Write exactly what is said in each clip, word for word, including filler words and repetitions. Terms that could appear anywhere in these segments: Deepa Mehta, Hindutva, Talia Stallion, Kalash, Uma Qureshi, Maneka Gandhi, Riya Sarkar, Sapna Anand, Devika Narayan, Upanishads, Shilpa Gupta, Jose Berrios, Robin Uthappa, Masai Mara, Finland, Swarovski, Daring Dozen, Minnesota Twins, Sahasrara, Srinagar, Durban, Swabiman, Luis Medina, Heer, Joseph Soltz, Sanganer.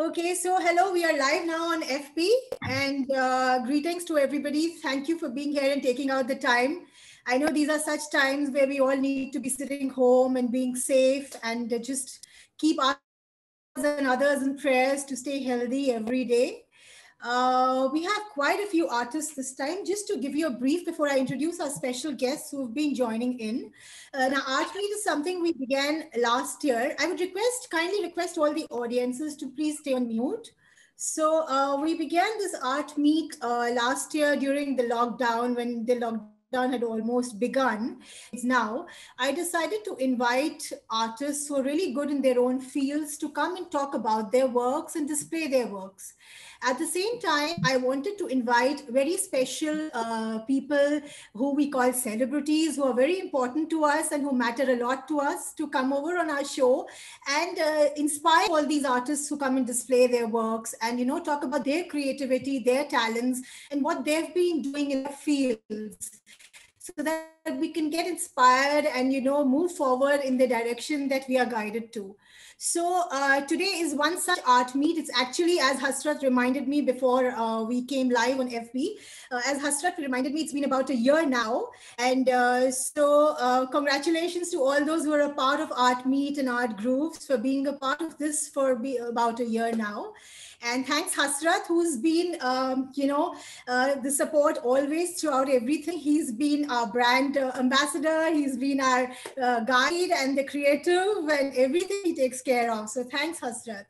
Okay, so hello, we are live now on F P and uh, greetings to everybody. Thank you for being here and taking out the time. I know these are such times where we all need to be sitting home and being safe and uh, just keep ours and others in prayers to stay healthy every day. Uh, we have quite a few artists this time. Just to give you a brief before I introduce our special guests who have been joining in. Uh, now, Art Meet is something we began last year. I would request, kindly request all the audiences to please stay on mute. So uh, we began this Art Meet uh, last year during the lockdown, when the lockdown had almost begun. It's now. I decided to invite artists who are really good in their own fields to come and talk about their works and display their works. At the same time, I wanted to invite very special uh, people who we call celebrities, who are very important to us and who matter a lot to us, to come over on our show and uh, inspire all these artists who come and display their works and, you know, talk about their creativity, their talents, and what they've been doing in their fields, so that we can get inspired and, you know, move forward in the direction that we are guided to. So uh, today is one such art meet. It's actually, as Hasrat reminded me before uh, we came live on F B, uh, as Hasrat reminded me, it's been about a year now. And uh, so uh, congratulations to all those who are a part of Art Meet and Art Grooves for being a part of this for be about a year now. And thanks Hasrat, who's been, um, you know, uh, the support always throughout everything. He's been our brand uh, ambassador, he's been our uh, guide and the creative and everything he takes care of. So thanks Hasrat.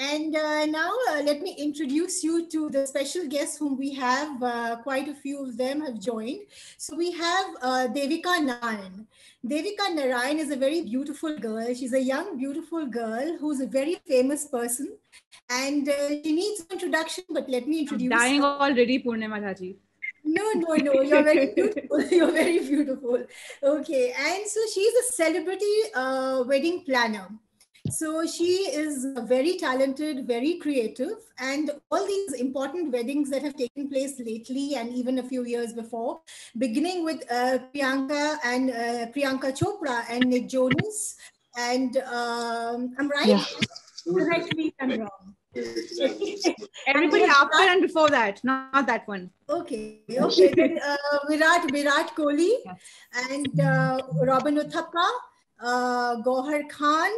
And uh, now uh, let me introduce you to the special guests whom we have. Uh, quite a few of them have joined. So we have uh, Devika Narayan. Devika Narayan is a very beautiful girl. She's a young, beautiful girl who's a very famous person. And uh, she needs introduction, but let me introduce I'm dying her. Already, Purnima Dhaji. No, no, no, you're very beautiful. You're very beautiful. Okay, and so she's a celebrity uh, wedding planner. So she is very talented, very creative, and all these important weddings that have taken place lately and even a few years before, beginning with uh, Priyanka and uh, Priyanka Chopra and Nick Jonas, and um, I'm right? Yeah. Correct me if I'm wrong. Everybody after Virat, and before that, not that one. Okay, okay. Then, uh, Virat, Virat Kohli, yes. And uh, Robin Uthappa, uh, Gohar Khan,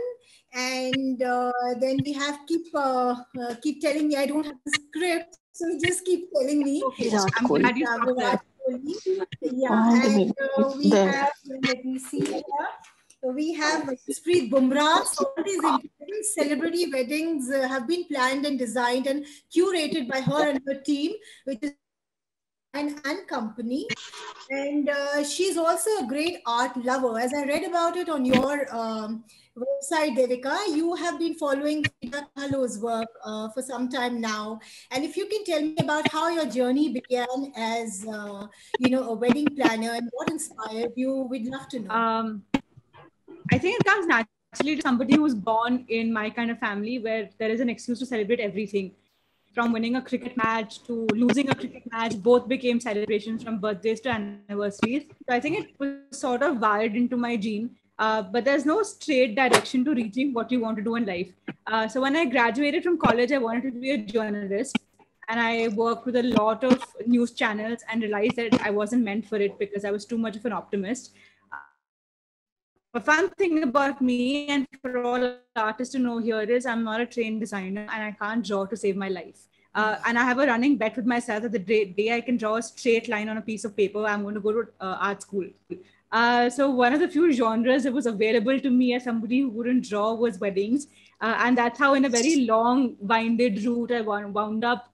and uh, then we have keep uh, uh, keep telling me I don't have the script, so just keep telling me. Okay, I'm cool. Glad you uh, Virat Kohli. Yeah, oh, and uh, we there. have. Let me see here. So we have Bumrah. So all these important celebrity weddings uh, have been planned and designed and curated by her and her team, which is an and company. And uh, she's also a great art lover. As I read about it on your um, website, Devika, you have been following Frida Kahlo's work uh, for some time now. And if you can tell me about how your journey began as uh, you know, a wedding planner and what inspired you, we'd love to know. Um, I think it comes naturally to somebody who's born in my kind of family where there is an excuse to celebrate everything. From winning a cricket match to losing a cricket match, both became celebrations, from birthdays to anniversaries. So I think it was sort of wired into my gene, uh, but there's no straight direction to reaching what you want to do in life. Uh, so when I graduated from college, I wanted to be a journalist, and I worked with a lot of news channels and realized that I wasn't meant for it because I was too much of an optimist. A fun thing about me, and for all artists to know here, is I'm not a trained designer and I can't draw to save my life. Uh, and I have a running bet with myself that the day, day I can draw a straight line on a piece of paper, I'm going to go to uh, art school. Uh, so one of the few genres that was available to me as somebody who wouldn't draw was weddings. Uh, and that's how in a very long winded route I wound up.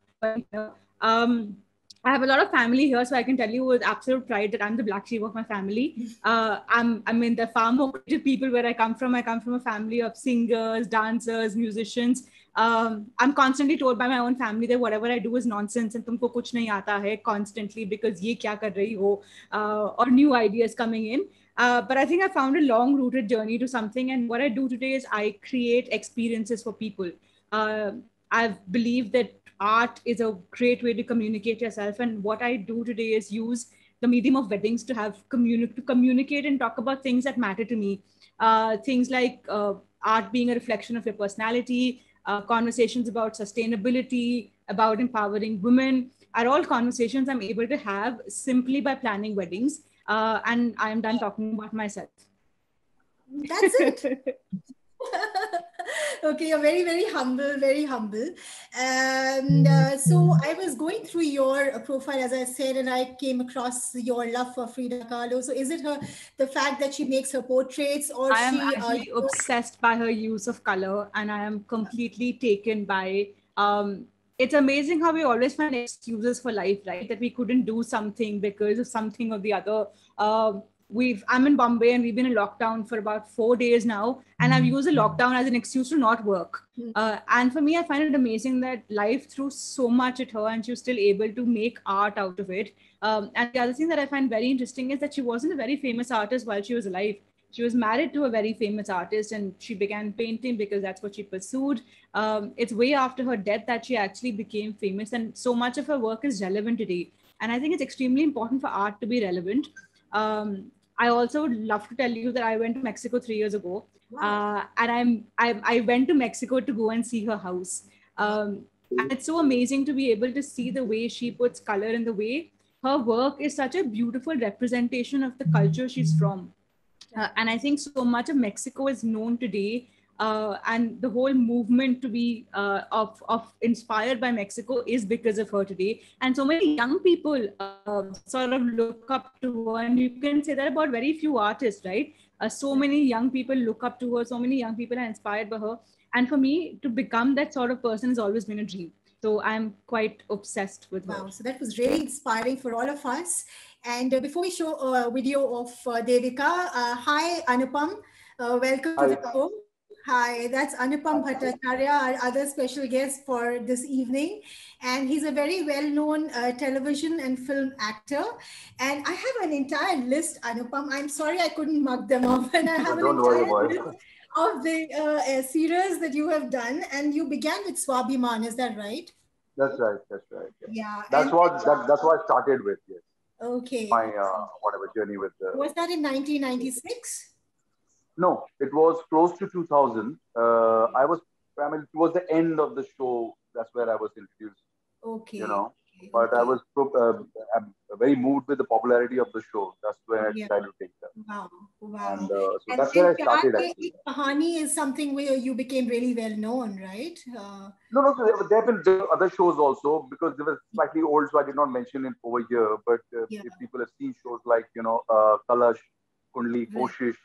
Um, I have a lot of family here, so I can tell you with absolute pride that I'm the black sheep of my family. Uh, I'm, I mean, the far more creative people where I come from. I come from a family of singers, dancers, musicians. Um, I'm constantly told by my own family that whatever I do is nonsense and tumko kuch nahi aata hai constantly because ye kya kar rahi ho, uh, or new ideas coming in. Uh, but I think I found a long-rooted journey to something, and what I do today is I create experiences for people. Uh, I believe that art is a great way to communicate yourself, and what I do today is use the medium of weddings to have communi to communicate and talk about things that matter to me. Uh, things like uh, art being a reflection of your personality, uh, conversations about sustainability, about empowering women, are all conversations I'm able to have simply by planning weddings. Uh, and I'm done talking about myself. That's it. Okay, you're very, very humble, very humble. And uh, so I was going through your profile, as I said, and I came across your love for Frida Kahlo. So is it her, the fact that she makes her portraits, or I am she, actually uh, obsessed by her use of color, and I am completely taken by, um, it's amazing how we always find excuses for life, right? That we couldn't do something because of something or the other. Um, We've, I'm in Bombay and we've been in lockdown for about four days now. And I've used the lockdown as an excuse to not work. Uh, and for me, I find it amazing that life threw so much at her and she was still able to make art out of it. Um, and the other thing that I find very interesting is that she wasn't a very famous artist while she was alive. She was married to a very famous artist and she began painting because that's what she pursued. Um, it's way after her death that she actually became famous. And so much of her work is relevant today. And I think it's extremely important for art to be relevant. Um, I also would love to tell you that I went to Mexico three years ago. Wow. uh, and I'm, I, I went to Mexico to go and see her house. Um, and it's so amazing to be able to see the way she puts color and the way her work is such a beautiful representation of the culture she's from. Uh, and I think so much of Mexico is known today, uh, and the whole movement to be uh, of, of inspired by Mexico is because of her today. And so many young people uh, sort of look up to her, and you can say that about very few artists, right? Uh, so many young people look up to her, so many young people are inspired by her. And for me, to become that sort of person has always been a dream. So I'm quite obsessed with her. Wow, so that was really inspiring for all of us. And uh, before we show a video of uh, Devika, uh, hi Anupam, uh, welcome hi. to the show. Hi, that's Anupam Bhattacharya, our other special guest for this evening. And he's a very well-known uh, television and film actor. And I have an entire list, Anupam. I'm sorry I couldn't mug them up. And I have Don't an entire list of the uh, series that you have done. And you began with Swabiman, is that right? That's right, that's right. Yes. Yeah. That's and, what that, that's what I started with, yes. Okay. My uh, whatever journey with the... Was that in nineteen ninety-six? No, it was close to two thousand. Uh, I was, I mean, it was the end of the show. That's where I was introduced. Okay. You know, okay. but okay. I was uh, very moved with the popularity of the show. That's where yeah. I tried to take that. Wow, wow. And, uh, so and that's where I started. Pyar Ki Kahani is something where you became really well known, right? Uh, no, no, so there have been other shows also, because they were slightly old, so I did not mention it over here. But uh, yeah. if people have seen shows like, you know, uh, Kalash, Kundli, Koshish,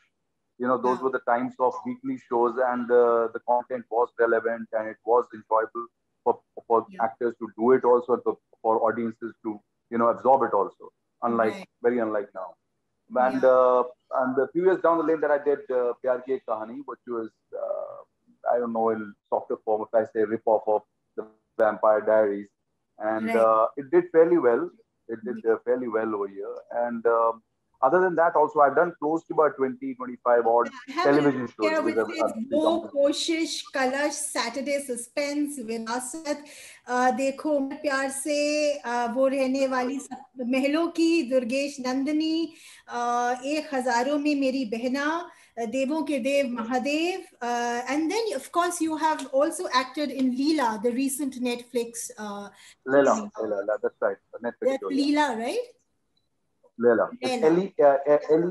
you know, those wow. were the times of weekly shows, and uh, the content was relevant and it was enjoyable for, for yeah. actors to do it also, for, for audiences to, you know, absorb it also. Unlike, right. very unlike now. And yeah. uh, and a few years down the lane that I did uh, Pyar Ki Kahani, which was, uh, I don't know, in softer form, if I say rip-off of the Vampire Diaries. And right. uh, it did fairly well. It did uh, fairly well over here. And... Uh, Other than that, also, I've done close to about twenty, twenty-five odd television shows. Yeah, which is Woh Koshish, Kalash, Saturday Suspense, Velaset, Dekho Pyar Se, Woh Rehne Wali, Mehlon Ki, Durgesh Nandini, Ek Hazaron Mein Meri Behna, Devon Ke Dev Mahadev. And then, of course, you have also acted in Leila, the recent Netflix. Uh, Leila, Leila, that's right. Netflix that's Leila, right? Leila. It's L E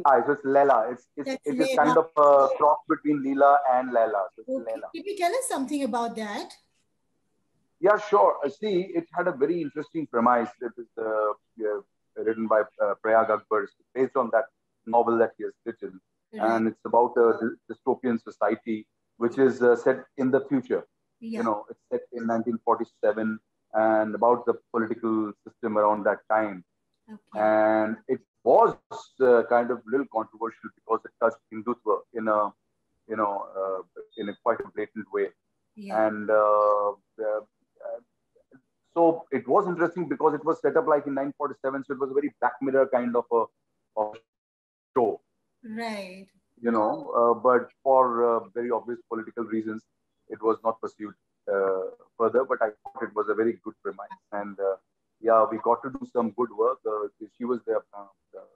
I, so it's Leila. It's, it's, it's a kind of a cross between Leela and Leila. So okay. Leila. Can you tell us something about that? Yeah, sure. See, it had a very interesting premise. It is uh, written by uh, Prayag Akbar. It's based on that novel that he has written. Mm-hmm. And it's about a dystopian society, which is uh, set in the future. Yeah. You know, it's set in nineteen forty-seven and about the political system around that time. Okay. And it was uh, kind of a little controversial because it touched Hindutva in a, you know, uh, in a quite a blatant way. Yeah. And uh, uh, so it was interesting because it was set up like in nineteen forty-seven. So it was a very Black Mirror kind of a, of show. Right. You know, uh, but for uh, very obvious political reasons, it was not pursued uh, further. But I thought it was a very good premise. And uh, yeah, we got to do some good work. Uh, she was there,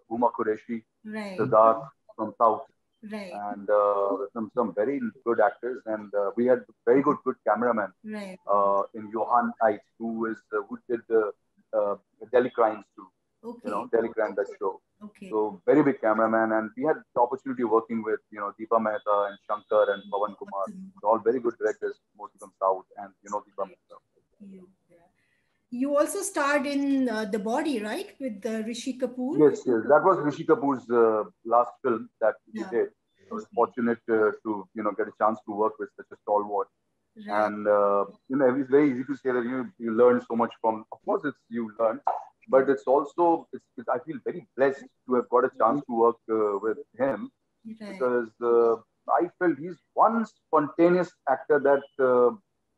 Uma uh, Qureshi, right. Siddharth from South. right. and uh, some some very good actors, and uh, we had very good good cameraman right. uh, in Johan Ait, who is uh, who did the uh, Delhi Crimes too. Okay. You know, Delhi Crime, that show. Okay. So very big cameraman, and we had the opportunity of working with, you know, Deepa Mehta and Shankar and Pawan Kumar, okay. all very good directors, mostly from South, and you know Deepa Mehta. Yeah. You also starred in uh, The Body, right, with uh, Rishi Kapoor? Yes, yes, that was Rishi Kapoor's uh, last film that he yeah. did. I was okay. fortunate uh, to, you know, get a chance to work with such a stalwart. Right. And uh, you know, it's very easy to say that you you learn so much from. Of course, it's you learn. But it's also, it's, it's, I feel very blessed to have got a chance to work uh, with him right. because uh, I felt he's one spontaneous actor that uh,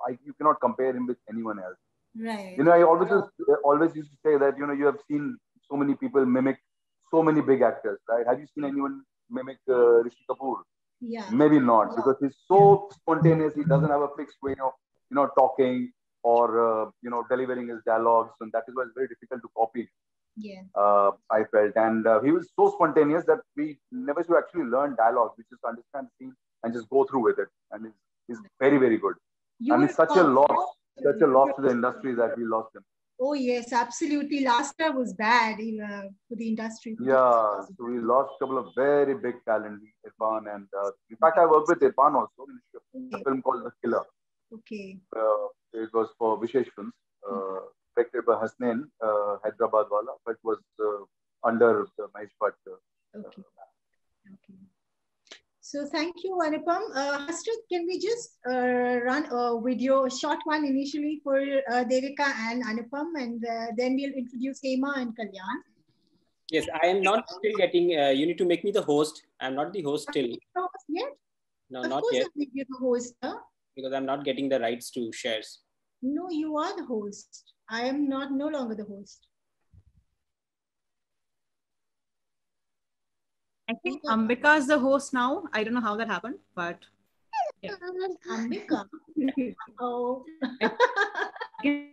I, you cannot compare him with anyone else. Right. You know, I always, yeah. always used to say that, you know, you have seen so many people mimic so many big actors, right? Have you seen anyone mimic uh, Rishi Kapoor? Yeah. Maybe not yeah. because he's so spontaneous. He doesn't have a fixed way of, you know, talking. Or uh, you know, delivering his dialogues, and that is why it's very difficult to copy. Yeah, uh, I felt, and uh, he was so spontaneous that we never should actually learn dialogue. We just understand the scene and just go through with it. And he's, he's very, very good. You and it's such a loss, such a loss to the industry that we lost him. Oh yes, absolutely. Last year was bad in, uh, for the industry. Yeah, so we lost a couple of very big talent, Irrfan, and uh, in fact, I worked with Irrfan also in a okay. film called The Killer. Okay. Uh, it was for Vishesh Films, uh, directed by Hasnain, uh, Hyderabad wala, but was uh, under uh, Mahesh Bhatt. Uh, okay. Uh, okay. So thank you, Anupam. Uh, Hasrat, can we just uh, run a video, a short one initially for uh, Devika and Anupam, and uh, then we'll introduce Hema and Kalyan. Yes, I am not still getting, uh, you need to make me the host. I'm not the host still. Not yet? No, of not course yet. I'll make you the host, huh? Because I'm not getting the rights to shares. No, you are the host. I am not no longer the host. I think Ambika is the host now. I don't know how that happened, but yeah. Ambika. Oh. Okay,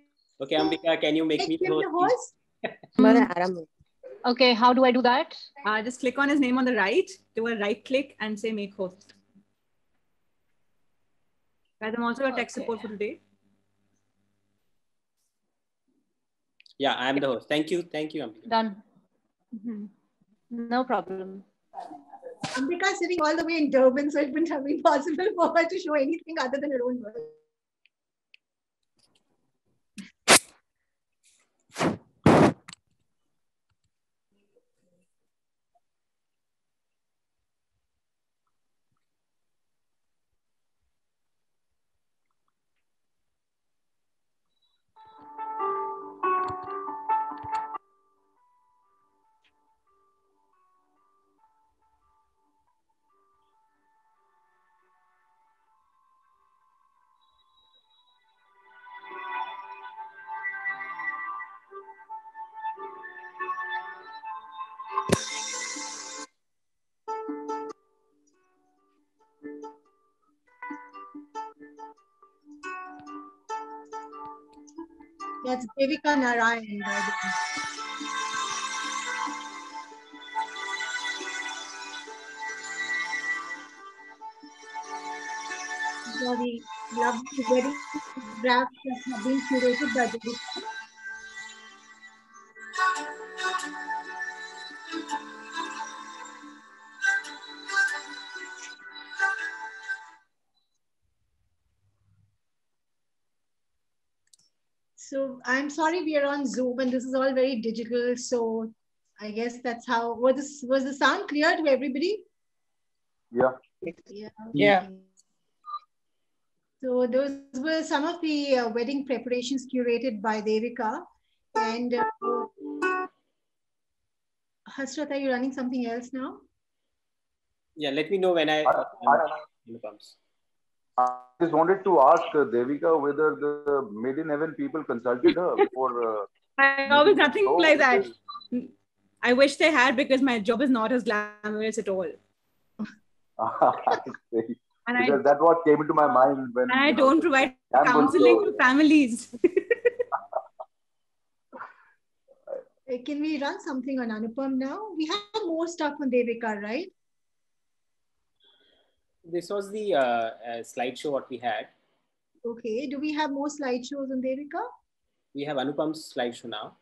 Ambika, can you make I me the host? host? Okay, how do I do that? Uh, just click on his name on the right. Do a right click and say make host. I'm also a tech okay. support for today. Yeah, I'm the host. Thank you. Thank you, Ambika. Done. Mm-hmm. No problem. Ambika is sitting all the way in Durban, so it wouldn't have been possible for her to show anything other than her own work. That's Devika Narayan. By the way. Very lovely, very graphs that have been curated by Devika. So I'm sorry we are on Zoom and this is all very digital. So I guess that's how, was, this, was the sound clear to everybody? Yeah. Yeah. yeah. So those were some of the uh, wedding preparations curated by Devika. And uh, Hasrat, are you running something else now? Yeah, let me know when I... I, I I just wanted to ask uh, Devika whether the Made in Heaven people consulted her before. Uh, I know it's nothing so like that. Is... I wish they had, because my job is not as glamorous at all. I see. And because I, that's what came into my mind when I don't know, provide counseling to families. Can we run something on Anupam now? We have more stuff on Devika, right? This was the uh, uh, slideshow what we had. Okay. Do we have more slideshows on Devika? We have Anupam's slideshow now.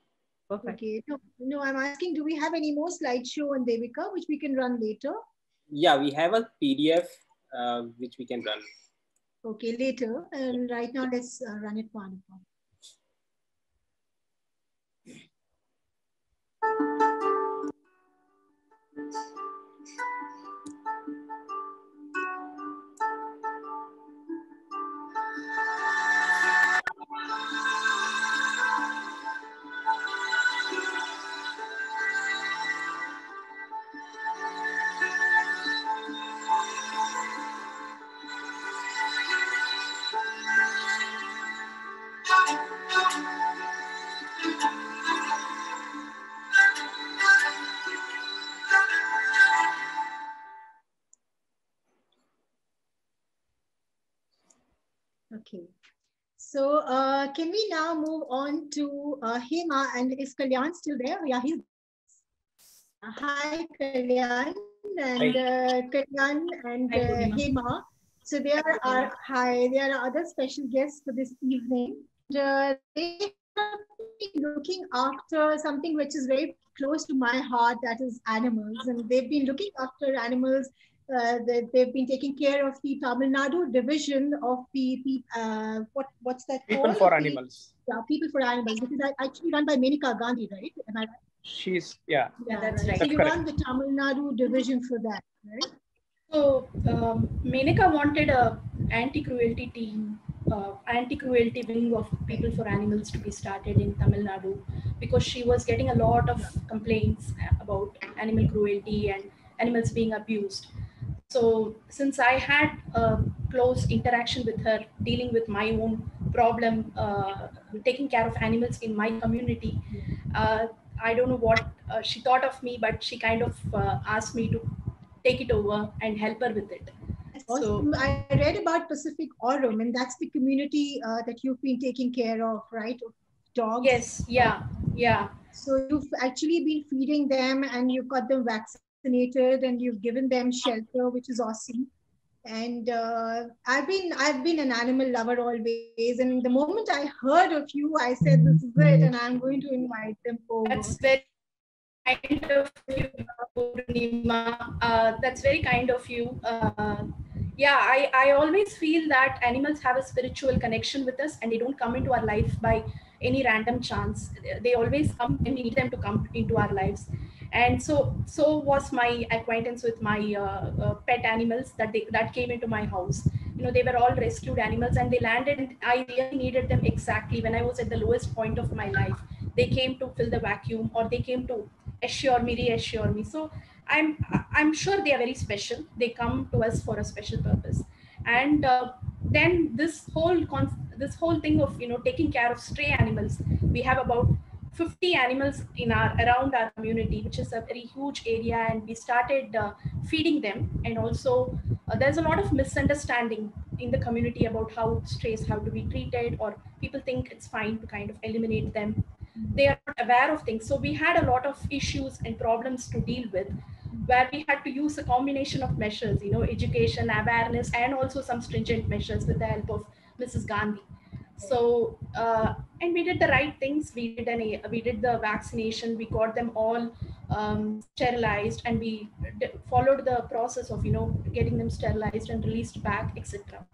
Perfect. Okay. No, no, I'm asking, do we have any more slideshow on Devika, which we can run later? Yeah, we have a P D F uh, which we can run. Okay, later. And right now, let's uh, run it for Anupam. Okay, so uh, can we now move on to uh, Hema? And is Kalyan still there? Yeah, he's. Hi, Kalyan and uh, Kalyan and uh, Hema. So there are hi. There are other special guests for this evening. And, uh, they are looking after something which is very close to my heart. That is animals, and they've been looking after animals. Uh, they, they've been taking care of the Tamil Nadu division of the, the uh, what what's that People called? for Animals. The, yeah, People for Animals. This is actually run by Maneka Gandhi, right? Am I right? She's, yeah. Yeah, that's right. That's so you run the Tamil Nadu division for that, right? So, um, Maneka wanted a anti-cruelty team, uh, anti-cruelty wing of People for Animals to be started in Tamil Nadu because she was getting a lot of complaints about animal cruelty and animals being abused. So since I had a close interaction with her, dealing with my own problem, uh, taking care of animals in my community, uh, I don't know what uh, she thought of me, but she kind of uh, asked me to take it over and help her with it. Awesome. So I read about Pacific Aurum, and that's the community uh, that you've been taking care of, right? Dogs. Yes. Yeah. Yeah. So you've actually been feeding them, and you've got them vaccinated. And you've given them shelter, which is awesome. And uh, I've been I've been an animal lover always. And the moment I heard of you, I said, "This is it," and I'm going to invite them over. That's very kind of you, Nima. Uh, that's very kind of you. Uh, yeah, I I always feel that animals have a spiritual connection with us, and they don't come into our life by any random chance. They always come, and we need them to come into our lives. And so, so was my acquaintance with my uh, uh, pet animals that they, that came into my house. You know, they were all rescued animals, and they landed. And I really needed them exactly when I was at the lowest point of my life. They came to fill the vacuum, or they came to assure me, reassure me. So I'm, I'm sure they are very special. They come to us for a special purpose. And uh, then this whole con this whole thing of you know taking care of stray animals. We have about fifty animals in our around our community, which is a very huge area, and we started uh, feeding them. And also uh, there's a lot of misunderstanding in the community about how strays have to be treated, or people think it's fine to kind of eliminate them. They are not aware of things. So we had a lot of issues and problems to deal with, where we had to use a combination of measures, you know, education, awareness, and also some stringent measures with the help of Missus Gandhi. So, uh, and we did the right things. We did an, we did the vaccination. We got them all um, sterilized, and we followed the process of, you know, getting them sterilized and released back, et cetera.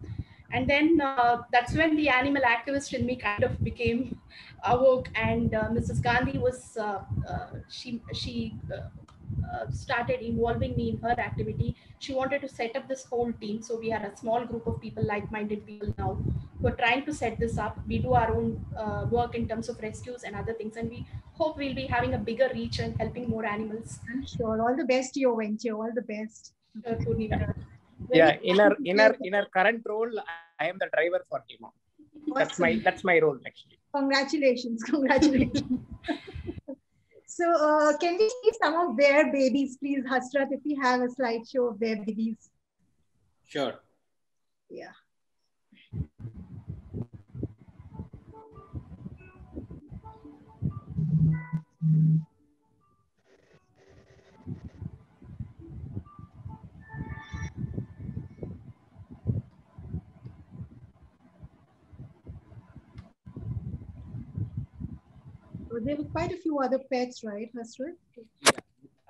And then uh, that's when the animal activist in me kind of became awoke. And uh, Missus Gandhi was, uh, uh, she, she uh, started involving me in her activity. She wanted to set up this whole team. So we had a small group of people, like-minded people now, we're trying to set this up. We do our own uh, work in terms of rescues and other things, and we hope we'll be having a bigger reach and helping more animals. I'm sure. All the best to your venture. All the best. Uh, yeah. yeah. In our in our in our current role, I am the driver for Hema. Awesome. That's my that's my role actually. Congratulations! Congratulations. So uh, can we see some of their babies, please, Hasrat? If we have a slideshow of their babies. Sure. Yeah. there were quite a few other pets, right, Hasrat? Yeah.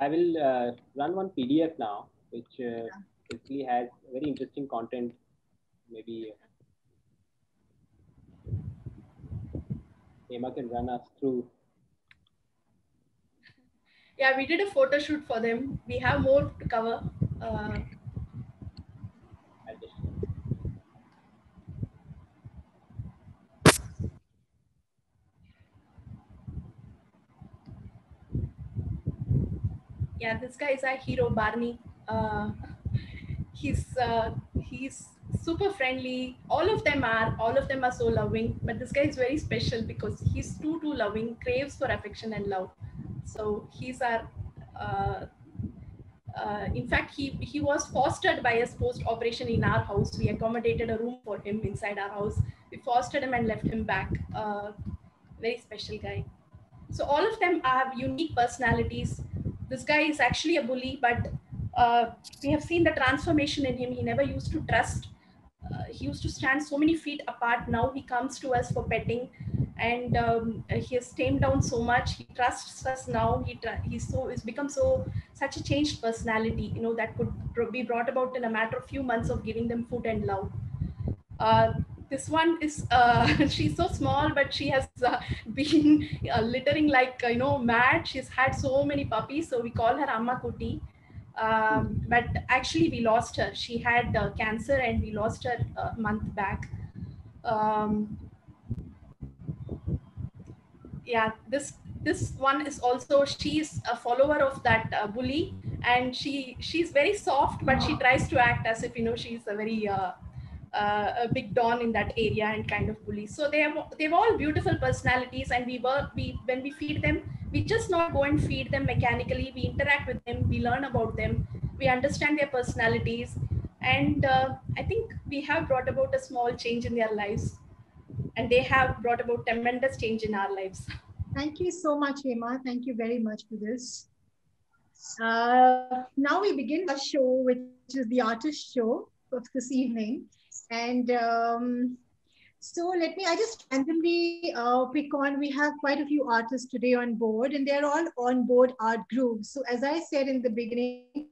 I will uh, run one P D F now, which uh, yeah. basically has very interesting content. Maybe Hema can run us through. Yeah, we did a photo shoot for them. We have more to cover. Uh, Yeah, this guy is our hero, Barney. Uh, he's uh, he's super friendly. All of them are. All of them are so loving. But this guy is very special because he's too too loving, craves for affection and love. So he's our. Uh, uh, in fact, he he was fostered by us post operation in our house. We accommodated a room for him inside our house. We fostered him and left him back. Uh, very special guy. So all of them have unique personalities. This guy is actually a bully, but uh, we have seen the transformation in him. He never used to trust. Uh, he used to stand so many feet apart. Now he comes to us for petting, and um, he has tamed down so much. He trusts us now. He he's so he's become so such a changed personality. You know, that could be brought about in a matter of few months of giving them food and love. Uh, This one is, uh, she's so small, but she has uh, been uh, littering like, uh, you know, mad. She's had so many puppies, so we call her Amma Kuti. Um, but actually we lost her. She had uh, cancer and we lost her a month back. Um, yeah, this this one is also, she's a follower of that uh, bully. And she she's very soft, but she tries to act as if, you know, she's a very... Uh, Uh, a big don in that area and kind of bully. So they have they've all beautiful personalities, and we work we when we feed them, we just not go and feed them mechanically. We interact with them, we learn about them, we understand their personalities, and uh, I think we have brought about a small change in their lives, and they have brought about tremendous change in our lives. Thank you so much, Hema. Thank you very much for this. Uh, now we begin our show, which is the artist show of this evening. And um, so let me, I just randomly uh, pick on, we have quite a few artists today on board, and they're all on board art grooves. So as I said in the beginning,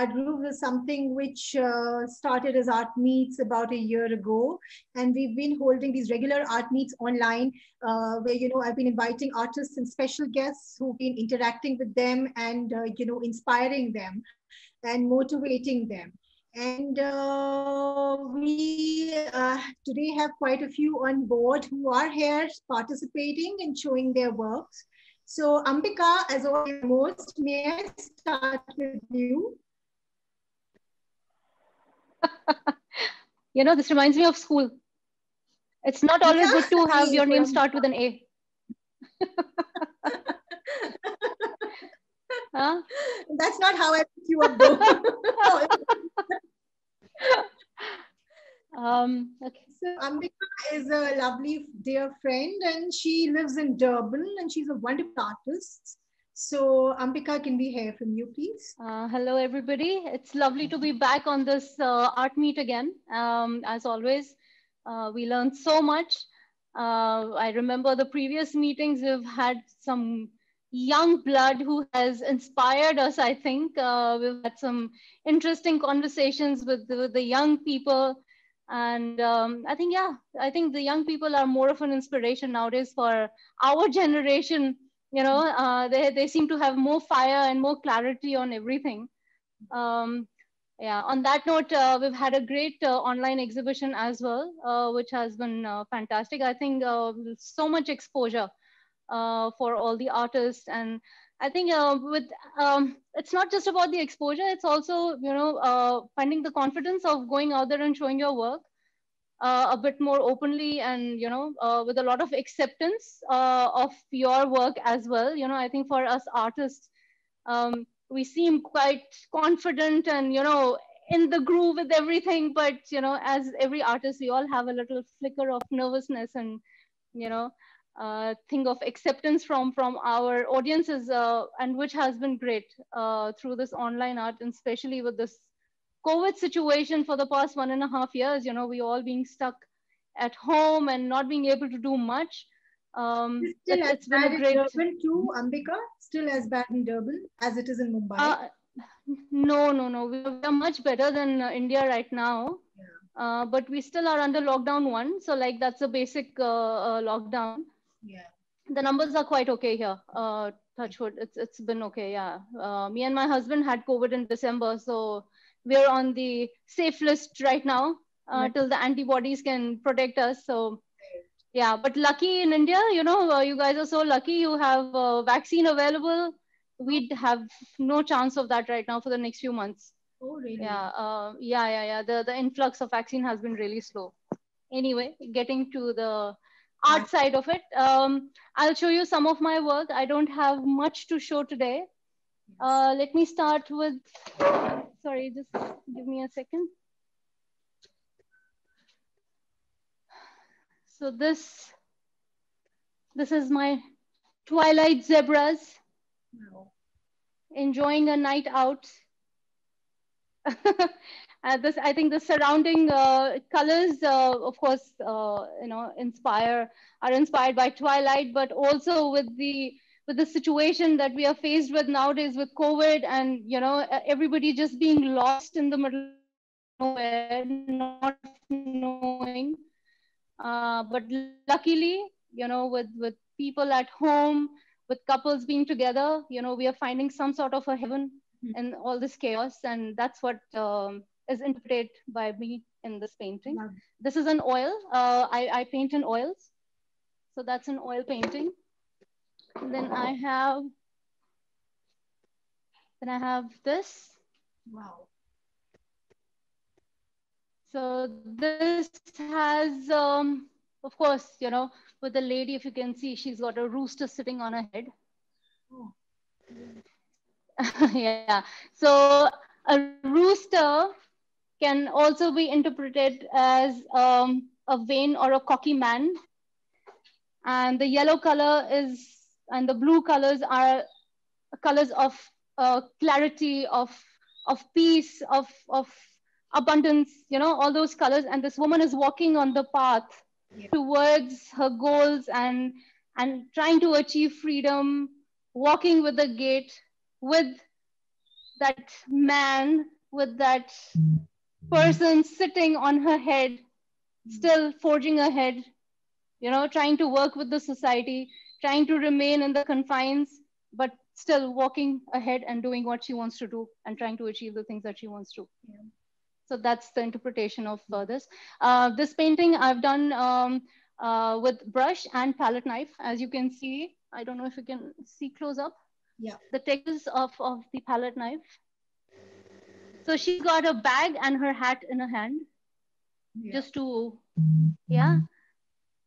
art groove is something which uh, started as art meets about a year ago. And we've been holding these regular art meets online uh, where, you know, I've been inviting artists and special guests who've been interacting with them and, uh, you know, inspiring them and motivating them. And uh, we uh, today have quite a few on board who are here participating and showing their works. So Ambika, as almost, may I start with you? You know, this reminds me of school. It's not always good to have your name start with an A. Huh? That's not how I pick you up though. um, okay. So Ambika is a lovely dear friend, and she lives in Durban, and she's a wonderful artist. So Ambika, can we hear from you, please? Uh, hello everybody. It's lovely to be back on this uh, art meet again. Um, as always, uh, we learned so much. Uh, I remember the previous meetings, we've had some young blood who has inspired us, I think. Uh, we've had some interesting conversations with the, with the young people. And um, I think, yeah, I think the young people are more of an inspiration nowadays for our generation. You know, uh, they, they seem to have more fire and more clarity on everything. Um, yeah, on that note, uh, we've had a great uh, online exhibition as well, uh, which has been uh, fantastic. I think uh, so much exposure Uh, for all the artists. And I think uh, with um, it's not just about the exposure, it's also, you know, uh, finding the confidence of going out there and showing your work uh, a bit more openly, and, you know, uh, with a lot of acceptance uh, of your work as well. You know, I think for us artists, um, we seem quite confident and, you know, in the groove with everything, but, you know, as every artist, we all have a little flicker of nervousness and, you know, Uh, thing of acceptance from from our audiences, uh, and which has been great uh, through this online art, and especially with this COVID situation for the past one and a half years. You know, we all being stuck at home and not being able to do much. Um, still as bad in Durban too, Ambika? Still as bad in Durban as it is in Mumbai? Uh, no, no, no. We are much better than uh, India right now. Yeah. Uh, but we still are under lockdown one. So like that's the basic uh, uh, lockdown. Yeah. The numbers are quite okay here. Uh, touch wood. It's, it's been okay, yeah. Uh, me and my husband had COVID in December. So we're on the safe list right now uh, mm-hmm. till the antibodies can protect us. So yeah, but lucky in India, you know, uh, you guys are so lucky. You have uh, vaccine available. We'd have no chance of that right now for the next few months. Oh, really? Yeah, uh, yeah, yeah, yeah. The, the influx of vaccine has been really slow. Anyway, getting to the art side of it, um, I'll show you some of my work. I don't have much to show today. Uh, let me start with, sorry, just give me a second. So this, this is my Twilight Zebras. No. Enjoying a night out. uh, this, I think the surrounding uh, colors, uh, of course, uh, you know, inspire, are inspired by Twilight, but also with the, with the situation that we are faced with nowadays with COVID and, you know, everybody just being lost in the middle of nowhere, not knowing. Uh, but luckily, you know, with, with people at home, with couples being together, you know, we are finding some sort of a heaven mm-hmm. in all this chaos. And that's what um, is interpreted by me in this painting. Wow. This is an oil. Uh, I, I paint in oils. So that's an oil painting. And then I have, then I have this. Wow. So this has, um, of course, you know, with the lady, if you can see, she's got a rooster sitting on her head. Oh. Yeah. So a rooster can also be interpreted as um, a vain or a cocky man. And the yellow color is, and the blue colors are colors of uh, clarity, of, of peace, of, of, abundance, you know, all those colors. And this woman is walking on the path yeah. towards her goals and and trying to achieve freedom, walking with the gate, with that man, with that person sitting on her head, still forging ahead, you know, trying to work with the society, trying to remain in the confines, but still walking ahead and doing what she wants to do and trying to achieve the things that she wants to. Yeah. So that's the interpretation of uh, this. Uh, this painting I've done um, uh, with brush and palette knife. As you can see, I don't know if you can see close up. Yeah. The textures of, of the palette knife. So she got a bag and her hat in her hand. Yeah. Just to, yeah.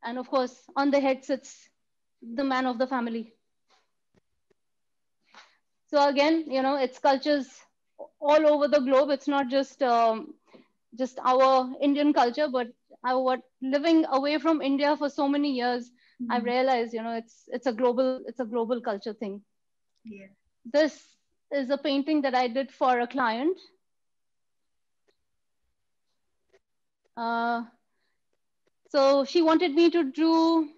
And of course, on the head sits the man of the family. So again, you know, it's cultures all over the globe. It's not just um, just our Indian culture, but I was living away from India for so many years. Mm-hmm. I realized, you know, it's it's a global it's a global culture thing. Yeah. This is a painting that I did for a client. Uh, so she wanted me to do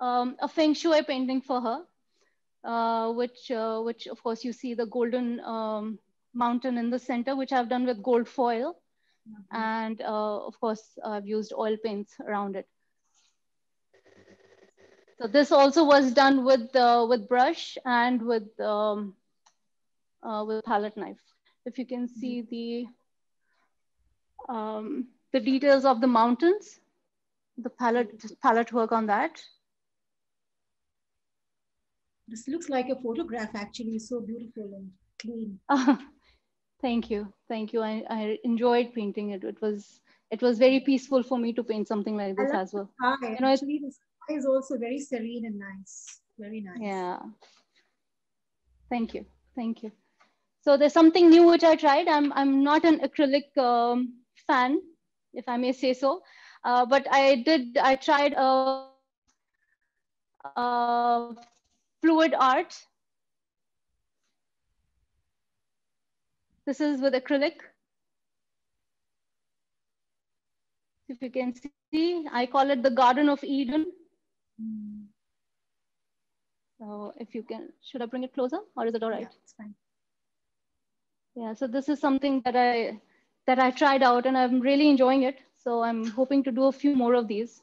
um, a feng shui painting for her, uh, which uh, which of course you see the golden. Um, mountain in the center, which I've done with gold foil. Mm-hmm. And uh, of course, I've used oil paints around it. So this also was done with, uh, with brush and with, um, uh, with palette knife. If you can see mm-hmm. the, um, the details of the mountains, the palette, palette work on that. This looks like a photograph actually, so beautiful and clean. Uh, Thank you. Thank you. I, I enjoyed painting it. It was it was very peaceful for me to paint something like this as well. Sky. You know, actually, the sky is also very serene and nice. Very nice. Yeah. Thank you. Thank you. So there's something new which I tried. I'm, I'm not an acrylic um, fan, if I may say so. Uh, but I did, I tried a, a fluid art. This is with acrylic. If you can see, I call it the Garden of Eden. Mm. So if you can, should I bring it closer or is it all right? Yeah, it's fine. Yeah, so this is something that I, that I tried out and I'm really enjoying it. So I'm hoping to do a few more of these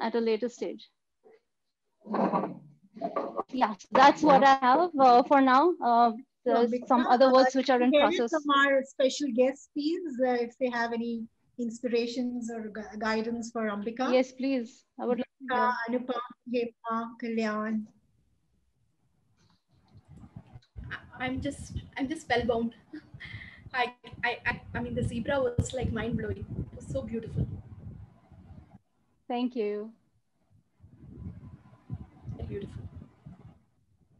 at a later stage. Yeah, that's what I have uh, for now. Uh, there's Devika, some other works uh, which are in process. From our special guests, please, uh, if they have any inspirations or gu guidance for Ambika. Yes, please. I would like to. Anupam, Hema, Kalyan. I'm just, I'm just spellbound. I, I, I, I mean, the zebra was like mind blowing. It was so beautiful. Thank you. Beautiful.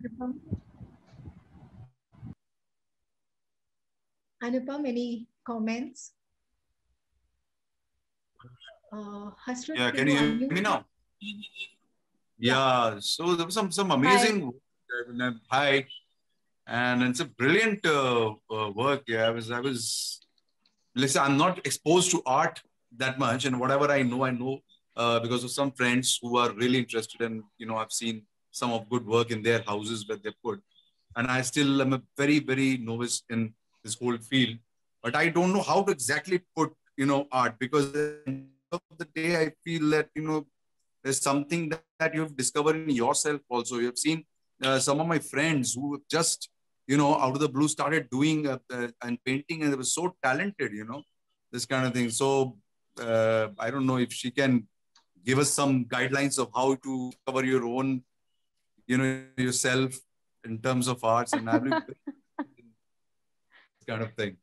Anupam. Anupam, any comments? Uh, Hasrat, yeah, can you hear me now? Yeah, so there was some, some amazing hi. work. Hi. And it's a brilliant uh, uh, work. Yeah, I was, I was, listen, I'm not exposed to art that much. And whatever I know, I know. Uh, because of some friends who are really interested and, you know, I've seen some of good work in their houses where they put. And I still am a very, very novice in this whole field. But I don't know how to exactly put, you know, art, because at the end of the day, I feel that, you know, there's something that, that you've discovered in yourself also. You've seen uh, some of my friends who just, you know, out of the blue started doing uh, uh, and painting and they were so talented, you know, this kind of thing. So uh, I don't know if she can give us some guidelines of how to cover your own, you know, yourself in terms of arts and kind of thing.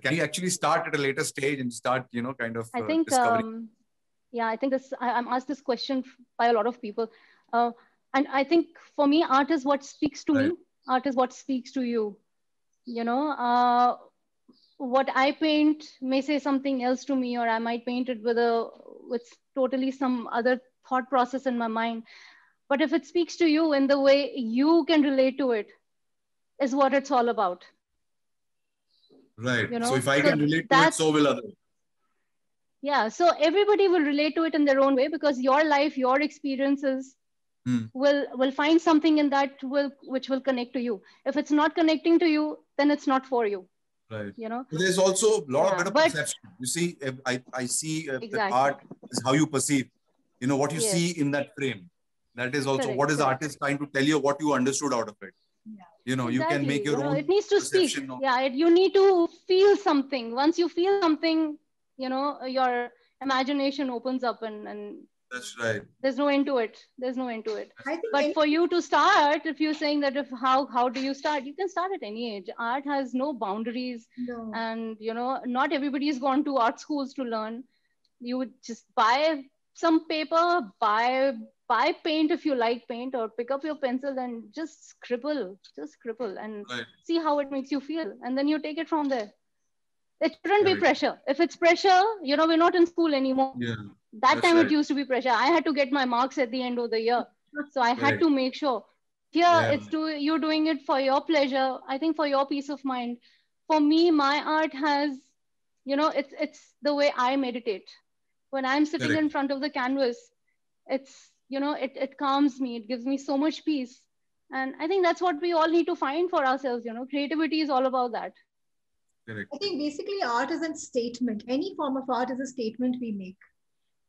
Can you actually start at a later stage and start, you know, kind of uh, I think, um, yeah, I think this, I, I'm asked this question by a lot of people. Uh, and I think for me, art is what speaks to right. me. Art is what speaks to you. You know, uh, what I paint may say something else to me, or I might paint it with a, with totally some other thought process in my mind. But if it speaks to you in the way you can relate to it, is what it's all about. Right. You know? So if I so can relate to it, so will others. Yeah. So everybody will relate to it in their own way, because your life, your experiences hmm. will, will find something in that will, which will connect to you. If it's not connecting to you, then it's not for you. Right. You know, there's also a lot yeah, of better but, perception. You see, I, I see uh, exactly. that art is how you perceive, you know, what you yes. see in that frame. That is also correct, what is correct. artist trying to tell you, what you understood out of it. Yeah. You know, exactly. you can make your you own know, it needs to speak. Of, yeah, it, you need to feel something. Once you feel something, you know, your imagination opens up and, and that's right. There's no end to it. There's no end to it. I think but for you to start, if you're saying that if how how do you start, you can start at any age. Art has no boundaries, no. and you know, not everybody's gone to art schools to learn. You would just buy some paper, buy buy paint if you like paint, or pick up your pencil and just scribble, just scribble, and right. see how it makes you feel, and then you take it from there. It shouldn't right. be pressure. If it's pressure, you know, we're not in school anymore. Yeah. That That's time right. it used to be pressure. I had to get my marks at the end of the year. So I had right. to make sure. Here, yeah. it's do, you're doing it for your pleasure. I think for your peace of mind. For me, my art has, you know, it's it's the way I meditate. When I'm sitting right. in front of the canvas, it's, you know, it, it calms me. It gives me so much peace. And I think that's what we all need to find for ourselves, you know. Creativity is all about that. Correct. I think basically art is a statement. Any form of art is a statement we make.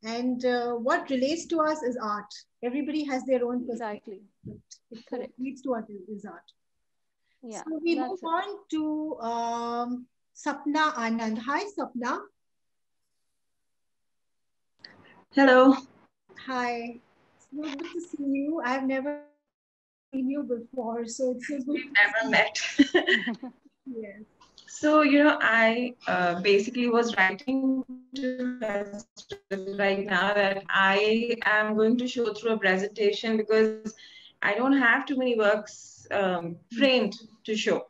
And uh, what relates to us is art. Everybody has their own perspective. Exactly. What leads to us is art. Yeah, so we move it. on to um, Sapna Anand. Hi, Sapna. Hello. Hi. It's so good to see you. I've never seen you before, so it's so good. We've never met. Yes. So, you know, I uh, basically was writing to right now that I am going to show through a presentation, because I don't have too many works um, framed to show.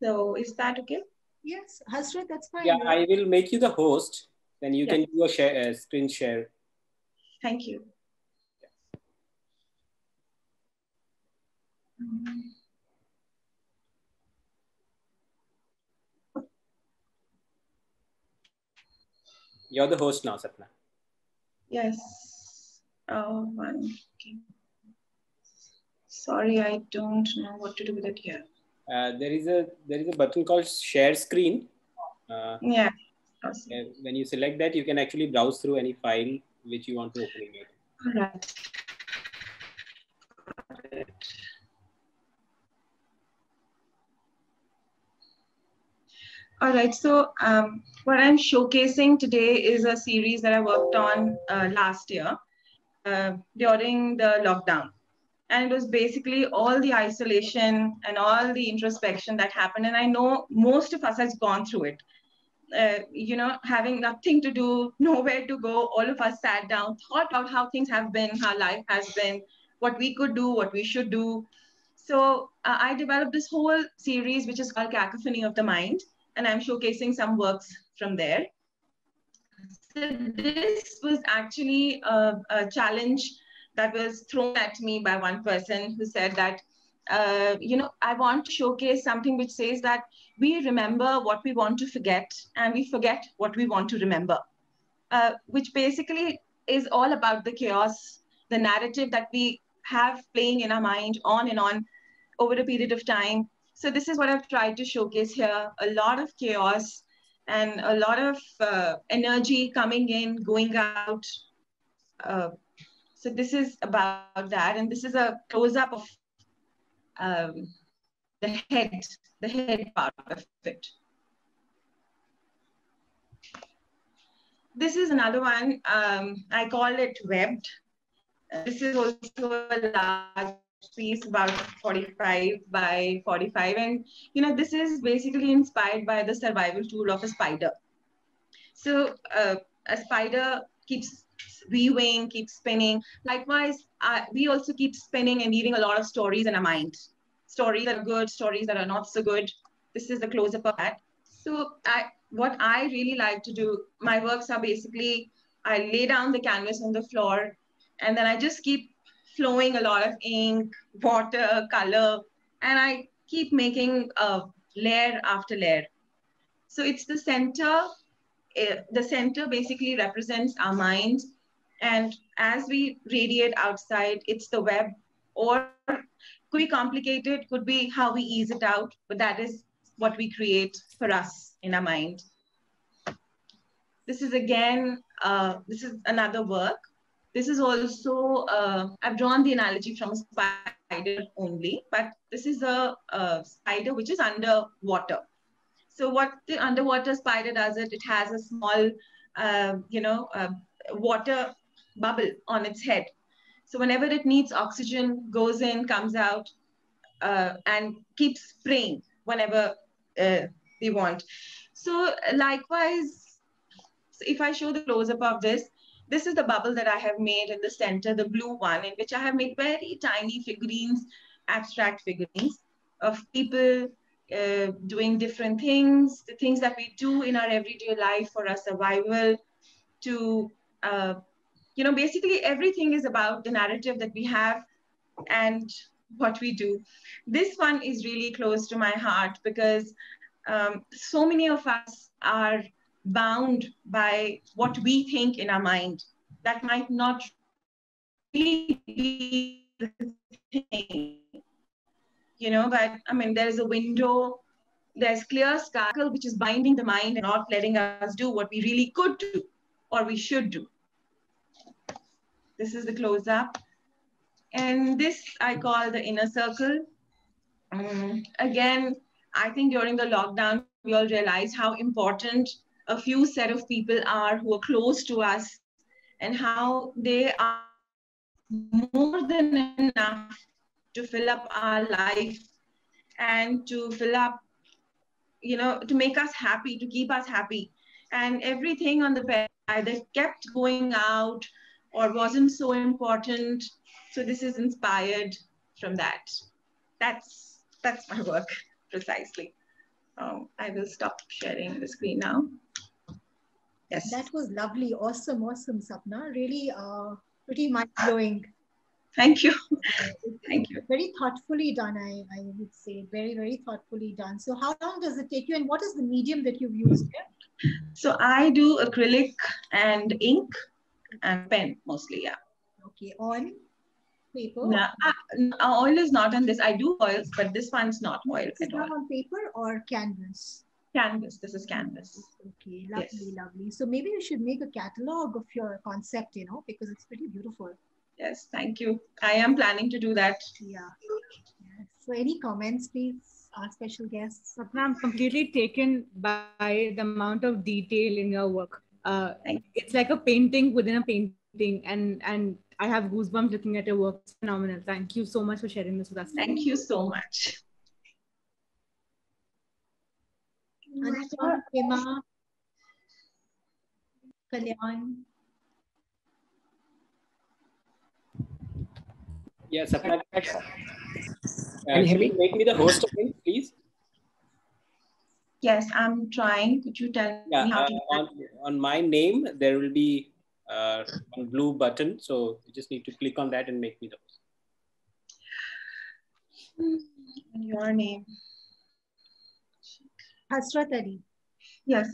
So is that okay? Yes, Hasrat, that's fine. Yeah, I will make you the host. Then you yeah. can do a share, a screen share. Thank you. Yeah. Um, You're the host now, Sapna. Yes. Oh, one. Sorry, I don't know what to do with it here. Uh, there is a there is a button called Share Screen. Uh, yeah. Awesome. When you select that, you can actually browse through any file which you want to open in it. All right. Got it. All right. So um, what I'm showcasing today is a series that I worked on uh, last year uh, during the lockdown. And it was basically all the isolation and all the introspection that happened. And I know most of us has gone through it. Uh, you know, having nothing to do, nowhere to go, all of us sat down, thought about how things have been, how life has been, what we could do, what we should do. So uh, I developed this whole series, which is called Cacophony of the Mind. And I'm showcasing some works from there. So this was actually a, a challenge that was thrown at me by one person who said that, uh, you know, I want to showcase something which says that we remember what we want to forget and we forget what we want to remember, uh, which basically is all about the chaos, the narrative that we have playing in our mind on and on over a period of time. So this is what I've tried to showcase here, a lot of chaos and a lot of uh, energy coming in, going out, uh, so this is about that, and this is a close-up of um, the head, the head part of it. This is another one. Um, I call it Webbed. This is also a large piece, about forty-five by forty-five, and you know this is basically inspired by the survival tool of a spider. So uh, a spider keeps weaving, keep spinning. Likewise, uh, we also keep spinning and weaving a lot of stories in our mind. Stories that are good, stories that are not so good. This is the close-up of that. So I, what I really like to do, my works are basically, I lay down the canvas on the floor and then I just keep flowing a lot of ink, water, color, and I keep making a layer after layer. So it's the center. The center basically represents our mind. And as we radiate outside, it's the web, or could be complicated, could be how we ease it out, but that is what we create for us in our mind. This is again, uh, this is another work. This is also, uh, I've drawn the analogy from a spider only, but this is a, a spider which is underwater. So what the underwater spider does it, it has a small, uh, you know, uh, water bubble on its head. So whenever it needs oxygen, goes in, comes out, uh, and keeps spraying whenever uh, they want. So likewise, so if I show the close-up of this, this is the bubble that I have made in the center, the blue one, in which I have made very tiny figurines, abstract figurines of people uh, doing different things, the things that we do in our everyday life for our survival, to Uh, you know, basically everything is about the narrative that we have and what we do. This one is really close to my heart because um, so many of us are bound by what we think in our mind. That might not really be the thing, you know, but I mean, there's a window, there's clear sky, which is binding the mind and not letting us do what we really could do or we should do. This is the close-up. And this I call the inner circle. Um, again, I think during the lockdown, we all realized how important a few set of people are who are close to us and how they are more than enough to fill up our life and to fill up, you know, to make us happy, to keep us happy. And everything on the pair either kept going out or wasn't so important. So this is inspired from that. That's, that's my work, precisely. Um, I will stop sharing the screen now. Yes. That was lovely, awesome, awesome, Sapna. Really uh, pretty mind-blowing. Thank you. Thank you. Very thoughtfully done, I, I would say. Very, very thoughtfully done. So how long does it take you and what is the medium that you've used here? So I do acrylic and ink and pen mostly, yeah. Okay, on? paper? No, nah, oil is not on this. I do oils, but this one's not oil at all. It's not on paper or canvas? Canvas. This is canvas. Okay, lovely, yes. lovely. So maybe you should make a catalog of your concept, you know, because it's pretty beautiful. Yes, thank you. I am planning to do that. Yeah. Yes. So any comments, please, our special guests? Sapna, I'm completely taken by the amount of detail in your work. Uh, it's like a painting within a painting, and and I have goosebumps looking at your work. It's phenomenal. Thank you so much for sharing this with us. Thank you so much. Anupam, Hema, Kalyan. Yes, uh, can you make me the host of it, please? Yes, I'm trying. Could you tell yeah, me how uh, to on, on my name, there will be uh, a blue button. So you just need to click on that and make me the host. Your name. Hasrat Ali. Yes.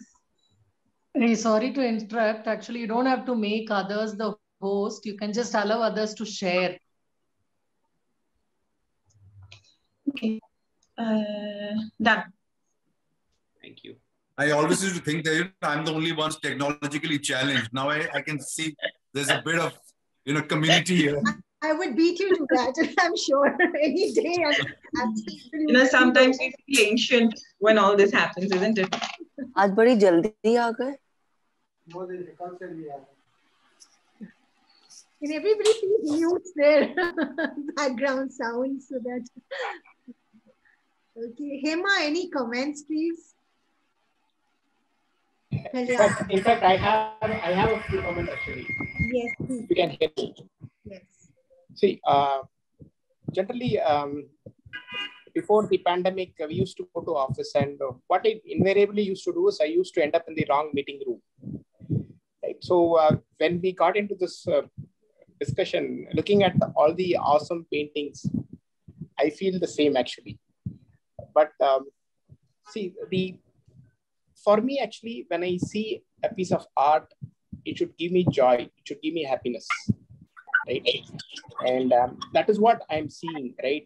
Hey, sorry to interrupt. Actually, you don't have to make others the host. You can just allow others to share. Okay. Uh, done. Thank you. I always used to think that I'm the only one technologically challenged. Now I, I can see there's a bit of, you know, community here. I would beat you to that, I'm sure. Any day. I'm, I'm you know, sometimes you feel ancient when all this happens, isn't it? आज बड़ी जल्दी आ गए. Can everybody please mute their background sound so that? Okay, Hema, any comments, please? In fact, in fact, I have I have a few comments actually. Yes, please. You can hear me. Yes. See, uh, generally, um, before the pandemic, we used to go to office, and uh, what I invariably used to do is I used to end up in the wrong meeting room. Right. So uh, when we got into this uh, discussion, looking at the, all the awesome paintings, I feel the same actually. But um, see the. For me, actually, when I see a piece of art, it should give me joy. It should give me happiness, right? And um, that is what I'm seeing, right?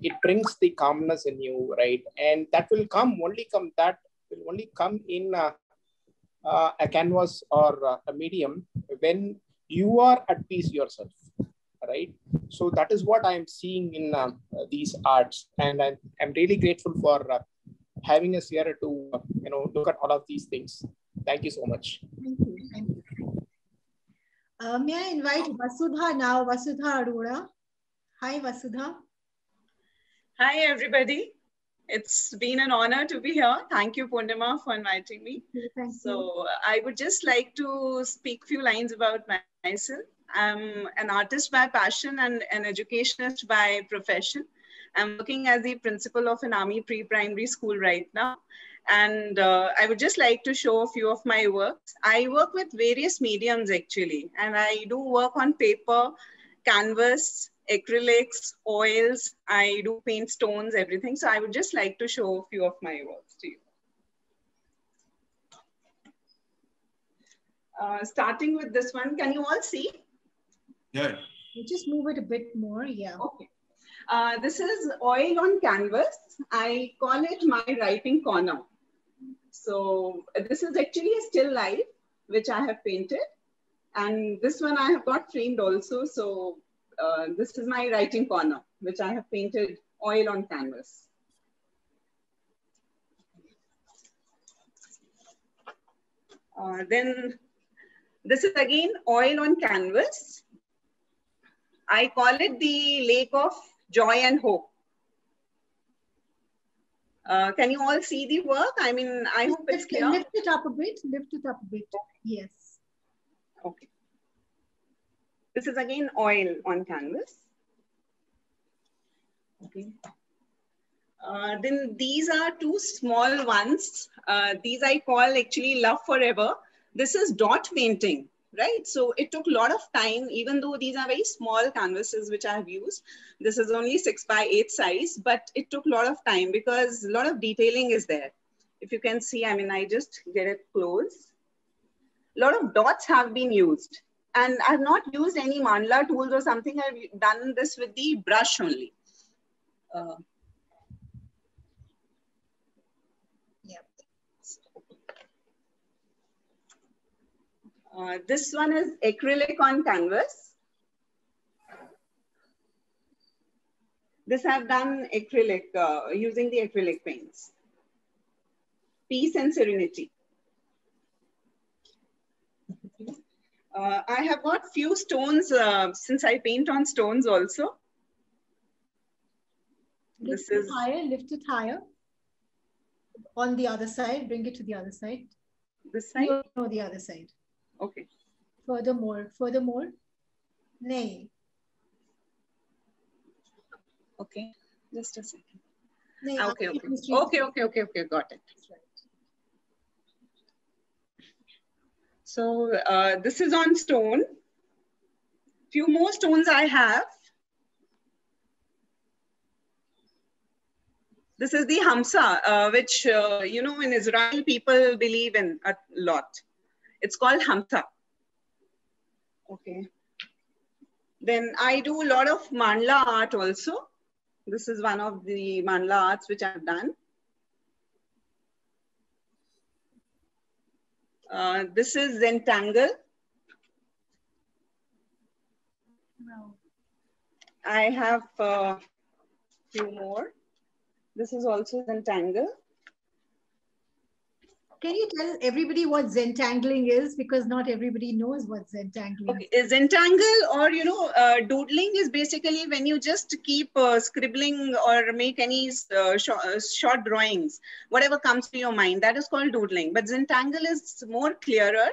It brings the calmness in you, right? And that will come only come that will only come in uh, uh, a canvas or uh, a medium when you are at peace yourself, right? So that is what I'm seeing in uh, these arts, and I, I'm really grateful for. Uh, having us here to you know look at all of these things. Thank you so much. Thank you. Thank you. Uh, may I invite Vasudha now, Vasudha Arora. Hi, Vasudha. Hi, everybody. It's been an honor to be here. Thank you, Purnima, for inviting me. Thank you. So I would just like to speak a few lines about myself. I'm an artist by passion and an educationist by profession. I'm working as the principal of an army pre-primary school right now. And uh, I would just like to show a few of my works. I work with various mediums actually, and I do work on paper, canvas, acrylics, oils. I do paint stones, everything. So I would just like to show a few of my works to you. Uh, starting with this one, can you all see? Yeah. You just move it a bit more, yeah. Okay. Uh, this is oil on canvas. I call it my writing corner. So this is actually a still life, which I have painted. And this one I have got framed also. So uh, this is my writing corner, which I have painted oil on canvas. Uh, then this is again oil on canvas. I call it the lake of joy and hope. Uh, can you all see the work? I mean, I hope it's clear. Lift it up a bit, lift it up a bit. Yes. Okay. This is again oil on canvas. Okay. Uh, then these are two small ones. Uh, these I call actually Love Forever. This is dot painting. Right, so it took a lot of time, even though these are very small canvases which I have used. This is only six by eight size, but it took a lot of time because a lot of detailing is there. If you can see, I mean, I just get it close. A lot of dots have been used. And I've not used any mandala tools or something. I've done this with the brush only. Uh, Uh, this one is acrylic on canvas. This I've done acrylic, uh, using the acrylic paints. Peace and Serenity. Uh, I have got few stones, uh, since I paint on stones also. Lift this is higher, lift it higher. On the other side, bring it to the other side. This side? No, the other side. Okay. Furthermore, furthermore, nay. Okay, just a second. Nay, okay, okay. okay, okay, okay, okay, got it. Right. So uh, this is on stone. Few more stones I have. This is the Hamsa, uh, which, uh, you know, in Israel, people believe in a lot. It's called Hamsa. Okay. Then I do a lot of mandala art also. This is one of the mandala arts which I've done. Uh, this is Zentangle. No. I have a uh, few more. This is also Zentangle. Can you tell everybody what zentangling is? Because not everybody knows what zentangling okay. is. Zentangle, or you know, uh, doodling is basically when you just keep uh, scribbling or make any uh, sh uh, short drawings, whatever comes to your mind, that is called doodling. But zentangle is more clearer,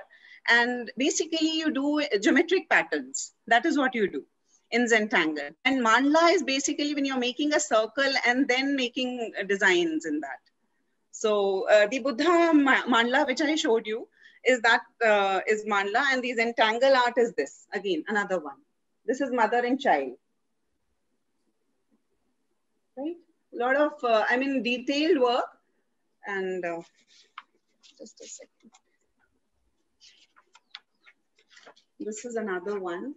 and basically you do geometric patterns. That is what you do in zentangle. And mandala is basically when you're making a circle and then making designs in that. So uh, the Buddha mandala, which I showed you, is that uh, is mandala, and these entangle art is this, again, another one. This is mother and child. Right? A lot of, uh, I mean, detailed work. And uh, just a second. This is another one.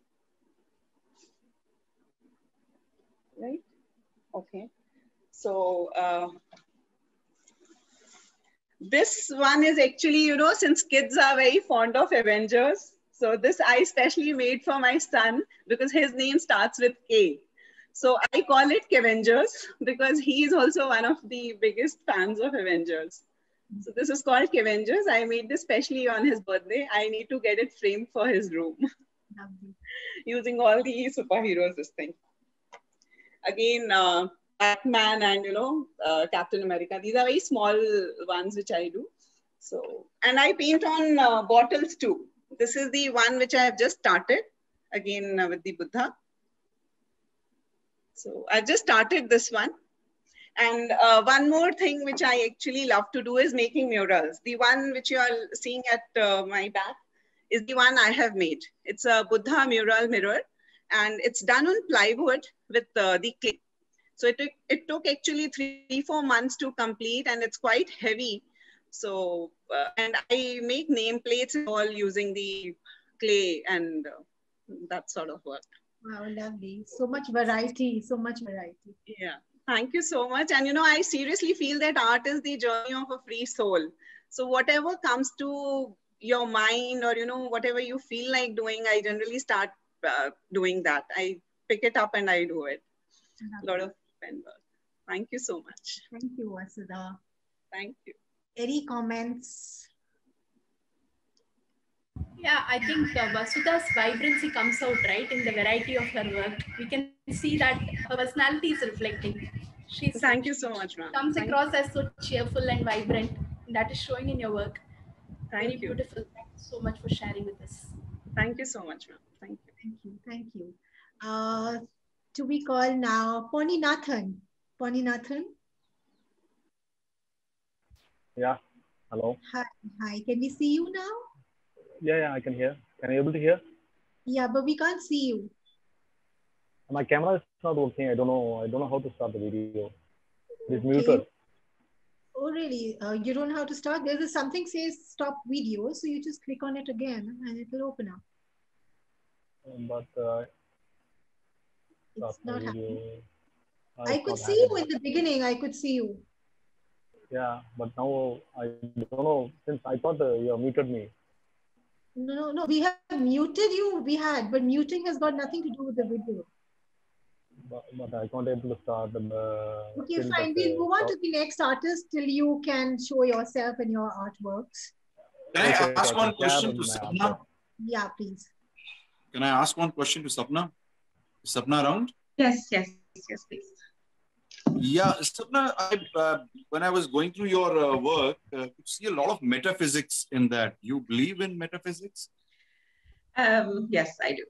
Right? Okay. So, uh, this one is actually, you know, since kids are very fond of Avengers, so this I specially made for my son because his name starts with K. So I call it Kavengers because he is also one of the biggest fans of Avengers. So this is called Kavengers. I made this specially on his birthday. I need to get it framed for his room using all the superheroes, this thing. Again, uh, Batman and, you know, uh, Captain America. These are very small ones which I do. So, and I paint on uh, bottles too. This is the one which I have just started, again uh, with the Buddha. So I've just started this one. And uh, one more thing which I actually love to do is making murals. The one which you are seeing at uh, my back is the one I have made. It's a Buddha mural mirror, and it's done on plywood with uh, the clay. So it took, it took actually three, four months to complete, and it's quite heavy. So, uh, and I make nameplates all using the clay and uh, that sort of work. Wow, lovely. So much variety, so much variety. Yeah, thank you so much. And you know, I seriously feel that art is the journey of a free soul. So whatever comes to your mind, or you know, whatever you feel like doing, I generally start uh, doing that. I pick it up and I do it. A lot of thank you so much. Thank you, Vasudha. Thank you. Any comments? Yeah, I think uh, Vasudha's vibrancy comes out, right, in the variety of her work. We can see that her personality is reflecting. She's, thank you so much, ma'am. Comes thank across you. As so cheerful and vibrant. That is showing in your work. Thank Very you. Beautiful. Thank you so much for sharing with us. Thank you so much, ma'am. Thank you. Thank you. Thank you. Uh, To be called now, Pani Nathan. Pani Nathan. Yeah. Hello. Hi. Hi. Can we see you now? Yeah, yeah. I can hear. Can I able to hear? Yeah, but we can't see you. My camera is not working. I don't know. I don't know how to start the video. It's muted. Oh, really? Uh, you don't know how to start? There's something says stop video, so you just click on it again, and it will open up. but uh, it's not happening. I could see you in the beginning. I could see you. Yeah, but now I don't know. Since I thought uh, you muted me. No, no, no. We have muted you. We had, but muting has got nothing to do with the video. But, but I can't able to start the. Okay, fine. We'll move on to the next artist till you can show yourself and your artworks. Can I okay, ask one question to Sapna? Yeah, please. Can I ask one question to Sapna? Is Sapna around? Yes, yes, yes, please. Yeah, Sapna, I, uh, when I was going through your uh, work, uh, I could see a lot of metaphysics in that. You believe in metaphysics? Um, yes, I do.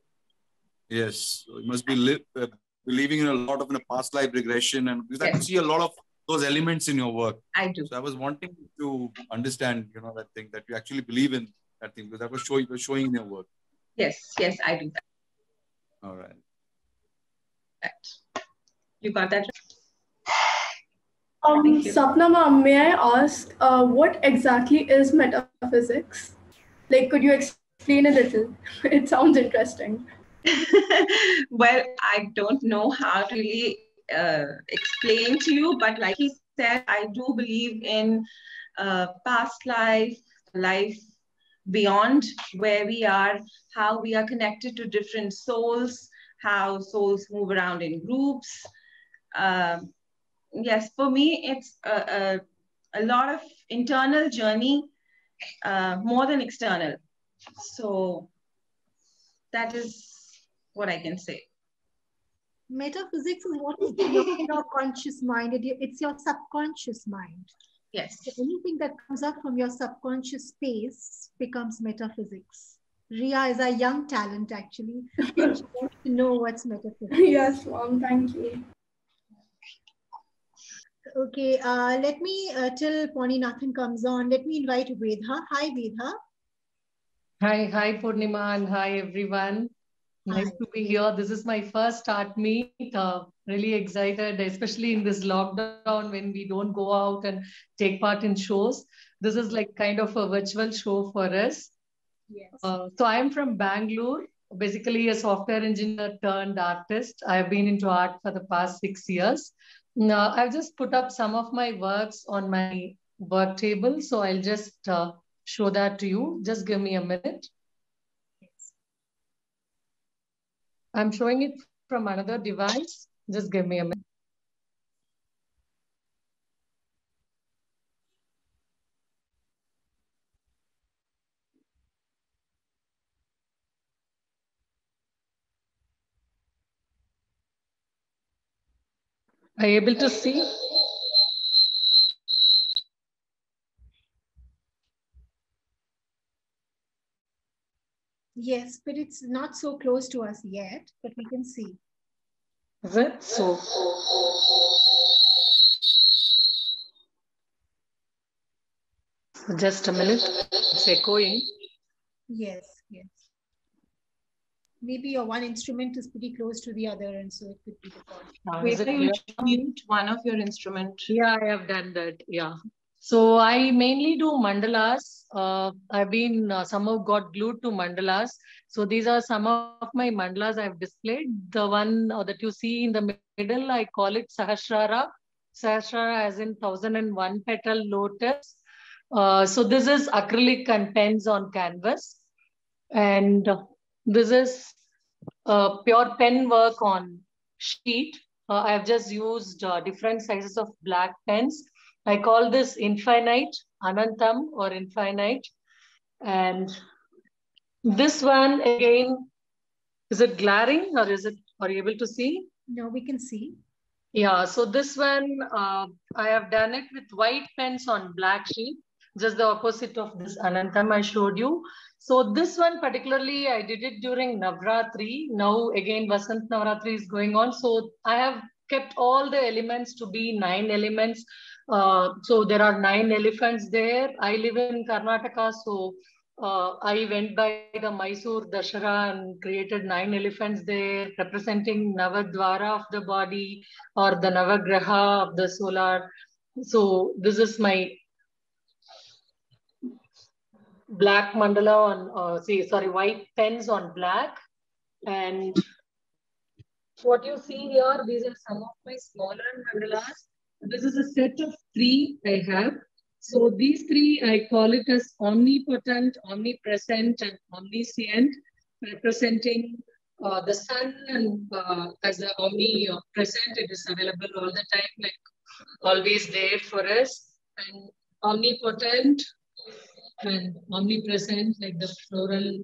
Yes, so you must be li uh, believing in a lot of in a past life regression, and because yes. I could see a lot of those elements in your work. I do. So I was wanting to understand, you know, that thing that you actually believe in that thing because I was showing, was showing in your work. Yes, yes, I do. That. All right. You got that? Um, Sapna ma'am, may I ask, uh, what exactly is metaphysics? Like, could you explain a little? It sounds interesting. Well, I don't know how to really uh, explain to you, but like he said, I do believe in uh, past life, life beyond where we are, how we are connected to different souls, how souls move around in groups. Uh, yes, for me, it's a, a, a lot of internal journey, uh, more than external. So that is what I can say. Metaphysics is what is developed in your conscious mind. It's your subconscious mind. Yes. So anything that comes up from your subconscious space becomes metaphysics. Ria is a young talent, actually. She wants to know what's metaphysics. Yes, mom, thank you. Okay, uh, let me, uh, till Purnimathan comes on, let me invite Vedha. Hi, Vedha. Hi, hi, Purnima, and hi, everyone. Hi. Nice to be here. This is my first art meet. Uh, really excited, especially in this lockdown when we don't go out and take part in shows. This is like kind of a virtual show for us. Yes. Uh, so I am from Bangalore, basically a software engineer turned artist. I have been into art for the past six years. Now I've just put up some of my works on my work table. So I'll just uh, show that to you. Just give me a minute. Yes. I'm showing it from another device. Just give me a minute. Are you able to see? Yes, but it's not so close to us yet, but we can see. Is it? So. Just a minute. It's echoing. Yes, yes. Maybe your one instrument is pretty close to the other, and so it could be the problem. Mute one of your instrument. Yeah, I have done that. Yeah. So I mainly do mandalas. Uh, I've been uh, somehow got glued to mandalas. So these are some of my mandalas I've displayed. The one uh, that you see in the middle, I call it Sahasrara. Sahasrara as in thousand and one petal lotus. Uh, so this is acrylic and pens on canvas, and uh, this is uh, pure pen work on sheet. Uh, I've just used uh, different sizes of black pens. I call this infinite, anantam or infinite. And this one again, is it glaring or is it, are you able to see? No, we can see. Yeah, so this one, uh, I have done it with white pens on black sheet. Just the opposite of this anantam I showed you. So this one particularly, I did it during Navratri. Now again, Vasant Navratri is going on. So I have kept all the elements to be nine elements. Uh, so there are nine elephants there. I live in Karnataka. So uh, I went by the Mysore Dashara and created nine elephants there representing Navadwara of the body or the Navagraha of the solar. So this is my black mandala on, uh, see, sorry, white pens on black. And what you see here, these are some of my smaller mandalas. This is a set of three I have. So these three, I call it as omnipotent, omnipresent, and omniscient, representing uh, the sun, and uh, as the omnipresent, it is available all the time, like always there for us, and omnipotent and omnipresent, like the floral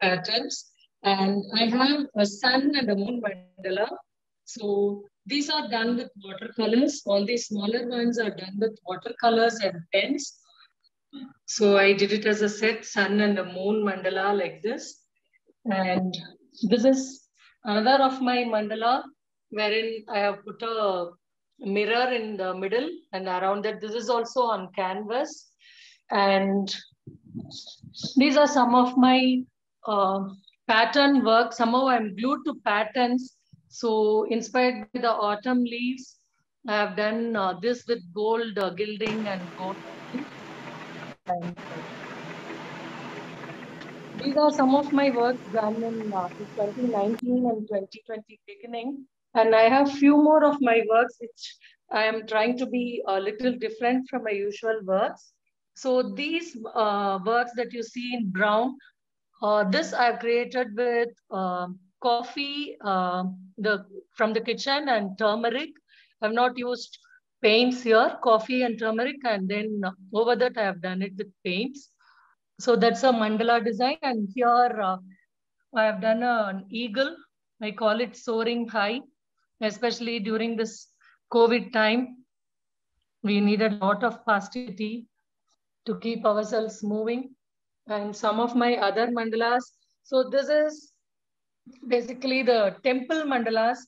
patterns. And I have a sun and a moon mandala. So these are done with watercolors. All these smaller ones are done with watercolors and pens. So I did it as a set, sun and a moon mandala like this. And this is another of my mandala, wherein I have put a mirror in the middle, and around that, this is also on canvas. And these are some of my uh, pattern work. Somehow I'm glued to patterns. So inspired by the autumn leaves, I have done uh, this with gold uh, gilding and gold. And these are some of my works done in uh, twenty nineteen and twenty twenty beginning. And I have few more of my works, which I am trying to be a little different from my usual works. So these uh, works that you see in brown, uh, this I've created with uh, coffee uh, the from the kitchen and turmeric. I've not used paints here, coffee and turmeric, and then over that I have done it with paints. So that's a mandala design. And here uh, I have done an eagle. I call it soaring high, especially during this COVID time. We need a lot of positivity to keep ourselves moving. And some of my other mandalas. So this is basically the temple mandalas.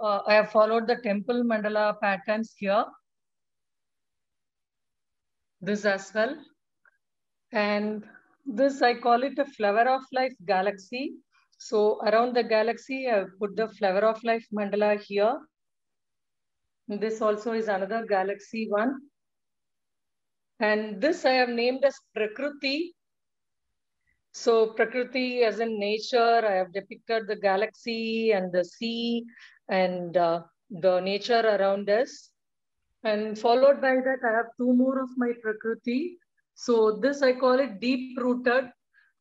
Uh, I have followed the temple mandala patterns here. This as well. And this, I call it a flower of life galaxy. So around the galaxy, I put the flower of life mandala here. This also is another galaxy one. And this I have named as Prakriti. So Prakriti as in nature, I have depicted the galaxy and the sea and uh, the nature around us. And followed by that, I have two more of my Prakriti. So this I call it deep rooted.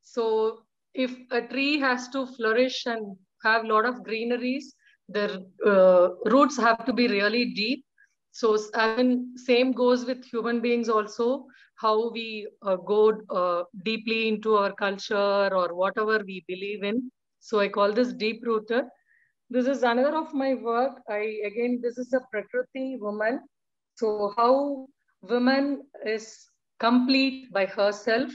So if a tree has to flourish and have a lot of greeneries, their uh, roots have to be really deep. So and same goes with human beings also, how we uh, go uh, deeply into our culture or whatever we believe in. So I call this deep-rooted. This is another of my work. I again, this is a Prakriti woman. So how woman is complete by herself.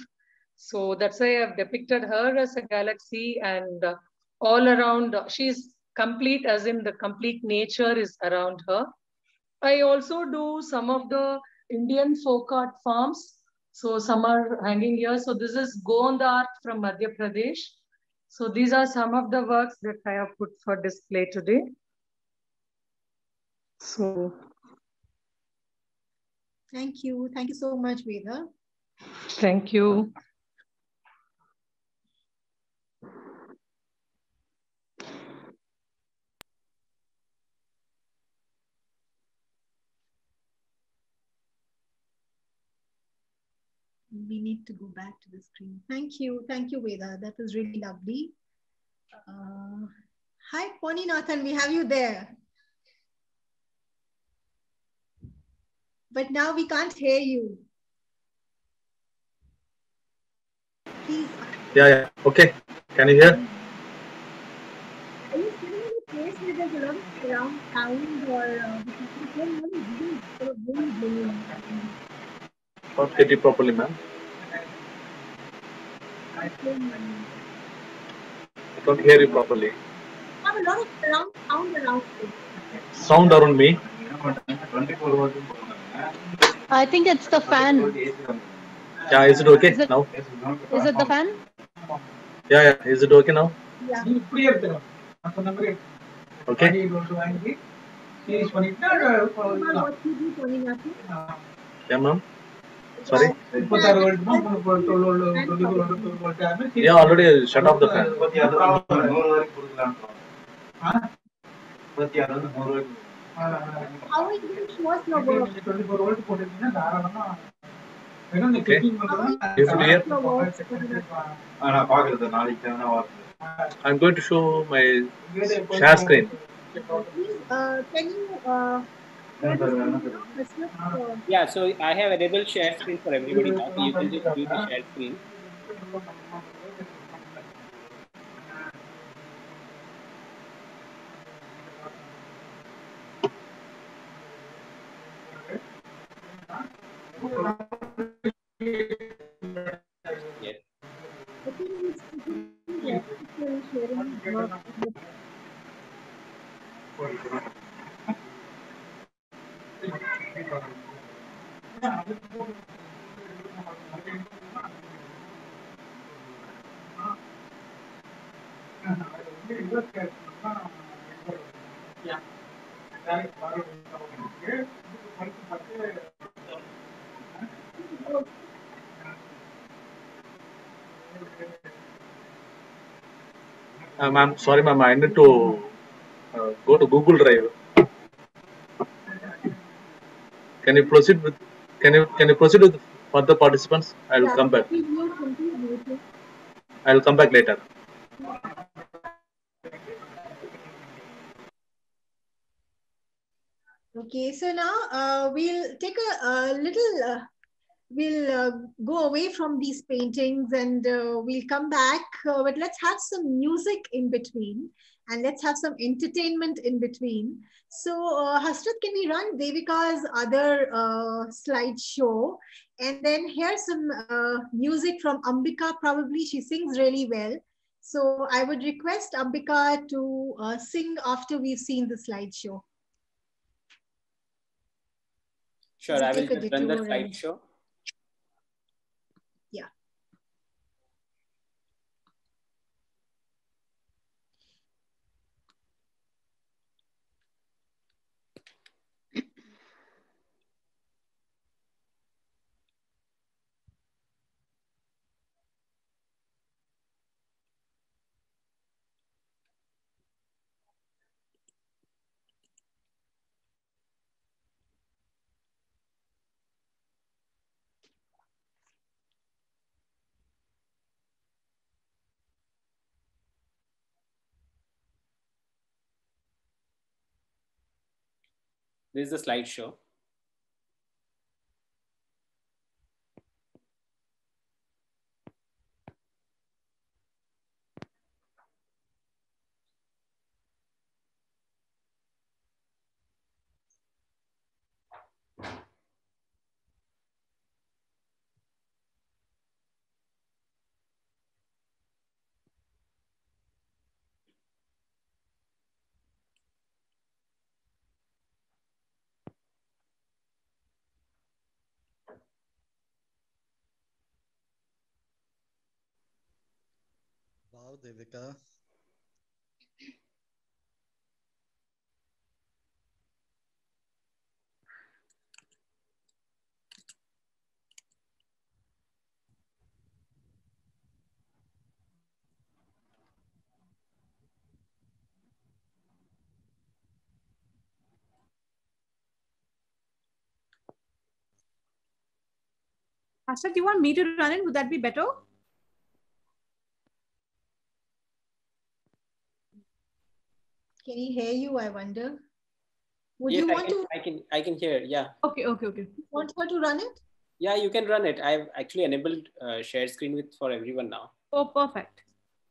So that's why I've depicted her as a galaxy, and uh, all around, uh, she's complete as in the complete nature is around her. I also do some of the Indian folk art forms. So some are hanging here. So this is Gond art from Madhya Pradesh. So these are some of the works that I have put for display today. So. Thank you. Thank you so much, Veda. Thank you. We need to go back to the screen. Thank you. Thank you, Veda. That was really lovely. Uh, hi, Pony Nathan, we have you there. But now we can't hear you. Please. Yeah, yeah. Okay. Can you hear? Are you still in a place where there's a lot of surround sound or uh, people not get it properly, ma'am. I don't hear you properly. I have a lot of sound, sound around me. Sound around me? I think it's the fan. Yeah, is it okay is it, now? Is it the fan? Yeah, yeah. Is it okay now? Yeah. Okay. Yeah, ma'am. Sorry? Yeah, already shut off the fan. I'm going to show my share screen. Uh, can you? Uh, yeah. So I have available share screen for everybody now. So you can just do the share screen. Yes. Yeah. Um, I'm sorry, ma'am. I need to uh, go to Google Drive. Can you proceed with? Can you can you proceed with further participants? I will yeah, come back. I will come back later. Okay, so now uh, we'll take a, a little. Uh, we'll uh, go away from these paintings and uh, we'll come back. Uh, but let's have some music in between. And let's have some entertainment in between. So, uh, Hasrat, can we run Devika's other uh, slideshow? And then here's some uh, music from Ambika, probably. She sings really well. So, I would request Ambika to uh, sing after we've seen the slideshow. Sure, so I will just run the slideshow. This is the slideshow. Wow, Devika. Asha, do you want me to run it? Would that be better? Can he hear you? I wonder. Would yes, you want I can, to? I can. I can hear. Yeah. Okay. Okay. Okay. You want her to run it? Yeah, you can run it. I've actually enabled uh, share screen with for everyone now. Oh, perfect.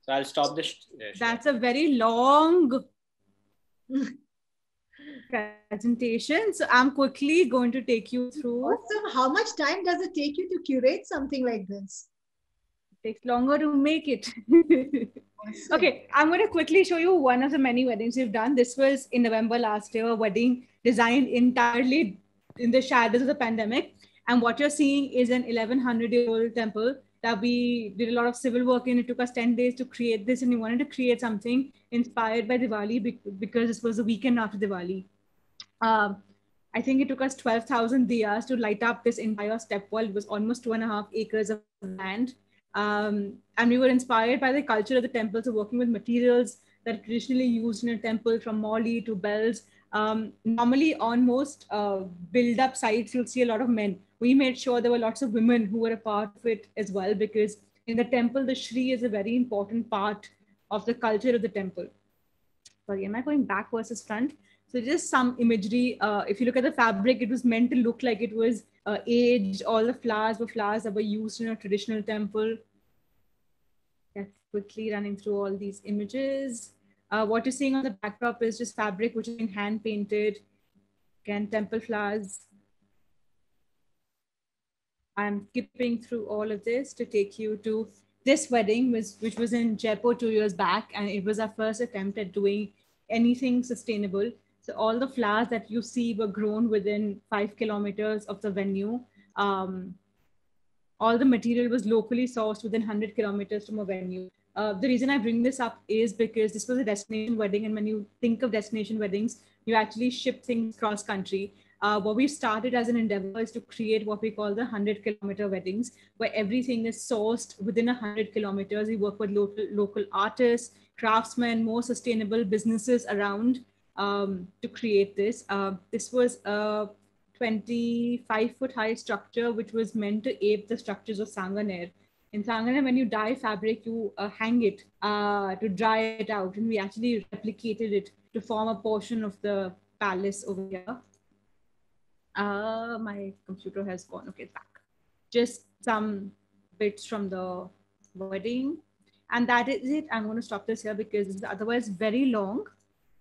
So I'll stop the. Uh, That's a very long presentation. So I'm quickly going to take you through. Awesome. How much time does it take you to curate something like this? Takes longer to make it. Okay, I'm going to quickly show you one of the many weddings we've done. This was in November last year, a wedding designed entirely in the shadows of the pandemic. And what you're seeing is an eleven hundred year old temple that we did a lot of civil work in. It took us ten days to create this, and we wanted to create something inspired by Diwali because this was the weekend after Diwali. Um, I think it took us twelve thousand diyas to light up this entire step wall. It was almost two and a half acres of land. Um, and we were inspired by the culture of the temple, so working with materials that are traditionally used in a temple, from moli to bells. Um, normally on most uh, build up sites, you'll see a lot of men. We made sure there were lots of women who were a part of it as well, because in the temple, the Shri is a very important part of the culture of the temple. Sorry, am I going back versus front? So just some imagery. Uh, if you look at the fabric, it was meant to look like it was uh, aged. All the flowers were flowers that were used in a traditional temple. That's quickly running through all these images. Uh, what you're seeing on the backdrop is just fabric which has been hand painted. Again, temple flowers. I'm skipping through all of this to take you to this wedding, which, which was in Jaipur two years back, and it was our first attempt at doing anything sustainable. So all the flowers that you see were grown within five kilometers of the venue. Um, all the material was locally sourced within one hundred kilometers from a venue. Uh, the reason I bring this up is because this was a destination wedding, and when you think of destination weddings, you actually ship things cross country. Uh, what we've started as an endeavor is to create what we call the one hundred kilometer weddings, where everything is sourced within one hundred kilometers. We work with local, local artists, craftsmen, more sustainable businesses around um, to create this. Uh, this was a twenty-five foot high structure, which was meant to ape the structures of Sanganer. In Sanganer, when you dye fabric, you uh, hang it uh, to dry it out. And we actually replicated it to form a portion of the palace over here. Uh, my computer has gone. Okay, it's back. Just some bits from the wedding. And that is it. I'm going to stop this here because it's otherwise very long.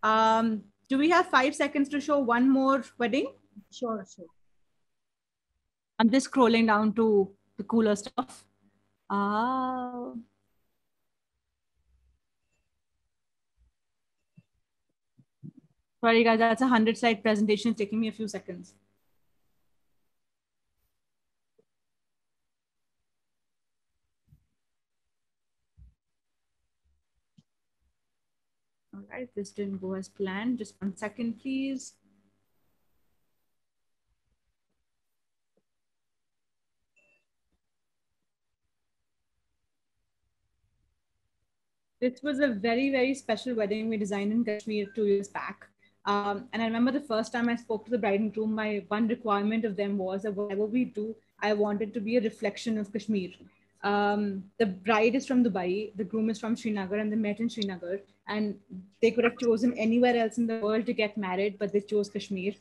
Um, do we have five seconds to show one more wedding? Sure, sure. I'm just scrolling down to the cooler stuff. Uh, sorry, guys, that's a hundred slide presentation. It's taking me a few seconds. Right, this didn't go as planned. Just one second, please. This was a very, very special wedding we designed in Kashmir two years back. Um, and I remember the first time I spoke to the bride and groom, my one requirement of them was that whatever we do, I want it to be a reflection of Kashmir. Um, the bride is from Dubai, the groom is from Srinagar, and they met in Srinagar. And they could have chosen anywhere else in the world to get married, but they chose Kashmir.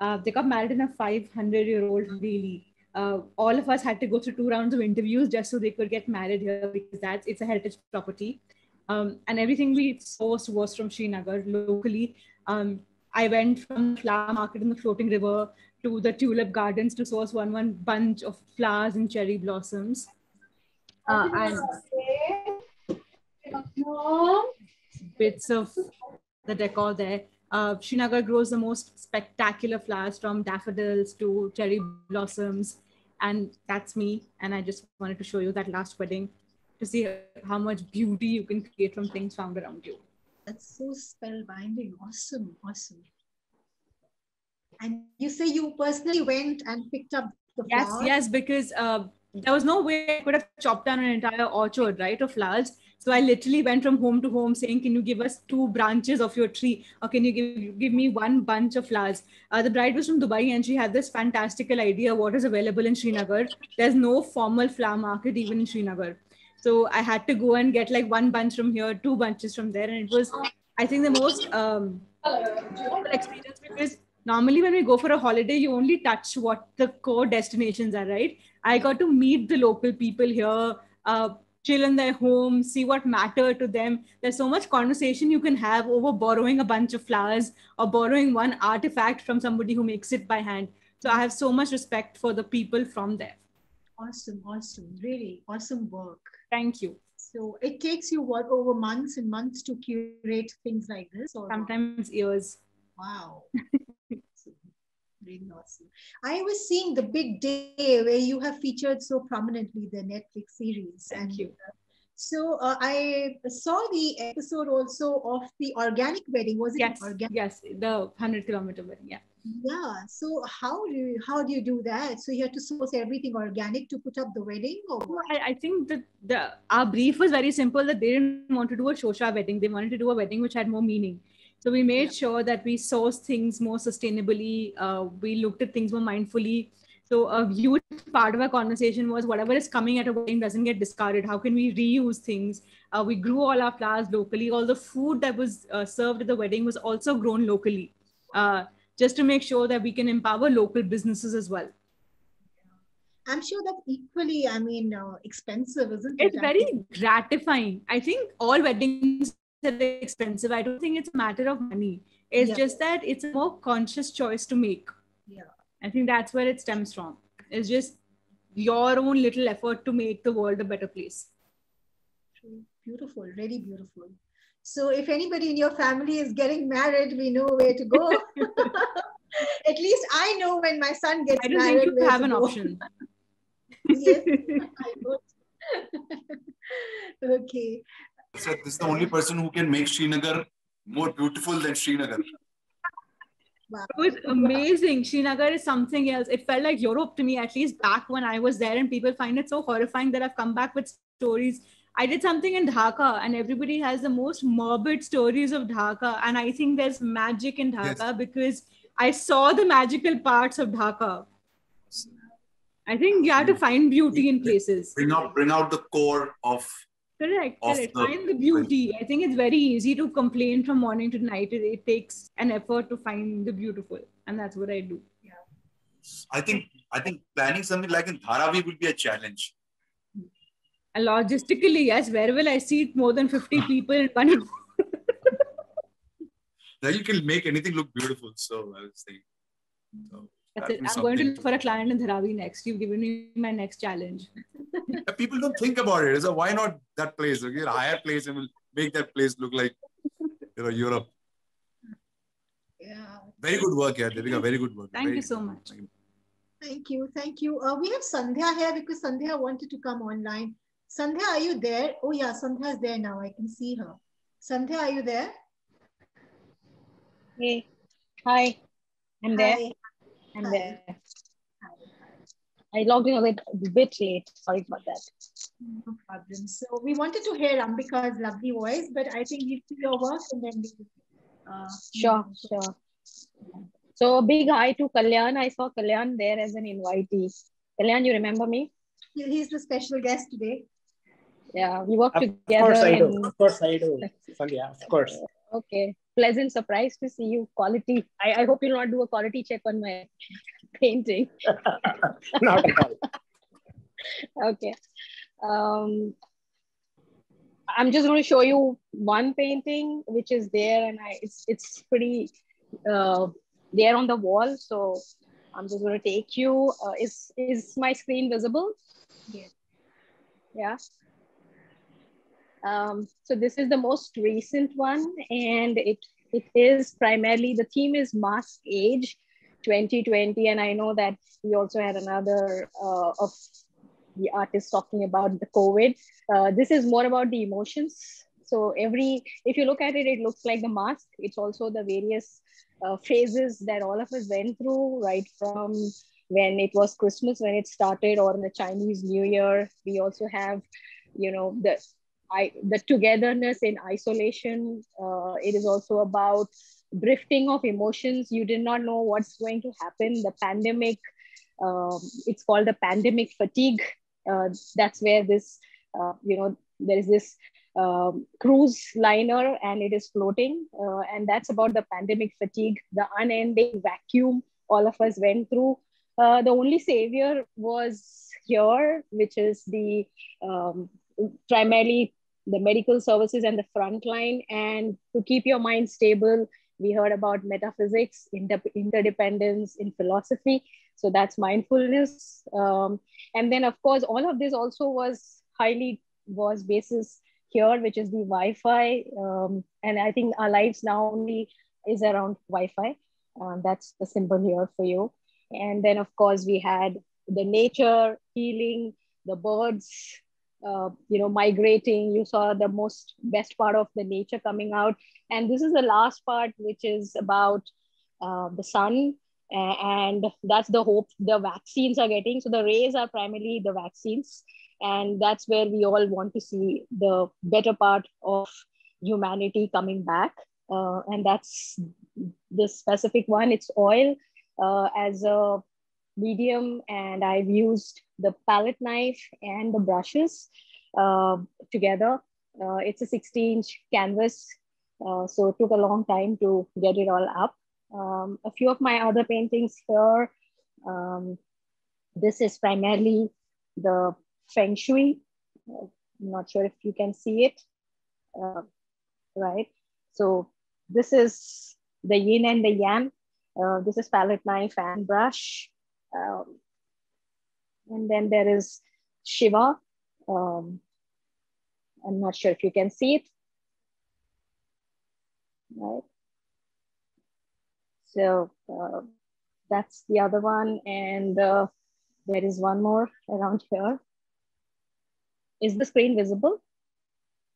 Uh, they got married in a five hundred year old really. Uh, all of us had to go through two rounds of interviews just so they could get married here, because that's, it's a heritage property. Um, and everything we sourced was from Srinagar locally. Um, I went from the flower market in the floating river to the tulip gardens to source one, one bunch of flowers and cherry blossoms. Uh, and bits of the decor there. Uh, Srinagar grows the most spectacular flowers, from daffodils to cherry blossoms. And that's me. And I just wanted to show you that last wedding to see how much beauty you can create from things found around you. That's so spellbinding. Awesome. Awesome. And you say you personally went and picked up the flowers? Yes, yes, because uh, there was no way I could have chopped down an entire orchard, right, of flowers. So I literally went from home to home saying, can you give us two branches of your tree? Or can you give, give me one bunch of flowers? Uh, the bride was from Dubai, and she had this fantastical idea of what is available in Srinagar. There's no formal flower market even in Srinagar. So I had to go and get like one bunch from here, two bunches from there. And it was, I think, the most um, beautiful experience, because normally when we go for a holiday, you only touch what the core destinations are, right? I got to meet the local people here, uh, chill in their home, see what mattered to them. There's so much conversation you can have over borrowing a bunch of flowers or borrowing one artifact from somebody who makes it by hand. So I have so much respect for the people from there. Awesome, awesome. Really awesome work. Thank you. So it takes you what, over months and months to curate things like this? Or sometimes years. Wow. Really awesome. I was seeing The Big Day, where you have featured so prominently, the Netflix series. Thank and you. So uh, I saw the episode also of the organic wedding. Was it yes, organic? Yes, the hundred kilometer wedding. Yeah. Yeah. So how do you, how do you do that? So you have to source everything organic to put up the wedding, or what? I, I think that the our brief was very simple, that they didn't want to do a shosha wedding. They wanted to do a wedding which had more meaning. So we made yeah. sure that we sourced things more sustainably. Uh, we looked at things more mindfully. So a huge part of our conversation was whatever is coming at a wedding doesn't get discarded. How can we reuse things? Uh, we grew all our flowers locally. All the food that was uh, served at the wedding was also grown locally, uh, just to make sure that we can empower local businesses as well. I'm sure that's equally, I mean, uh, expensive, isn't it? It's very gratifying. I think all weddings are expensive. I don't think it's a matter of money. It's yeah. just that it's a more conscious choice to make. Yeah. I think that's where it stems from. It's just your own little effort to make the world a better place. Beautiful, really beautiful. So if anybody in your family is getting married, we know where to go. At least I know when my son gets married. I don't married, think you have an go. Option. Yes, I would. Okay. So this is the only person who can make Srinagar more beautiful than Srinagar. Wow. It was amazing. Srinagar is something else. It felt like Europe to me, at least back when I was there, and people find it so horrifying that I've come back with stories. I did something in Dhaka and everybody has the most morbid stories of Dhaka, and I think there's magic in Dhaka yes. because I saw the magical parts of Dhaka. I think you have to find beauty in places. Bring out, bring out the core of... Correct, of correct. The, find the beauty. I think it's very easy to complain from morning to night. It, it takes an effort to find the beautiful, and that's what I do. Yeah. I think I think planning something like in Dharavi would be a challenge. And logistically, yes. Where will I see more than fifty people in one room? Then you can make anything look beautiful. So I was saying. So that's it. I'm going to look for a client in Dharavi next. You've given me my next challenge. People don't think about it. So why not that place? Okay, a higher place, and we'll make that place look like, you know, Europe. Yeah. Very good work, yeah, Devika. Very good work. Thank very you so much. Thank you. Thank you. Thank you. Uh, we have Sandhya here because Sandhya wanted to come online. Sandhya, are you there? Oh yeah, Sandhya is there now. I can see her. Sandhya, are you there? Hey. Hi. I'm Hi. there. I'm Hi. there. I logged in a bit, a bit late. Sorry about that. No problem. So we wanted to hear Ambika's lovely voice, but I think you do your work and then we. Uh, sure, sure. So big hi to Kalyan. I saw Kalyan there as an invitee. Kalyan, you remember me? He's the special guest today. Yeah, we worked of together. Course I do. Of course I do. Sorry, of course. Okay. Pleasant surprise to see you. Quality. I, I hope you'll not do a quality check on my painting. Not at all. Okay. Um, I'm just going to show you one painting which is there, and I it's it's pretty uh, there on the wall. So I'm just going to take you. Uh, is is my screen visible? Yeah. Yeah. Um, so this is the most recent one, and it it is primarily, the theme is mask age twenty twenty, and I know that we also had another uh, of the artists talking about the COVID. Uh, this is more about the emotions. So every, if you look at it, it looks like the mask. It's also the various uh, phases that all of us went through, right from when it was Christmas, when it started, or the Chinese New Year. We also have, you know, the I, the togetherness in isolation. Uh, it is also about drifting of emotions. You did not know what's going to happen. The pandemic, uh, it's called the pandemic fatigue. Uh, that's where this, uh, you know, there is this uh, cruise liner and it is floating. Uh, and that's about the pandemic fatigue, the unending vacuum all of us went through. Uh, the only savior was here, which is the um, primarily the medical services and the front line, and to keep your mind stable, we heard about metaphysics, inter interdependence in philosophy. So that's mindfulness. Um, and then of course, all of this also was highly was basis here, which is the Wi-Fi. Um, and I think our lives now only is around Wi-Fi. Um, that's the symbol here for you. And then of course we had the nature, healing, the birds, uh, you know, migrating. You saw the most best part of the nature coming out. And this is the last part, which is about uh, the sun. And that's the hope the vaccines are getting. So the rays are primarily the vaccines. And that's where we all want to see the better part of humanity coming back. Uh, and that's this specific one. It's oil uh, as a medium. And I've used the palette knife and the brushes uh, together. Uh, it's a sixteen inch canvas. Uh, so it took a long time to get it all up. Um, a few of my other paintings here. Um, this is primarily the Feng Shui. I'm not sure if you can see it, uh, right? So this is the yin and the yang. Uh, this is palette knife and brush. Um, and then there is Shiva. Um, I'm not sure if you can see it, right? So uh, that's the other one. And uh, there is one more around here. Is the screen visible?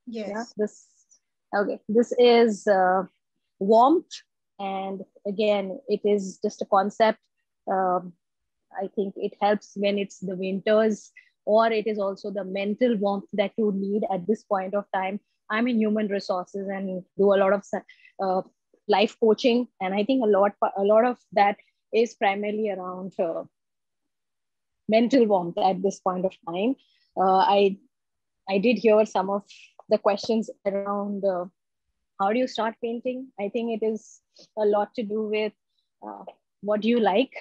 Yes. Yeah, this, okay, this is uh, warmth. And again, it is just a concept. Um, I think it helps when it's the winters, or it is also the mental warmth that you need at this point of time. I'm in human resources and do a lot of uh, life coaching, and I think a lot a lot of that is primarily around uh, mental warmth at this point of time. Uh, I I did hear some of the questions around uh, how do you start painting. I think it is a lot to do with uh, what do you like.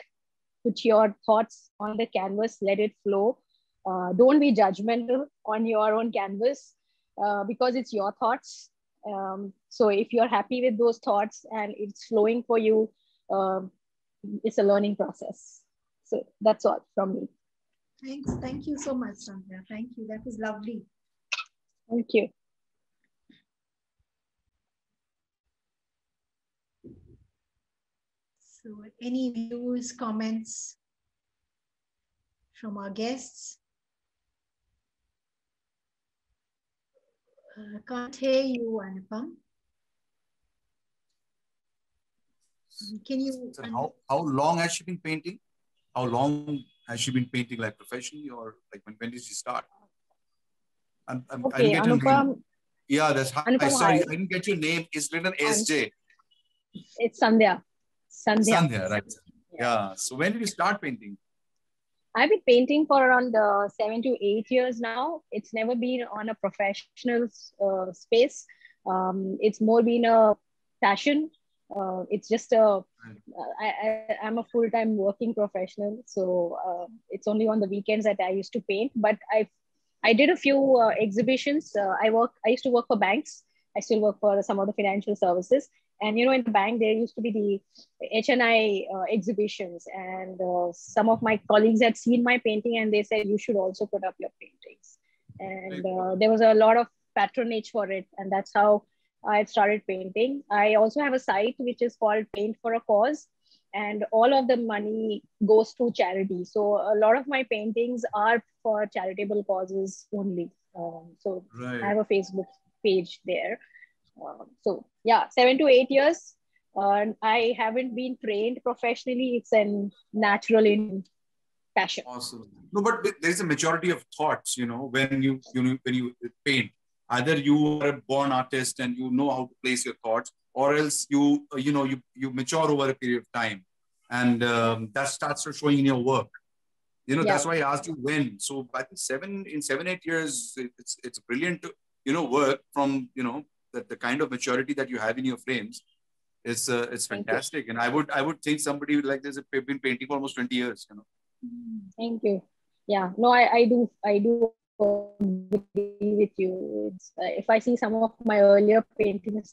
Put your thoughts on the canvas, let it flow. Uh, don't be judgmental on your own canvas uh, because it's your thoughts. Um, so if you're happy with those thoughts and it's flowing for you, um, it's a learning process. So that's all from me. Thanks. Thank you so much, Sandhya. Thank you. That was lovely. Thank you. So any views, comments from our guests? Uh, can't hear you, Anupam. Can you? So how, how long has she been painting? How long has she been painting, like professionally, or like when, when did she start? I'm, I'm, okay, I'm Anupam, yeah, that's how I saw you. I didn't get your name. It's written S J. It's Sandhya. Sandhya. Sandhya, right. Yeah. yeah. So when did you start painting? I've been painting for around uh, seven to eight years now. It's never been on a professional uh, space. Um, it's more been a passion. Uh, it's just a, I, I, I'm a full-time working professional. So uh, it's only on the weekends that I used to paint, but I I did a few uh, exhibitions. Uh, I work, I used to work for banks. I still work for some of the financial services. And, you know, in the bank, there used to be the H and I uh, exhibitions. And uh, some of my colleagues had seen my painting and they said, you should also put up your paintings. And uh, there was a lot of patronage for it. And that's how I started painting. I also have a site which is called Paint for a Cause. And all of the money goes to charity. So a lot of my paintings are for charitable causes only. Um, so right. I have a Facebook page there. Um, so yeah, seven to eight years. Uh, I haven't been trained professionally. It's a natural in passion. Awesome. No, but there's a majority of thoughts, you know, when you, you know, when you paint, either you are a born artist and you know how to place your thoughts, or else you, you know, you, you mature over a period of time, and um, that starts showing in your work. You know, yeah. That's why I asked you when. So I think seven in seven, eight years, it's, it's brilliant, you know, work from, you know, that the kind of maturity that you have in your frames is uh, it's fantastic. And I would I would think somebody like this has been painting for almost twenty years, you know. Thank you. Yeah, no, I, I do I do agree with you. It's, uh, if I see some of my earlier paintings,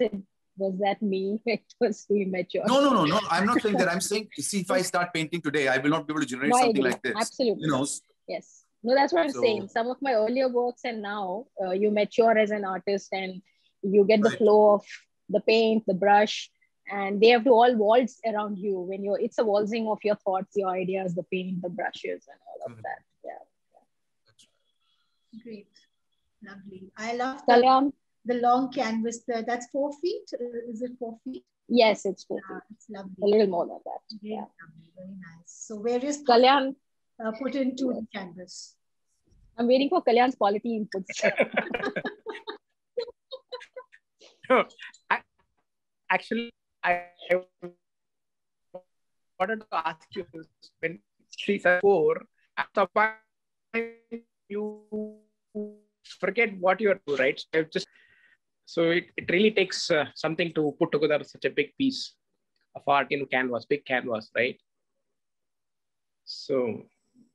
was that me? It was immature. No, no, no, no. I'm not saying that. I'm saying, see, if I start painting today, I will not be able to generate no, something like this. Absolutely. You know. Yes. No, that's what I'm so, saying. Some of my earlier works, and now uh, you mature as an artist and you get the right flow of the paint, the brush, and they have to all waltz around you when you're, it's a waltzing of your thoughts, your ideas, the paint, the brushes, and all of that. Yeah. Great. Lovely. I love the, the long canvas. The, that's four feet. Is it four feet? Yes, it's four feet. Ah, it's lovely. A little more than that. Very, yeah. Lovely. Very nice. So various Kalyan uh, put into the canvas. I'm waiting for Kalyan's quality inputs. No, I, actually, I, I wanted to ask you when she's four, you forget what you're doing, right? So, just, so it, it really takes uh, something to put together such a big piece of art in canvas, big canvas, right? So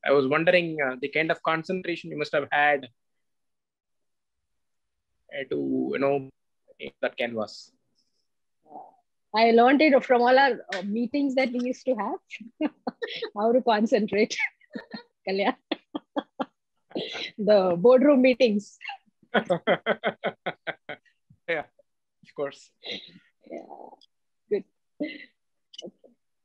I was wondering uh, the kind of concentration you must have had uh, to, you know, that canvas. I learned it from all our uh, meetings that we used to have, how to concentrate. Kalyan. The boardroom meetings. Yeah, of course. Yeah, good. Okay.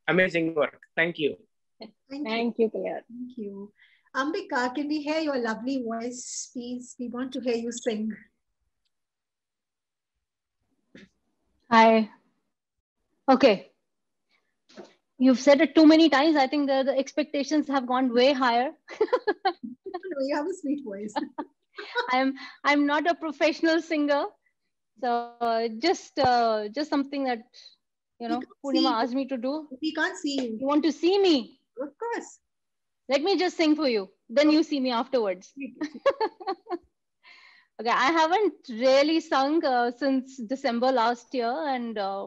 Amazing work. Thank you. Thank, Thank you, Kalyan. Thank you. Ambika, can we hear your lovely voice, please? We want to hear you sing. Hi. Okay. You've said it too many times. I think the, the expectations have gone way higher. You have a sweet voice. I'm I'm not a professional singer, so uh, just uh, just something that, you know, Poonima asked me to do. We can't see you. You want to see me? Of course. Let me just sing for you. Then you see me afterwards. Okay, I haven't really sung uh, since December last year, and uh,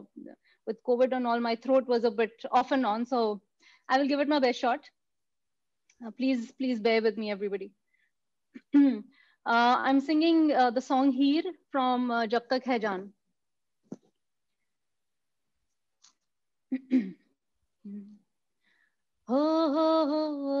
with COVID and all, my throat was a bit off and on. So I will give it my best shot. Uh, please, please bear with me, everybody. uh, I'm singing uh, the song Heer from uh, Jab Tak Hai Jaan. Ho ho ho ho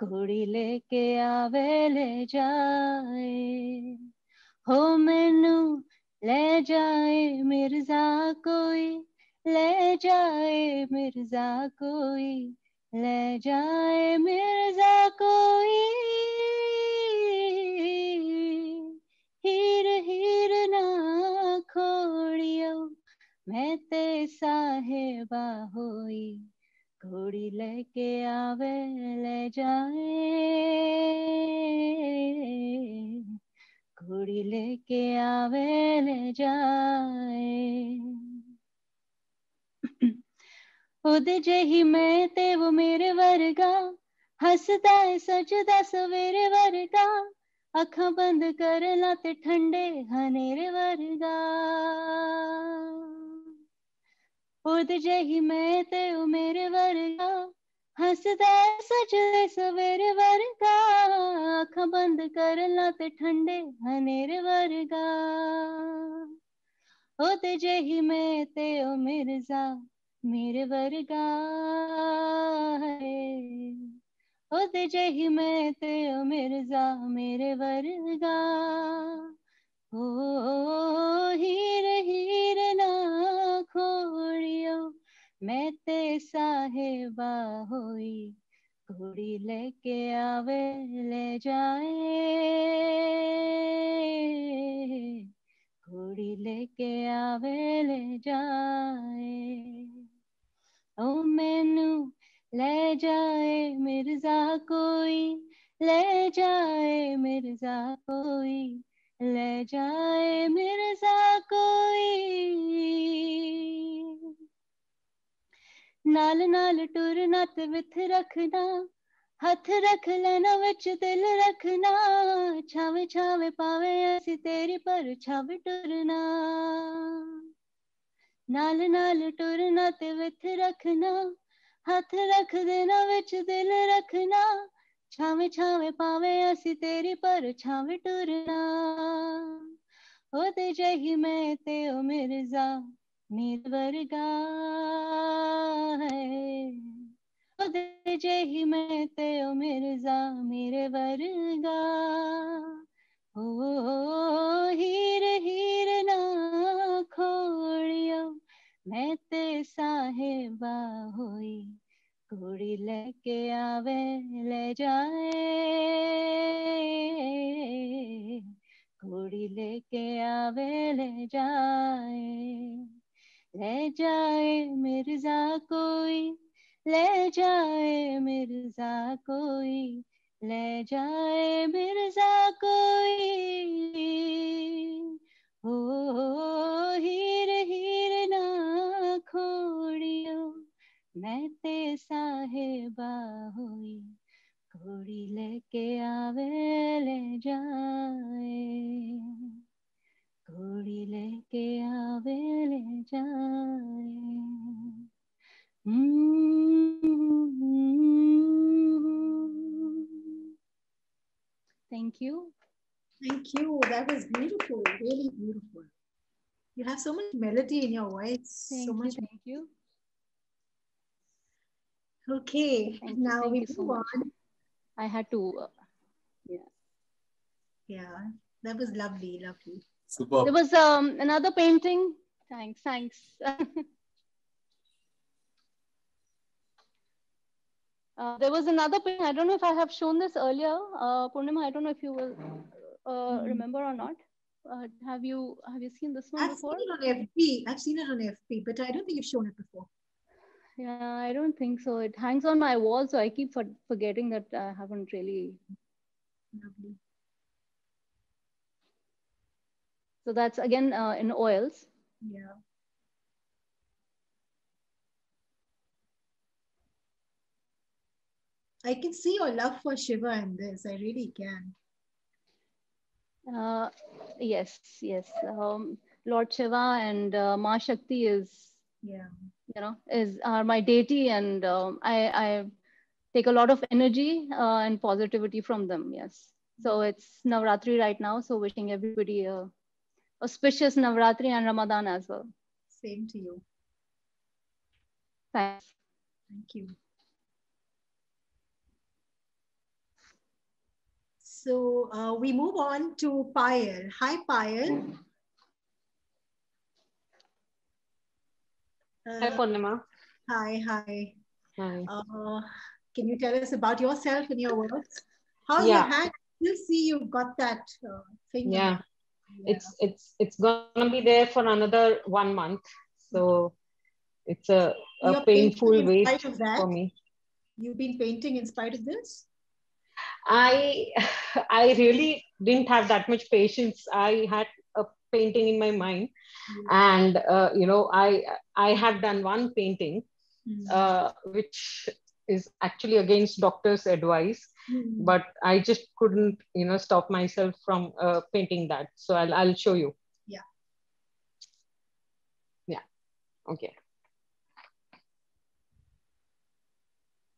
कोड़ी लेके आवे ले जाए हो मैनू ले जाए मिर्जा कोई ले जाए मिर्जा कोई ले जाए मिर्जा कोई हीर हीर ना खोड़ियो मैं ते साहेबा होई घोड़ी लेके आवे ले जाए घोड़ी लेके आवे ले जाए ओदे जेही मैं ते वो मेरे वर्गा हसदा है सजदा सवेरे वर्गा अखां बंद कर ला ते ठंडे हनेरे वर्गा ओदे जेही मैं ते वो मेरे वर्गा हसदा है सजदा सवेरे वर्गा अखां बंद कर ला ते ठंडे हनेरे वर्गा ओदे जेही मैं ते ओ मिर्जा मेरे वर्गा है ओदे जेही मैं ते ओ मिर्जा मेरे वर्गा ओ हीर हीर ना खोड़ियो मैं ते साहेबा होई घोड़ी लेके आवे ले जाए घोड़ी लेके आवे ले जाए ओ मैनू ले जाए मिर्जा कोई ले जाए मिर्जा कोई ले जाए मिर्जा कोई नाल नाल टुरना ते विथ रखना हथ रख लेना विच दिल रखना छावे छावे पावे ऐसी तेरी पर छावे टुरना नाल नाल टुरना ते विथ रखना हथ रख देना विच दिल रखना छावे छावे पावे असी तेरी पर छावे टुरना ओ ते जही मैं ते ओ मिर्जा मेर वर्गा है ओ ते जही मैं ते ओ मिर्जा मेरे वर्गा ओ हीर हीर ना खोड़ियो मैं ते साहेबा होई घोड़ी लेके आवे ले जाए घोड़ी लेके आवे ले जाए ले जाए मिर्जा कोई ले जाए मिर्जा कोई ले जाए मिर्जा कोई ओ हीर हीर ना खोड़ियो मैं ते साहेबा हुई घोड़ी लेके आवे ले जाए घोड़ी लेके आवे ले जाए Thank you. Thank you. That was beautiful, really beautiful. You have so much melody in your voice. Thank so you, much. Thank you. Okay, thank now you, we move so on. I had to, uh, yeah. Yeah, that was lovely, lovely. Super. There was um, another painting. Thanks, thanks. uh, there was another painting. I don't know if I have shown this earlier. Uh, Purnima, I don't know if you will uh, mm-hmm. remember or not. Uh, have you have you seen this one I've before? I've seen it on F P. I've seen it on F P, but I don't think you've shown it before. Yeah, I don't think so. It hangs on my wall, so I keep for forgetting that I haven't really. Lovely. So that's again uh, in oils. Yeah. I can see your love for Shiva in this. I really can. Uh, yes, yes. Um, Lord Shiva and uh, Ma Shakti is. Yeah. You know, is are my deity, and um, I, I take a lot of energy uh, and positivity from them. Yes, so it's Navratri right now. So wishing everybody a auspicious Navratri and Ramadan as well. Same to you. Thanks. Thank you. So uh, we move on to Payal. Hi, Payal. Uh, hi, Purnima. Hi, hi. Hi. Uh, can you tell us about yourself and your works? How's yeah. your hand? You see, you've got that uh, thing. Yeah. yeah, it's it's it's gonna be there for another one month. So it's a, a painful wait for me. You've been painting in spite of this? I I really didn't have that much patience. I had a painting in my mind. Mm-hmm. And uh, you know, I I have done one painting, mm-hmm. uh, which is actually against doctor's advice, mm-hmm. but I just couldn't, you know, stop myself from uh, painting that. So I'll I'll show you. Yeah. Yeah. Okay.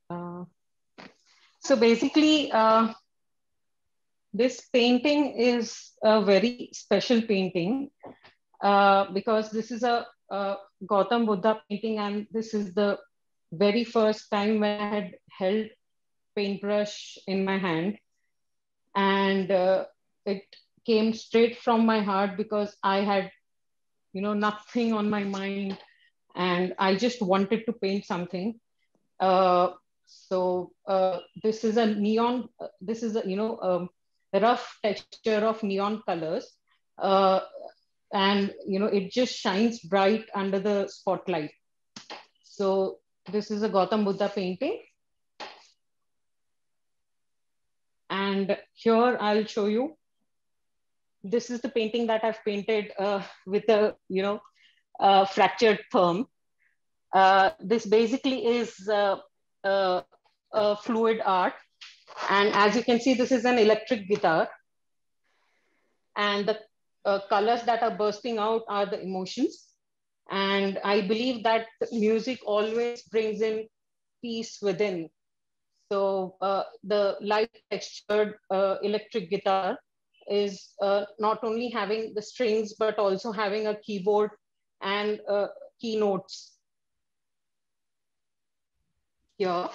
Uh, so basically, uh, this painting is a very special painting. Uh, because this is a, a Gautam Buddha painting, and this is the very first time when I had held paintbrush in my hand, and uh, it came straight from my heart because I had, you know, nothing on my mind, and I just wanted to paint something. Uh, so uh, this is a neon. Uh, this is a, you know, a rough texture of neon colors. Uh, And, you know, it just shines bright under the spotlight. So this is a Gautam Buddha painting. And here I'll show you. This is the painting that I've painted uh, with a, you know, uh, fractured thumb. Uh, this basically is uh, uh, a fluid art. And as you can see, this is an electric guitar. And the Uh, colors that are bursting out are the emotions. And I believe that music always brings in peace within. So uh, the light textured uh, electric guitar is uh, not only having the strings, but also having a keyboard and uh, key notes here.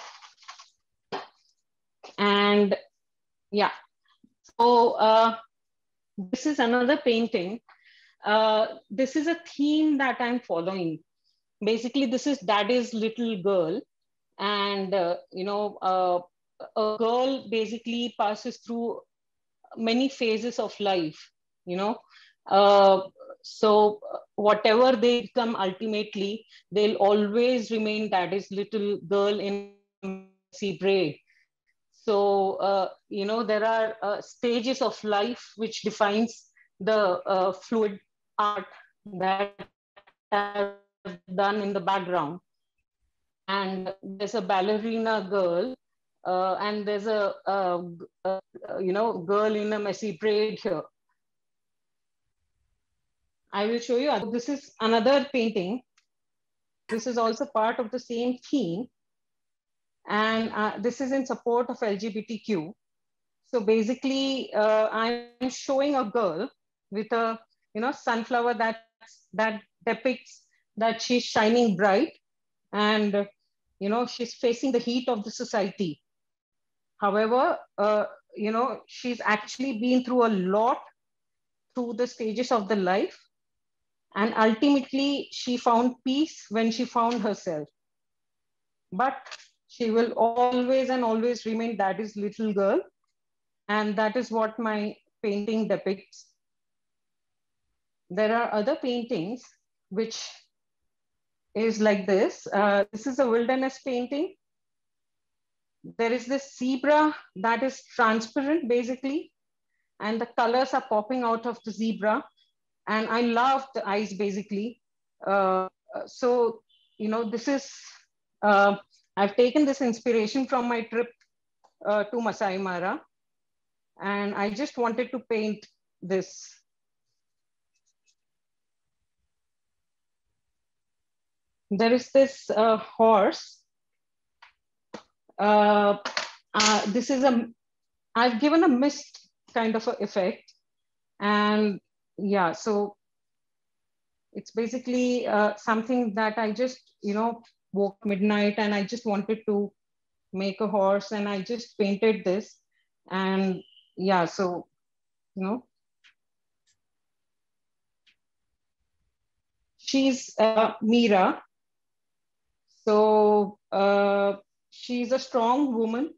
And yeah, so uh, this is another painting. Uh, this is a theme that I'm following. Basically, this is Daddy's little girl. And, uh, you know, uh, a girl basically passes through many phases of life, you know. Uh, so whatever they become ultimately, they'll always remain Daddy's little girl in messy braid. So, uh, you know, there are uh, stages of life which defines the uh, fluid art that I've done in the background. And there's a ballerina girl, uh, and there's a, uh, uh, you know, girl in a messy braid here. I will show you. This is another painting. This is also part of the same theme. And uh, this is in support of L G B T Q. So basically, uh, I'm showing a girl with a, you know, sunflower that, that depicts that she's shining bright. And, uh, you know, she's facing the heat of the society. However, uh, you know, she's actually been through a lot through the stages of the life. And ultimately, she found peace when she found herself. But she will always and always remain Daddy's little girl. And that is what my painting depicts. There are other paintings which is like this. Uh, this is a wilderness painting. There is this zebra that is transparent basically, and the colors are popping out of the zebra. And I love the eyes basically. Uh, so, you know, this is, uh, I've taken this inspiration from my trip uh, to Masai Mara. And I just wanted to paint this. There is this uh, horse. Uh, uh, this is a, I've given a mist kind of a effect. And yeah, so it's basically uh, something that I just, you know, woke midnight and I just wanted to make a horse and I just painted this. And yeah, so, you know, she's uh, Meera. So uh, she's a strong woman.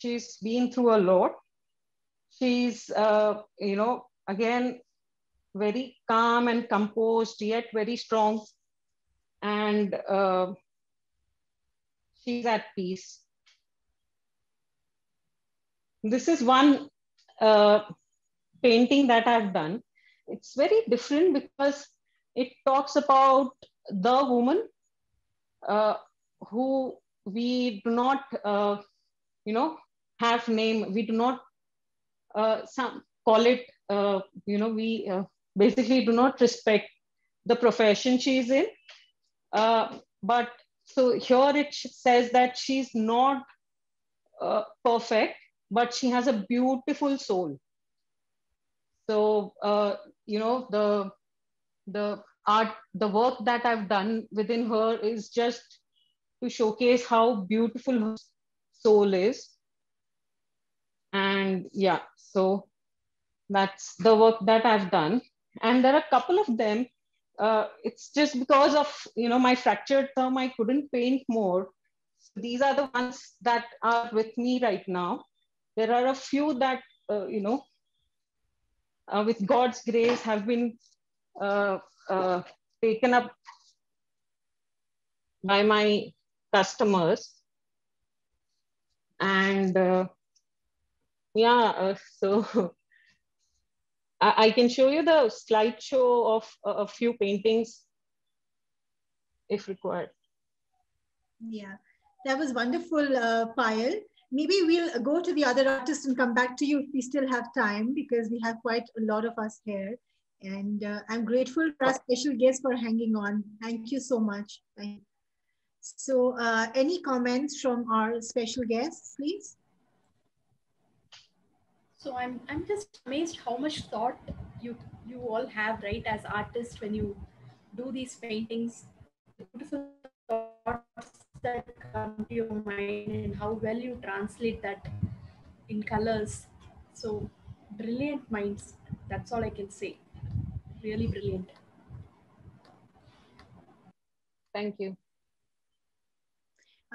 She's been through a lot. She's, uh, you know, again, very calm and composed, yet very strong. And uh, she's at peace. This is one uh, painting that I've done. It's very different because it talks about the woman Uh, who we do not, uh, you know, have name. We do not uh, some call it, uh, you know, we uh, basically do not respect the profession she's in. Uh, but so here it says that she's not uh, perfect, but she has a beautiful soul. So, uh, you know, the, the, art, the work that I've done within her is just to showcase how beautiful her soul is. And yeah, so that's the work that I've done. And there are a couple of them. Uh, it's just because of, you know, my fractured thumb, I couldn't paint more. So these are the ones that are with me right now. There are a few that, uh, you know, uh, with God's grace have been uh, Uh, taken up by my customers. And uh, yeah, uh, so I, I can show you the slideshow of uh, a few paintings if required. Yeah, that was wonderful, uh, Payal. Maybe we'll go to the other artists and come back to you if we still have time, because we have quite a lot of us here. And uh, I'm grateful for our special guests for hanging on. Thank you so much. Thank you. So uh, any comments from our special guests, please? So I'm, I'm just amazed how much thought you, you all have, right, as artists when you do these paintings, the beautiful thoughts that come to your mind and how well you translate that in colors. So brilliant minds, that's all I can say. Really brilliant. Thank you.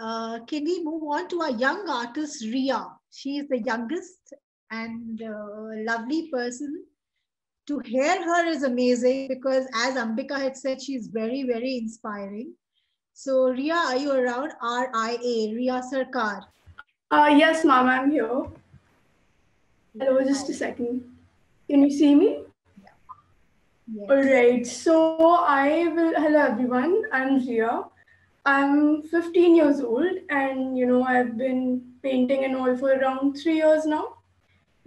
Uh, can we move on to our young artist, Riya? She is the youngest and uh, lovely person. To hear her is amazing because, as Ambika had said, she's very, very inspiring. So, Riya, are you around? R I A, Riya Sarkar. Uh, yes, ma'am, I'm here. Hello, just a second. Can you see me? Yeah. Yes. All right. So, I will. Hello, everyone. I'm Riya. I'm fifteen years old and, you know, I've been painting and all for around three years now,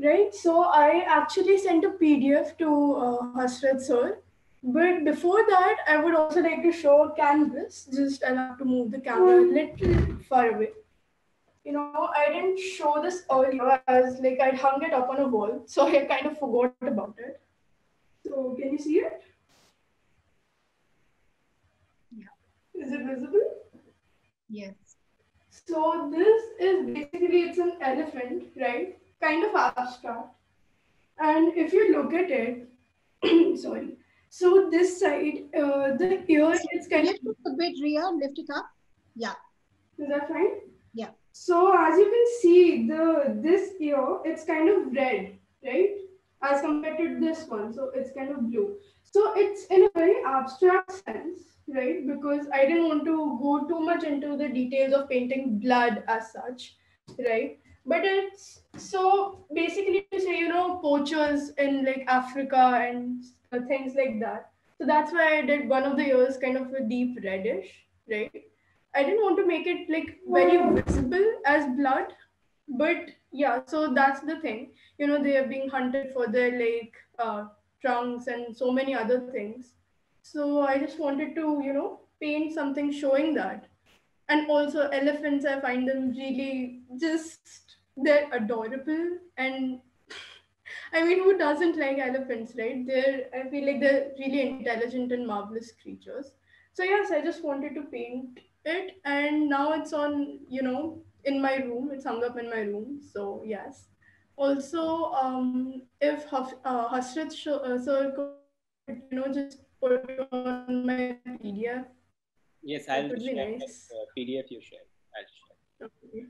right? So I actually sent a P D F to uh, Hasrat sir, but before that, I would also like to show a canvas. Just I'll have to move the camera a little far away. You know, I didn't show this earlier as like I hung it up on a wall, so I kind of forgot about it. So can you see it? Is it visible? Yes. So this is basically, it's an elephant, right? Kind of abstract. And if you look at it, sorry. So this side, uh, the ear is kind of... Lift it a bit, Riya, lift it up. Yeah. Is that fine? Yeah. So as you can see, the this ear, it's kind of red, right? As compared to this one. So it's kind of blue. So it's in a very abstract sense. Right, because I didn't want to go too much into the details of painting blood as such, right? But it's so basically to say, you know, poachers in like Africa and things like that. So that's why I did one of the ears kind of a deep reddish, right? I didn't want to make it like very visible as blood, but yeah, so that's the thing. You know, they are being hunted for their like uh, trunks and so many other things. So I just wanted to, you know, paint something showing that. And also elephants, I find them really just, they're adorable. And I mean, who doesn't like elephants, right? They're, I feel like they're really intelligent and marvelous creatures. So yes, I just wanted to paint it. And now it's on, you know, in my room, it's hung up in my room. So yes. Also, um, if uh, Hasrat sir could, you know, just on my P D F. Yes, I'll share nice. uh, P D F you share. I'll share.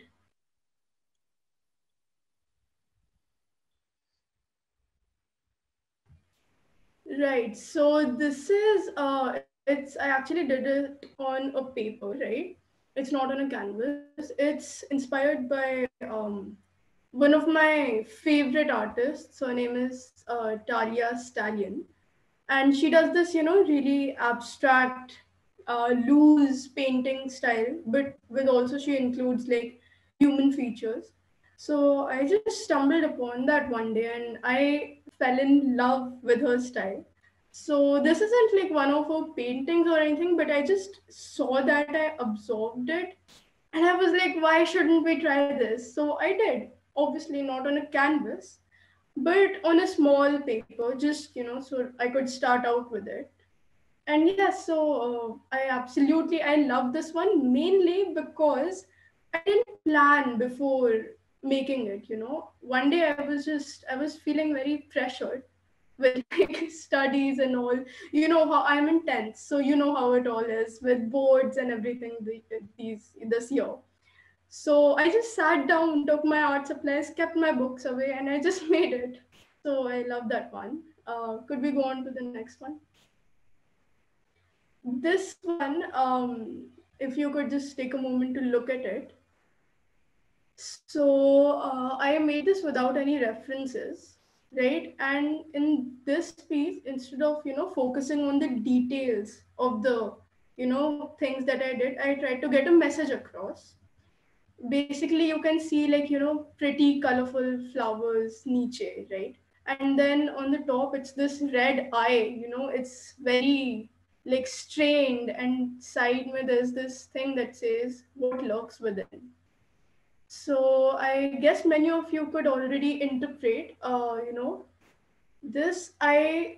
Okay. Right. So this is uh, it's I actually did it on a paper, right? It's not on a canvas. It's inspired by um one of my favorite artists. Her name is uh, Talia Stallion. And she does this, you know, really abstract, uh, loose painting style, but with also she includes like human features. So I just stumbled upon that one day and I fell in love with her style. So this isn't like one of her paintings or anything, but I just saw that, I absorbed it. And I was like, why shouldn't we try this? So I did, obviously not on a canvas, but on a small paper, just, you know, so I could start out with it. And yes, yeah, so uh, I absolutely, I love this one mainly because I didn't plan before making it, you know. One day I was just, I was feeling very pressured with like, studies and all, you know, how I'm intense. So you know how it all is with boards and everything the, these this year. So I just sat down, took my art supplies, kept my books away, and I just made it. So I love that one. Uh, could we go on to the next one? This one, um, if you could just take a moment to look at it. So uh, I made this without any references, right? And in this piece, instead of, you know, focusing on the details of the, you know, things that I did, I tried to get a message across. Basically, you can see like, you know, pretty colorful flowers, niche, right? And then on the top, it's this red eye, you know, it's very like strained, and side में there's this thing that says what lurks within. So I guess many of you could already interpret, uh, you know, this. I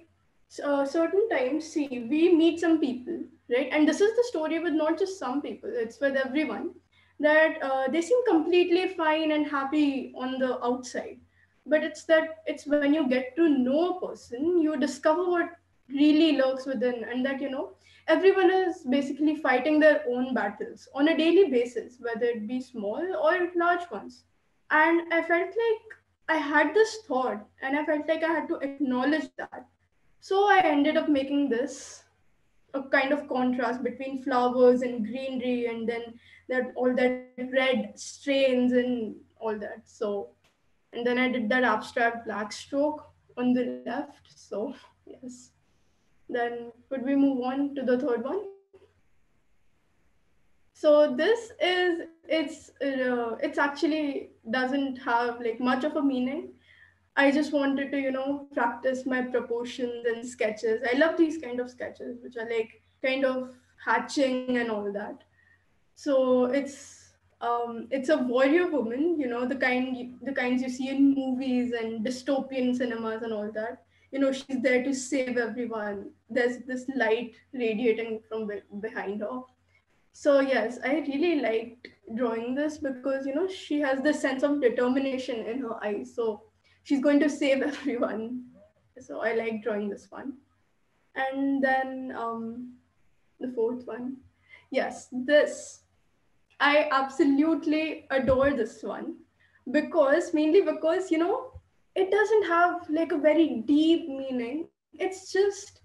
uh, certain times see we meet some people, right? And this is the story with not just some people; it's with everyone. That uh, they seem completely fine and happy on the outside, but it's that it's when you get to know a person, you discover what really lurks within, and that, you know, everyone is basically fighting their own battles on a daily basis, whether it be small or large ones. And I felt like I had this thought, and I felt like I had to acknowledge that. So I ended up making this a kind of contrast between flowers and greenery, and then that all that red strains and all that. So, and then I did that abstract black stroke on the left. So yes. Then could we move on to the third one? So this is, it's uh, it's actually doesn't have like much of a meaning. I just wanted to, you know, practice my proportions and sketches. I love these kind of sketches, which are like kind of hatching and all that. So it's um, it's a warrior woman, you know, the kind the kinds you see in movies and dystopian cinemas and all that. You know, she's there to save everyone. There's this light radiating from behind her. So yes, I really liked drawing this because, you know, she has this sense of determination in her eyes. So she's going to save everyone. So I like drawing this one. And then um, the fourth one. Yes, this. I absolutely adore this one because, mainly because, you know, it doesn't have like a very deep meaning. It's just,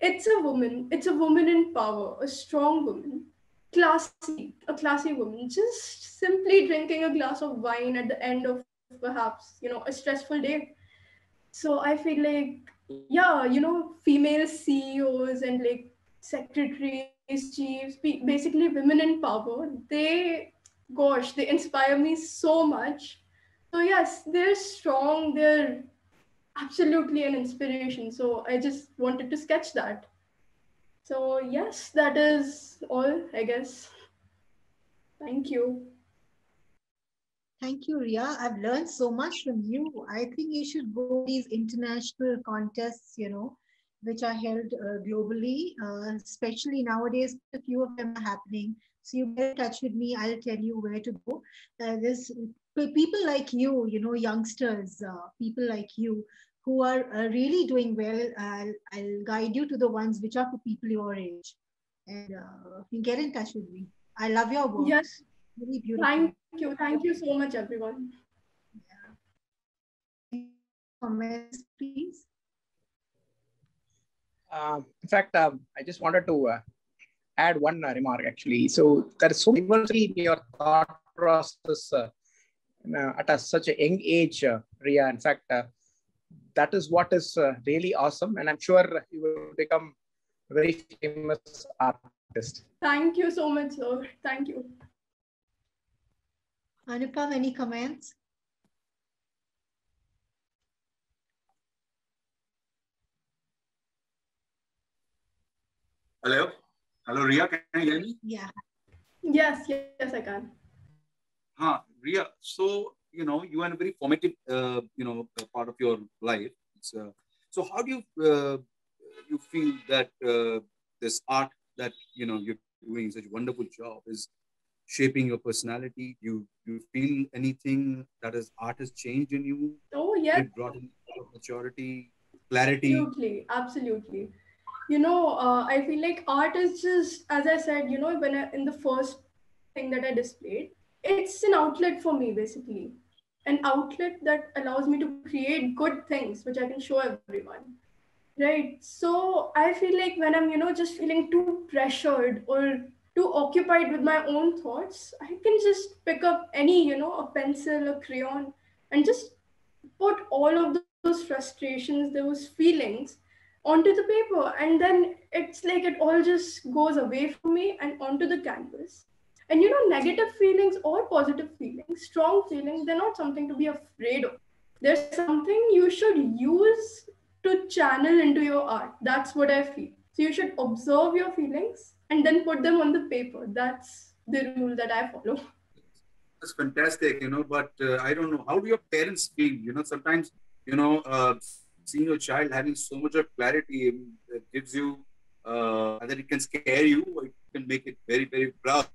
it's a woman. It's a woman in power, a strong woman, classy, a classy woman, just simply drinking a glass of wine at the end of perhaps, you know, a stressful day. So I feel like, yeah, you know, female C E Os and like secretaries, chiefs, basically women in power, they, gosh, they inspire me so much. So yes, they're strong, they're absolutely an inspiration. So I just wanted to sketch that. So yes, that is all, I guess. Thank you. Thank you, Riya. I've learned so much from you. I think you should go to these international contests, you know, which are held uh, globally, uh, especially nowadays, a few of them are happening. So you get in touch with me, I'll tell you where to go. Uh, this people like you, you know, youngsters, uh, people like you who are uh, really doing well, I'll, I'll guide you to the ones which are for people your age. And uh, you get in touch with me. I love your work. Yes. Really beautiful. Thank you. Thank you so much, everyone. Yeah. Comments, please. Uh, in fact, um, I just wanted to uh, add one uh, remark, actually. So there is so much in your thought process uh, Uh, at a, such a young age, uh, Riya. In fact, uh, that is what is uh, really awesome, and I'm sure you will become a very famous artist. Thank you so much, sir. Thank you. Anupam, any comments? Hello, hello, Riya. Can you hear me? Yeah. Yes, yes, yes, I can. Huh. Riya, so, you know, you are a very formative, uh, you know, part of your life. It's, uh, so how do you, uh, you feel that uh, this art that, you know, you're doing such a wonderful job is shaping your personality? You you feel anything that is, art has changed in you? Oh, yes. It brought in maturity, clarity. Absolutely, absolutely. You know, uh, I feel like art is just, as I said, you know, when I, in the first thing that I displayed, it's an outlet for me, basically. An outlet that allows me to create good things, which I can show everyone, right? So I feel like when I'm, you know, just feeling too pressured or too occupied with my own thoughts, I can just pick up any, you know, a pencil, a crayon, and just put all of those frustrations, those feelings onto the paper. And then it's like it all just goes away from me and onto the canvas. And, you know, negative feelings or positive feelings, strong feelings, they're not something to be afraid of. There's something you should use to channel into your art. That's what I feel. So you should observe your feelings and then put them on the paper. That's the rule that I follow. That's fantastic, you know, but uh, I don't know, how do your parents feel? You know, sometimes, you know, uh, seeing your child having so much of clarity gives you, uh, either it can scare you or it can make it very, very proud.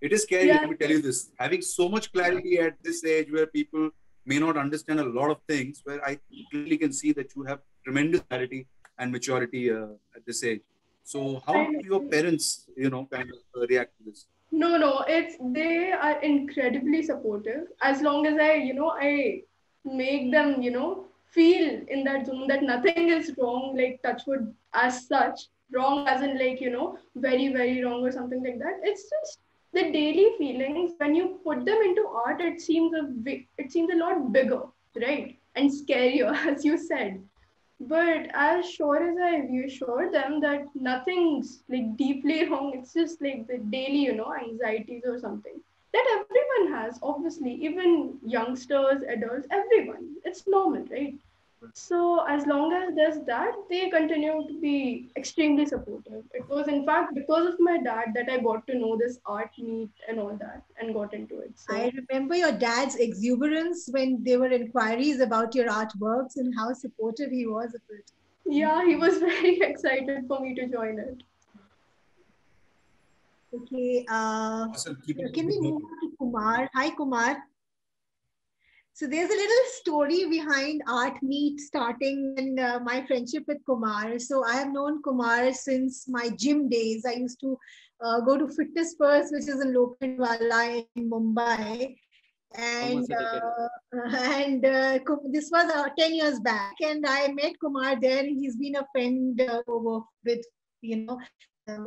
It is scary, yeah. Let me tell you this. Having so much clarity at this age where people may not understand a lot of things, where I clearly can see that you have tremendous clarity and maturity uh, at this age. So how do your parents, you know, kind of uh, react to this? No, no, it's, they are incredibly supportive. As long as I, you know, I make them, you know, feel in that zone that nothing is wrong, like touchwood as such, wrong as in like, you know, very, very wrong or something like that. It's just the daily feelings, when you put them into art, it seems a big, it seems a lot bigger, right? And scarier, as you said. But as sure as I reassure them that nothing's like deeply wrong, it's just like the daily, you know, anxieties or something that everyone has, obviously, even youngsters, adults, everyone. It's normal, right? So as long as there's that, they continue to be extremely supportive. It was, in fact, because of my dad that I got to know this art meet and all that and got into it. So I remember your dad's exuberance when there were inquiries about your artworks and how supportive he was of it. Yeah, he was very excited for me to join it. Okay. Uh, awesome. Can we move on to Kumar? Hi, Kumar. So there's a little story behind Art Meet starting and uh, my friendship with Kumar. So I have known Kumar since my gym days. I used to uh, go to Fitness First, which is in Lokhandwala in Mumbai. And, uh, and uh, this was uh, ten years back. And I met Kumar there, and he's been a friend uh, over with, you know, uh,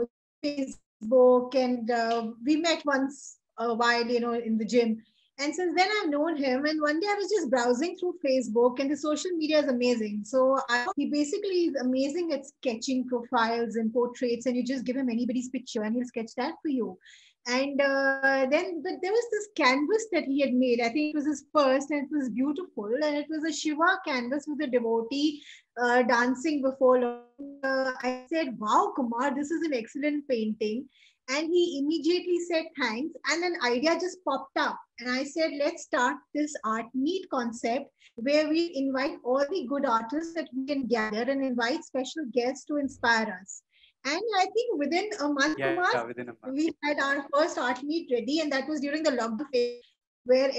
Facebook. And uh, we met once a while, you know, in the gym. And since then I've known him, and one day I was just browsing through Facebook, and the social media is amazing. So I, he basically is amazing at sketching profiles and portraits, and you just give him anybody's picture and he'll sketch that for you. And uh, then, but there was this canvas that he had made. I think it was his first, and it was beautiful. And it was a Shiva canvas with a devotee uh, dancing before long. Uh, I said, wow, Kumar, this is an excellent painting. And he immediately said thanks, and an idea just popped up. And I said, let's start this art meet concept where we invite all the good artists that we can gather and invite special guests to inspire us. And I think within a month, yeah, Kumar, yeah, within a month, we had our first art meet ready. And that was during the lockdown phase, where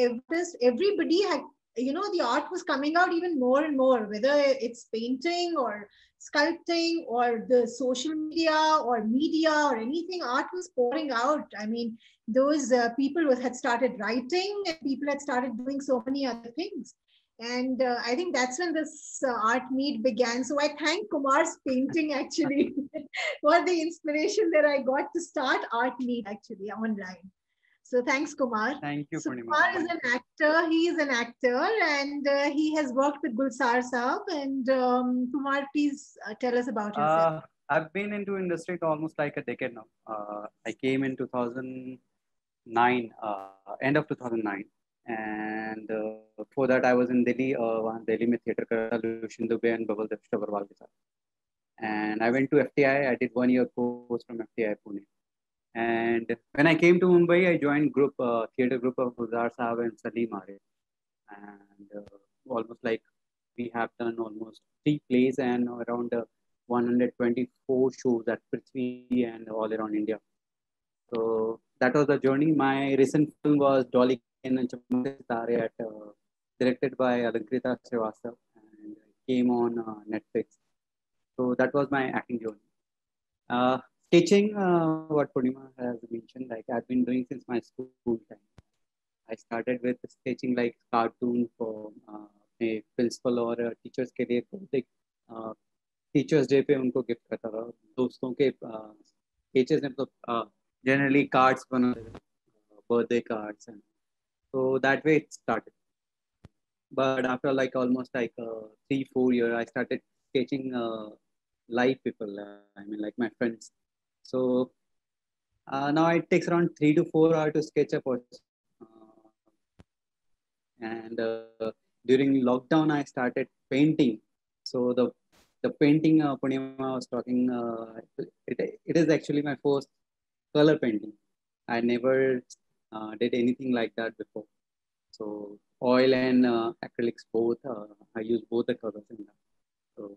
everybody had, you know, the art was coming out even more and more, whether it's painting or sculpting or the social media or media or anything, art was pouring out. I mean, those uh, people was, had started writing, and people had started doing so many other things. And uh, I think that's when this uh, art meet began. So I thank Kumar's painting, actually, for the inspiration that I got to start art meet, actually, online. So thanks, Kumar. Thank you, so Kumar is an actor. He is an actor, and uh, he has worked with Gulsar Saab. And um, Kumar, please uh, tell us about yourself. Uh, I've been into industry for almost like a decade now. Uh, I came in two thousand nine, uh, end of two thousand nine. And uh, before that, I was in Delhi. Uh, Delhi mein theater karta, Lushin Dubey and Babal Deshta Barwal ke saath. And I went to F T I. I did one year course from F T I Pune. And when I came to Mumbai, I joined group uh, theatre group of Gulzar Saab and Salim Arif. And uh, almost like we have done almost three plays and around uh, one hundred twenty-four shows at Prithvi and all around India. So that was the journey. My recent film was Dolly Ken and Chamande Sitare, at, uh, directed by Alankrita Srivastava, and came on uh, Netflix. So that was my acting journey. Uh, Teaching, uh, what Purnima has mentioned, like I've been doing since my school time. I started with sketching like cartoon for uh, a principal or a teachers के लिए like uh, teachers day पे उनको gift करता था. दोस्तों के sketches ने तो generally cards बना birthday cards, and so that way it started. But after like almost like uh, three four years, I started sketching uh, live people. Uh, I mean like my friends. So uh, now it takes around three to four hours to sketch a portrait. Uh, and uh, during lockdown, I started painting. So the the painting uh, Purnima was talking, uh, it, it is actually my first color painting. I never uh, did anything like that before. So oil and uh, acrylics both, uh, I use both the colors in that. So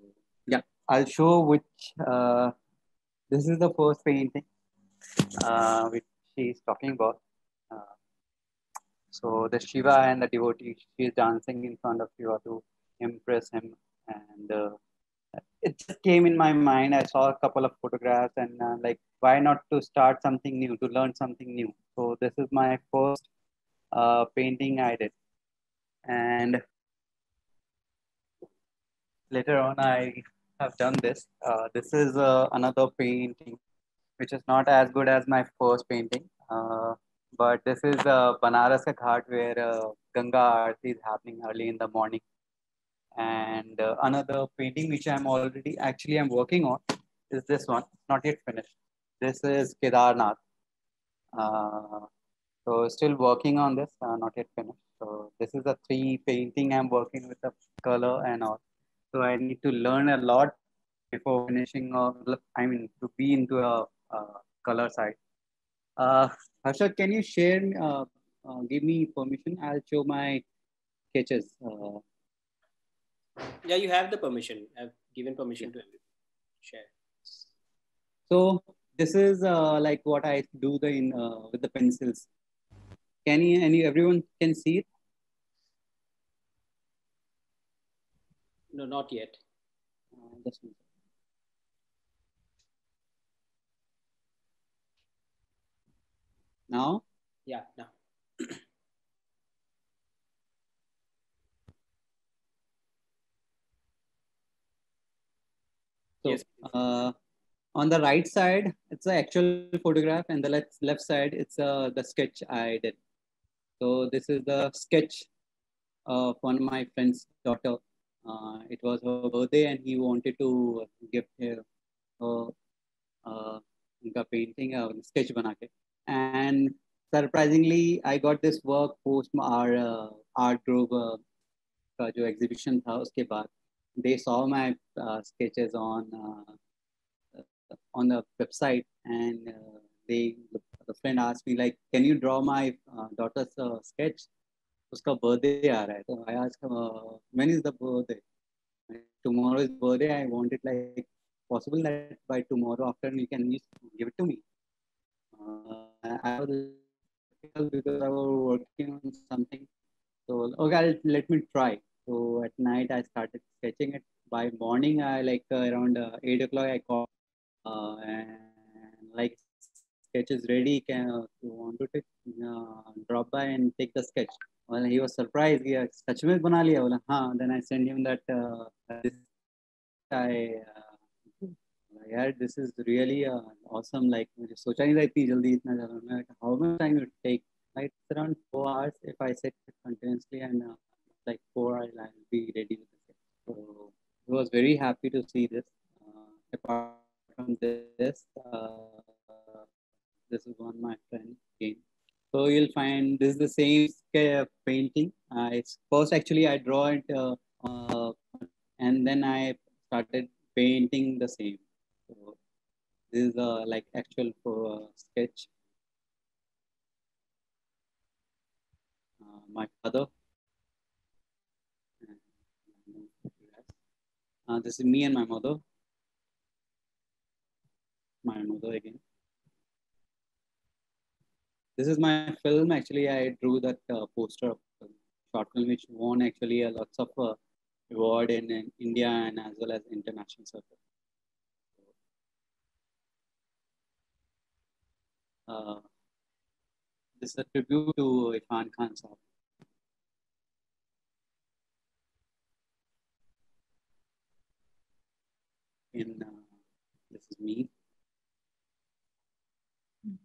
yeah, I'll show which, uh, this is the first painting uh, which she is talking about. Uh, so the Shiva and the devotee, she is dancing in front of Shiva to impress him. And uh, it just came in my mind. I saw a couple of photographs and uh, like, why not to start something new, to learn something new. So this is my first uh, painting I did. And later on, I have done this. Uh, this is uh, another painting, which is not as good as my first painting. Uh, but this is uh, Banaras ka Ghat, where uh, Ganga Aarti is happening early in the morning. And uh, another painting which I'm already actually I'm working on is this one, not yet finished. This is Kedarnath. Uh, so still working on this, uh, not yet finished. So this is the three painting I'm working with the color and all. So I need to learn a lot before finishing, or I mean, to be into a, a color side. Uh, Harsha, can you share, uh, uh, give me permission? I'll show my sketches. Uh, Yeah, you have the permission. I've given permission yeah. to share. So this is uh, like what I do the in uh, with the pencils. Can you, any everyone can see it? No, not yet. Uh, that's me. Now? Yeah, now. So, yes. uh, on the right side, it's an actual photograph, and the left, left side, it's uh, the sketch I did. So this is the sketch of one of my friend's daughter. Uh, it was her birthday, and he wanted to give her a uh, uh, painting, a uh, sketch banake. And surprisingly, I got this work post our uh, Art Grove uh, ka jo exhibition tha, uske baad. They saw my uh, sketches on uh, on the website, and uh, they the friend asked me like, can you draw my uh, daughter's uh, sketch? Uska birthday aa raha hai. So I asked him, uh, when is the birthday? Tomorrow is birthday. I want it like possible that by tomorrow afternoon you can give it to me. Uh, I was because I was working on something. So okay, I'll, let me try. So at night I started sketching it. By morning, I like uh, around uh, eight o'clock I called uh, and like sketch is ready. Can uh, you want to take, uh, drop by and take the sketch? Well, he was surprised. Yeah, sketch mein bana liya. Bola, haan. Then I sent him that uh, this I uh, yeah, this is really uh, awesome. Like, socha nahi tha itni jaldi itna jaldi. How much time it take? Like it's around four hours if I set it continuously and. Uh, like four, I'll, I'll be ready with it. So I was very happy to see this. Uh, apart from this, uh, this is one my friend gave. So you'll find this is the same painting. Uh, it's first actually I draw it uh, uh, and then I started painting the same. So this is uh, like actual for, uh, sketch. Uh, my father. Uh, this is me and my mother. My mother again. This is my film. Actually, I drew that uh, poster of the short film, which won actually uh, lots of uh, award in, in India and as well as international circuit. Uh, this is a tribute to Irrfan Khan Sahab. In, uh, this is me. Mm.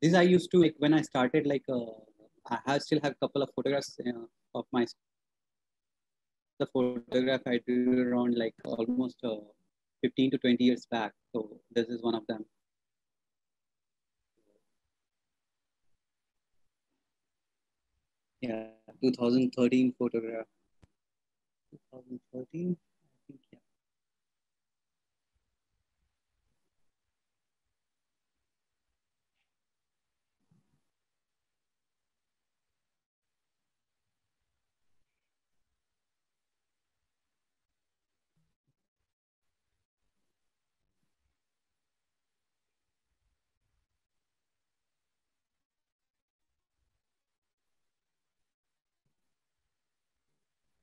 This I used to like when I started like uh, I have still have a couple of photographs uh, of my school. The photograph I drew around like almost uh, fifteen to twenty years back. So this is one of them. Yeah, twenty thirteen photograph. twenty thirteen, I think, yeah.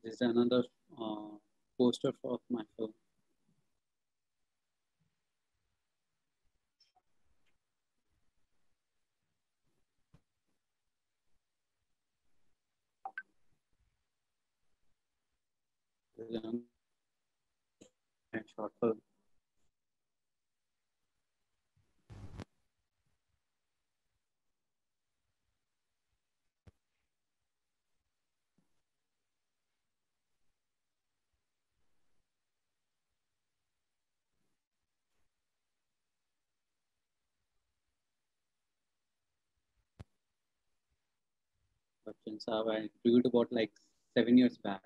This is another uh, poster of my film. This is another short film. I drew it about like seven years back.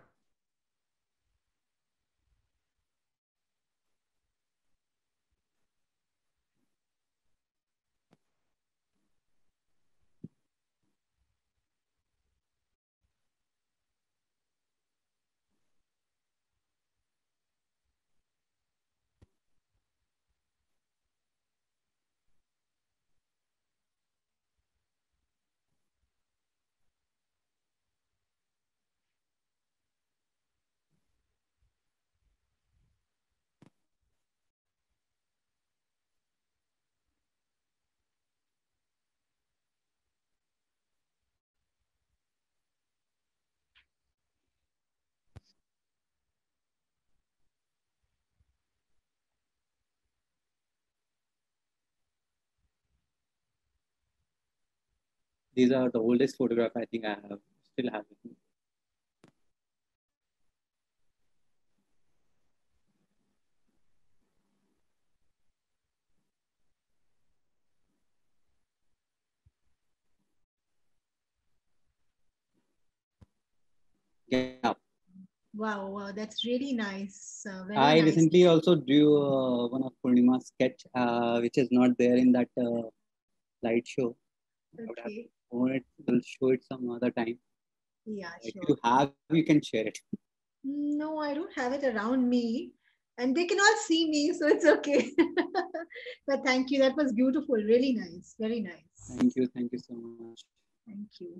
These are the oldest photograph I think I have, still have with me. Yeah. Wow, wow, that's really nice. Uh, very I nice. recently also drew uh, one of Purnima's sketch, uh, which is not there in that uh, slideshow. Okay. Oh, it will show it some other time. Yeah, if sure. you have, you can share it. No, I don't have it around me, and they can all see me, so it's okay. But thank you. That was beautiful. Really nice. Very nice. Thank you. Thank you so much. Thank you.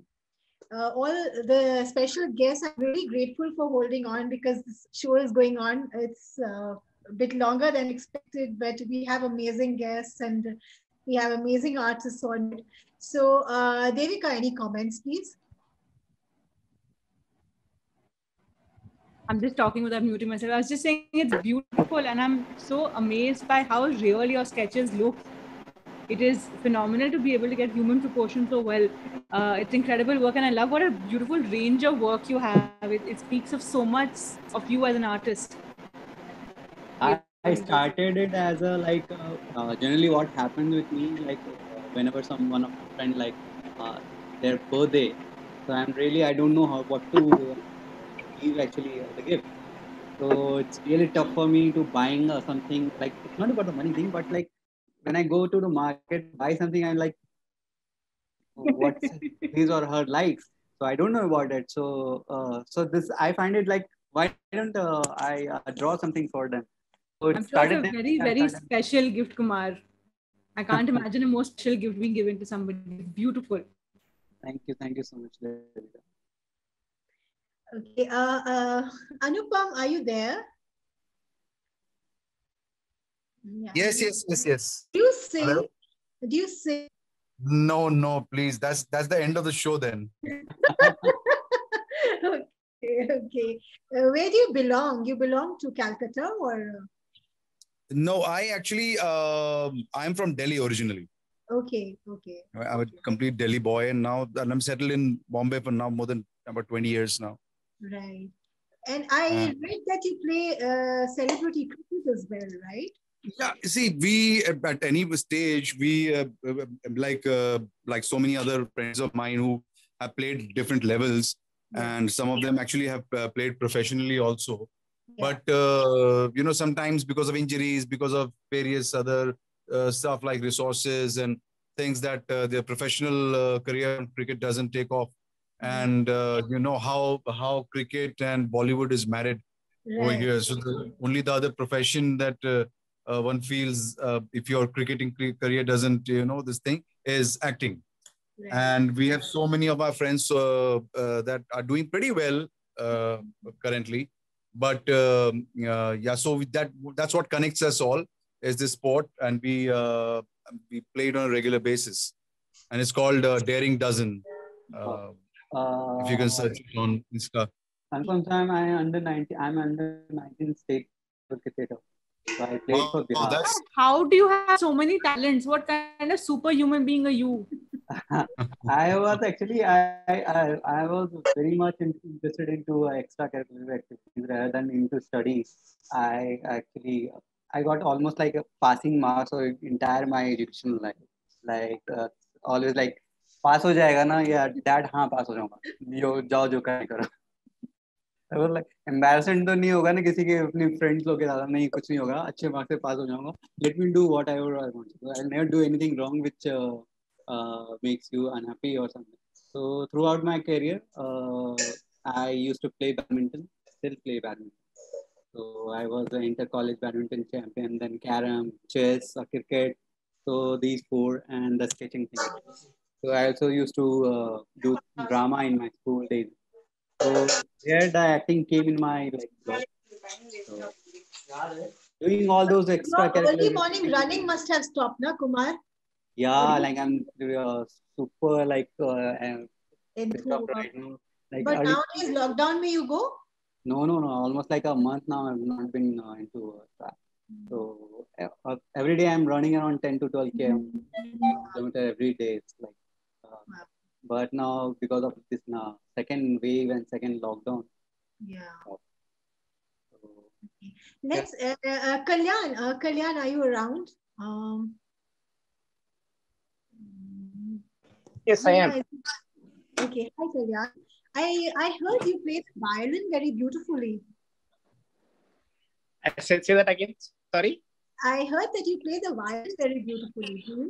Uh, all the special guests, I'm really grateful for holding on because this show is going on. It's uh, a bit longer than expected, but we have amazing guests and we have amazing artists on it. So, uh, Devika, any comments, please? I'm just talking without muting myself. I was just saying it's beautiful and I'm so amazed by how real your sketches look. It is phenomenal to be able to get human proportion so well. Uh, it's incredible work and I love what a beautiful range of work you have. It, it speaks of so much of you as an artist. I, I started it as a like, uh, uh, generally what happened with me, like, whenever some one of my friend like uh, their birthday, so I'm really I don't know how what to uh, give actually uh, the gift. So it's really tough for me to buying uh, something like it's not about the money thing, but like when I go to the market buy something, I'm like oh, what's his or her likes. So I don't know about it. So uh, so this I find it like why don't uh, I uh, draw something for them? So it I'm started sure it's a very very special gift, Kumar. I can't imagine a more special gift being given to somebody. Beautiful. Thank you. Thank you so much, Devika. Okay. Uh, uh, Anupam, are you there? Yeah. Yes, yes, yes, yes. Do you sing? Hello? Do you sing? No, no, please. That's that's the end of the show then. Okay. Okay. Uh, where do you belong? You belong to Calcutta or... No, I actually, uh, I'm from Delhi originally. Okay, okay. I was a complete Delhi boy and now and I'm settled in Bombay for now more than about twenty years now. Right. And I um, read that you play uh, celebrity cricket as well, right? Yeah. See, we at any stage, we uh, like uh, like so many other friends of mine who have played different levels, yeah. and some of them actually have uh, played professionally also. Yeah. But uh, you know, sometimes because of injuries, because of various other uh, stuff like resources and things, that uh, their professional uh, career in cricket doesn't take off. And uh, you know how how cricket and Bollywood is married right. over here. So the, only the other profession that uh, uh, one feels uh, if your cricketing career doesn't, you know, this thing is acting. Right. And we have so many of our friends uh, uh, that are doing pretty well uh, currently. But uh, uh, yeah, so that that's what connects us all is this sport, and we uh, we played on a regular basis, and it's called uh, Daring Dozen. Uh, Uh, if you can search it on Insta. And sometimes I under nineteen. I'm under nineteen state cricketer. So I played oh, for Bihar. Oh, how do you have so many talents? What kind of superhuman being are you? I was actually I, I I was very much interested into extracurricular activities rather than into studies. I actually I got almost like a passing marks or entire my educational life. Like uh, always like. पास हो जाएगा ना यार dad हाँ पास हो जाऊंगा जो जाओ जो करें करो अगर लाइक एम्बैरसेंट तो नहीं होगा ना किसी के अपने फ्रेंड्स लोग के साथ नहीं कुछ नहीं होगा अच्छे मार्क्स से पास हो जाऊंगा let me do what I want I never do anything wrong which makes you unhappy और something so through out my career I used to play badminton still play badminton so I was the inter college badminton champion then carrom chess cricket so these four and the sketching thing. So I also used to uh, do drama in my school days. So there the acting came in my like. So, doing all those extra. Your early morning running must have stopped, na Kumar? Yeah, like I'm uh, super like. Uh, right now. Like, but nowadays lockdown mein you go? No, no, no. Almost like a month now I've not been uh, into that. Uh, So uh, every day I'm running around ten to twelve kilometers every day. It's like, uh, wow. But now because of this now second wave and second lockdown. Yeah. So, okay. Let's yeah. Uh, uh, Kalyan. Uh, Kalyan, are you around? Um, yes, I am. Okay, hi Kalyan. I I heard you played violin very beautifully. I said, say that again. Sorry. I heard that you play the violin very beautifully. Hmm?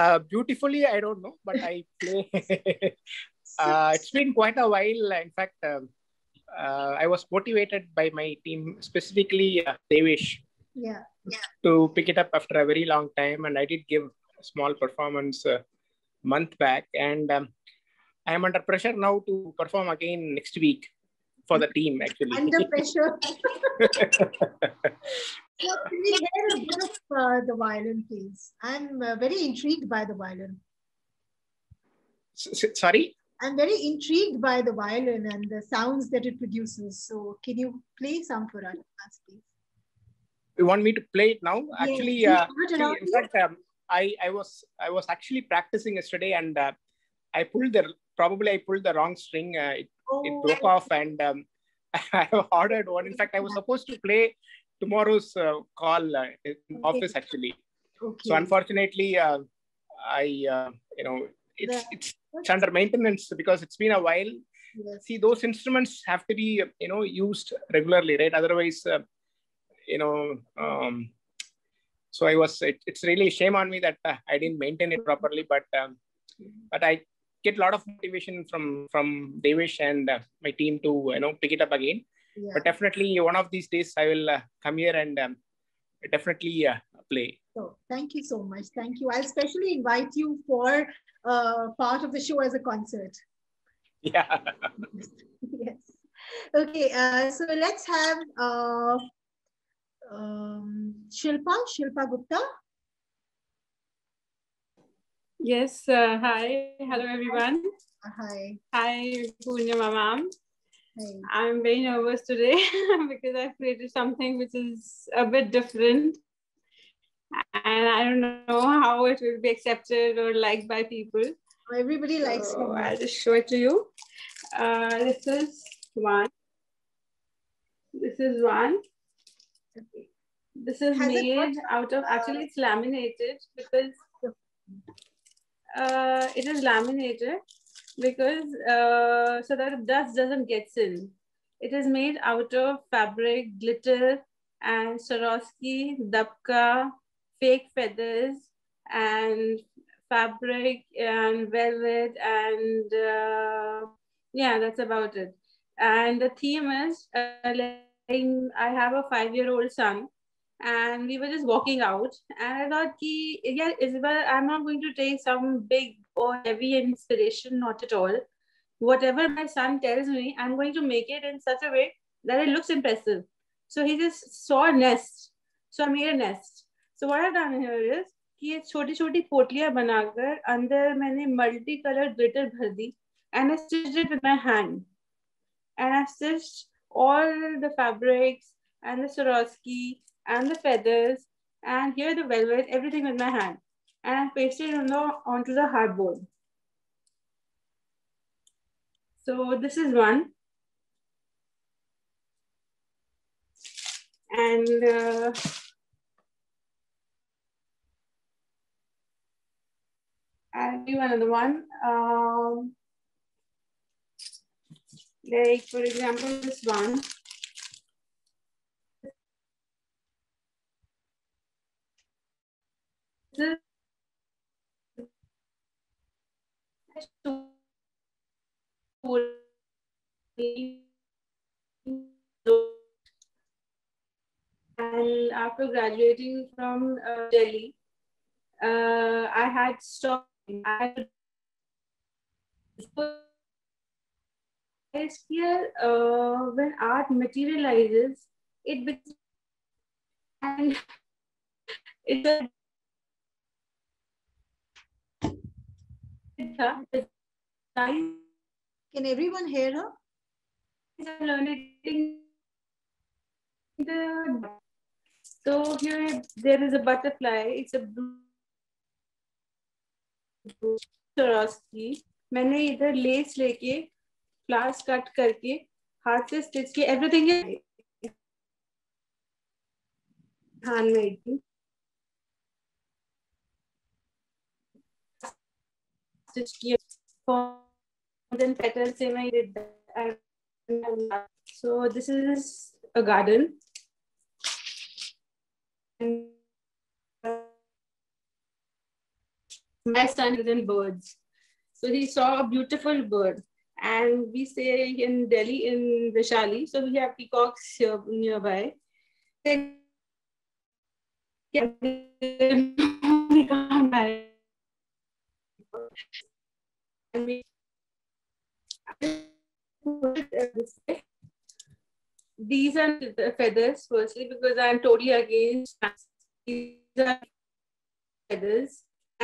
Uh, beautifully, I don't know, but I play. uh, it's been quite a while. In fact, um, uh, I was motivated by my team, specifically uh, Devish, yeah. yeah, to pick it up after a very long time, and I did give a small performance a uh, month back, and um, I am under pressure now to perform again next week. For the team, actually. Under pressure. So, can we hear a bit of uh, the violin, please? I'm uh, very intrigued by the violin. S sorry? I'm very intrigued by the violin and the sounds that it produces. So, can you play some for us, please? You want me to play it now? Yes. Actually, uh, actually in fact, um, I, I, was, I was actually practicing yesterday and uh, I pulled the, probably I pulled the wrong string. Uh, it, It broke off and um, I ordered one. In fact, I was supposed to play tomorrow's uh, call uh, in okay. office actually. Okay. So unfortunately, uh, I, uh, you know, it's, it's, it's under maintenance because it's been a while. Yes. See, those instruments have to be, you know, used regularly, right? Otherwise, uh, you know, um, so I was, it, it's really a shame on me that uh, I didn't maintain it properly, but, um, but I, get a lot of motivation from from Devish and uh, my team to you know pick it up again. Yeah. But definitely one of these days I will uh, come here and um, definitely uh, play. So thank you so much. Thank you. I'll specially invite you for uh, part of the show as a concert. Yeah. Yes. Okay. Uh, so let's have uh, um, Shilpa Shilpa Gupta. Yes, uh, hi. Hello, everyone. Hi. Hi, Pooja, my mom. Hi. I'm very nervous today because I've created something which is a bit different. And I don't know how it will be accepted or liked by people. Everybody likes it. So I'll just show it to you. uh, this is one. This is one. Okay. This is Has made out of, actually it's laminated because uh, it is laminated because uh, so that dust doesn't get in. It is made out of fabric, glitter, and Swarovski, dabka, fake feathers, and fabric and velvet, and uh, yeah, that's about it. And the theme is, uh, like, I have a five-year-old son, and we were just walking out, and I thought, ki, yeah, Isabel, I'm not going to take some big or heavy inspiration, not at all. Whatever my son tells me, I'm going to make it in such a way that it looks impressive. So he just saw a nest. So I made a nest. So what I've done here is, ये छोटी छोटी पोटलियां बनाकर अंदर मैंने multi colour glitter भर दी and I stitched it with my hand and I stitched all the fabrics and the Swarovski and the feathers and here the velvet everything with my hand and I pasted on the onto the hardboard. So this is one, and uh, I'll do another one. Um, like, for example, this one. This and after graduating from uh, Delhi, uh, I had stopped. I feel uh, when art materializes, it becomes, and it's a, can everyone hear her? So here there is a butterfly. It's a blue Swarovski. मैंने इधर less लेके फ्लास cut करके हाथ से stitch किया, everything handmade stitch किया, then petal से मैं did that. So this is a garden. My son is in birds, so he saw a beautiful bird, and we say in Delhi in Vaishali, so we have peacocks here nearby. Then, yeah, we come by. And we, these are the feathers firstly, because I am totally against. These are feathers.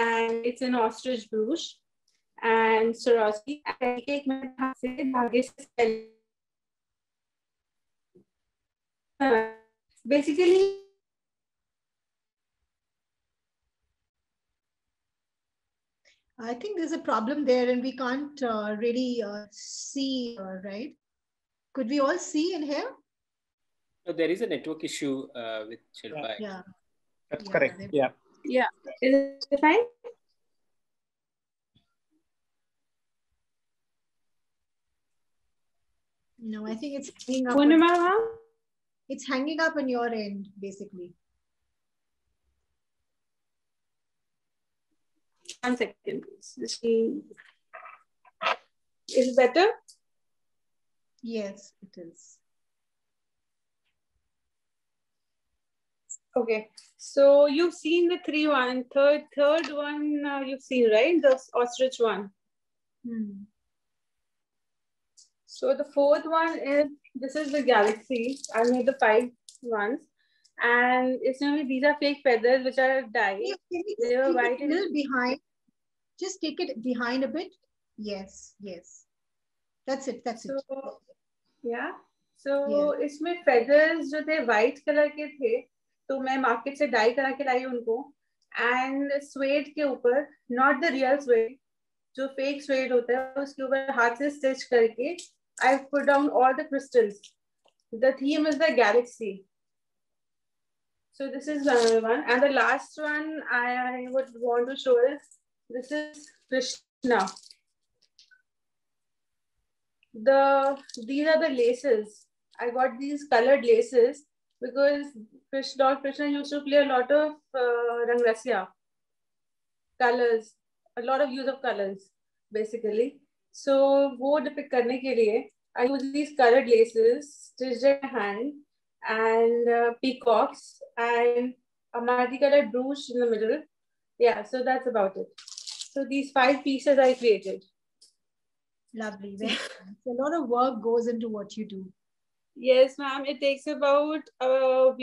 And it's an ostrich brooch and Swarovski. I take my hand se basically I think there's a problem there and we can't uh, really uh, see uh, right? Could we all see and hear? No, there is a network issue uh, with Shilpa. Yeah. Yeah. That's yeah, correct. Yeah. Yeah, is it fine? No, I think it's hanging up. On, it's hanging up on your end, basically. One second, please. Is it better? Yes, it is. Okay, so you've seen the three one, third, third one uh, you've seen, right? The ostrich one. Hmm. So the fourth one is, this is the galaxy. I made the five ones. And it's only, these are fake feathers which are dyed. Yeah, they were white and behind. Just take it behind a bit. Yes, yes. That's it, that's so, it. Yeah, so yeah. It's my feathers, jo the white color ke the. तो मैं market से die करा के लाई उनको and suede के ऊपर, not the real suede, जो fake suede होता है उसके ऊपर हाथ से स्टिच करके I put down all the crystals. The theme is the galaxy. So this is another one, and the last one I, I would want to show is this is Krishna. The these are the laces. I got these colored laces because Krishna Krishna used to play a lot of uh, rang rasya colors, a lot of use of colors basically. So wo depict करने के लिए I use these colored laces stitched in hand. And uh, peacocks and a multicolored brooch in the middle. Yeah, so that's about it. So these five pieces I created. Lovely. So a lot of work goes into what you do. Yes, ma'am. It takes about a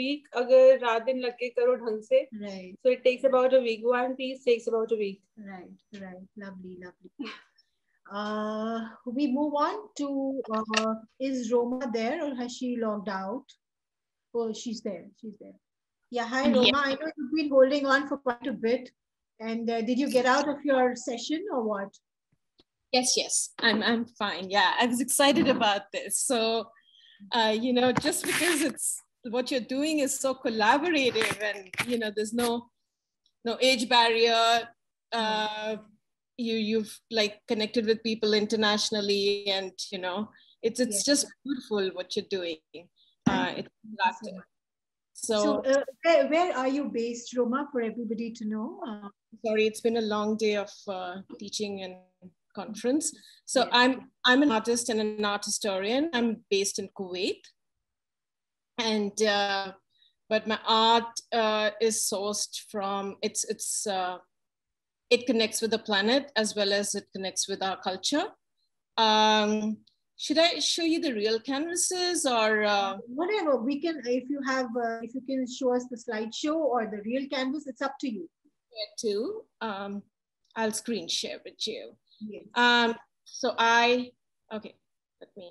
week. Agar raat din lag ke karo dhang se. Right. So it takes about a week. One piece takes about a week. Right. Right. Lovely. Lovely. Uh, we move on to uh, is Roma there or has she logged out? Oh, she's there. She's there. Yeah, hi Roma. Yeah. I know you've been holding on for quite a bit. And uh, did you get out of your session or what? Yes, yes. I'm I'm fine. Yeah, I was excited about this. So, uh, you know, just because it's what you're doing is so collaborative, and you know, there's no no age barrier. Uh, you you've like connected with people internationally, and you know, it's it's yes. just beautiful what you're doing. Uh, it's lasting. So, so uh, where, where are you based, Roma, for everybody to know? Uh, sorry, it's been a long day of uh, teaching and conference. So yeah. I'm I'm an artist and an art historian. I'm based in Kuwait, and uh, but my art uh, is sourced from it's it's uh, it connects with the planet as well as it connects with our culture. Um, Should I show you the real canvases or uh... whatever we can? If you have, uh, if you can show us the slideshow or the real canvas, it's up to you. Yeah, too. Um, I'll screen share with you. Yes. Um. So I. Okay. Let me.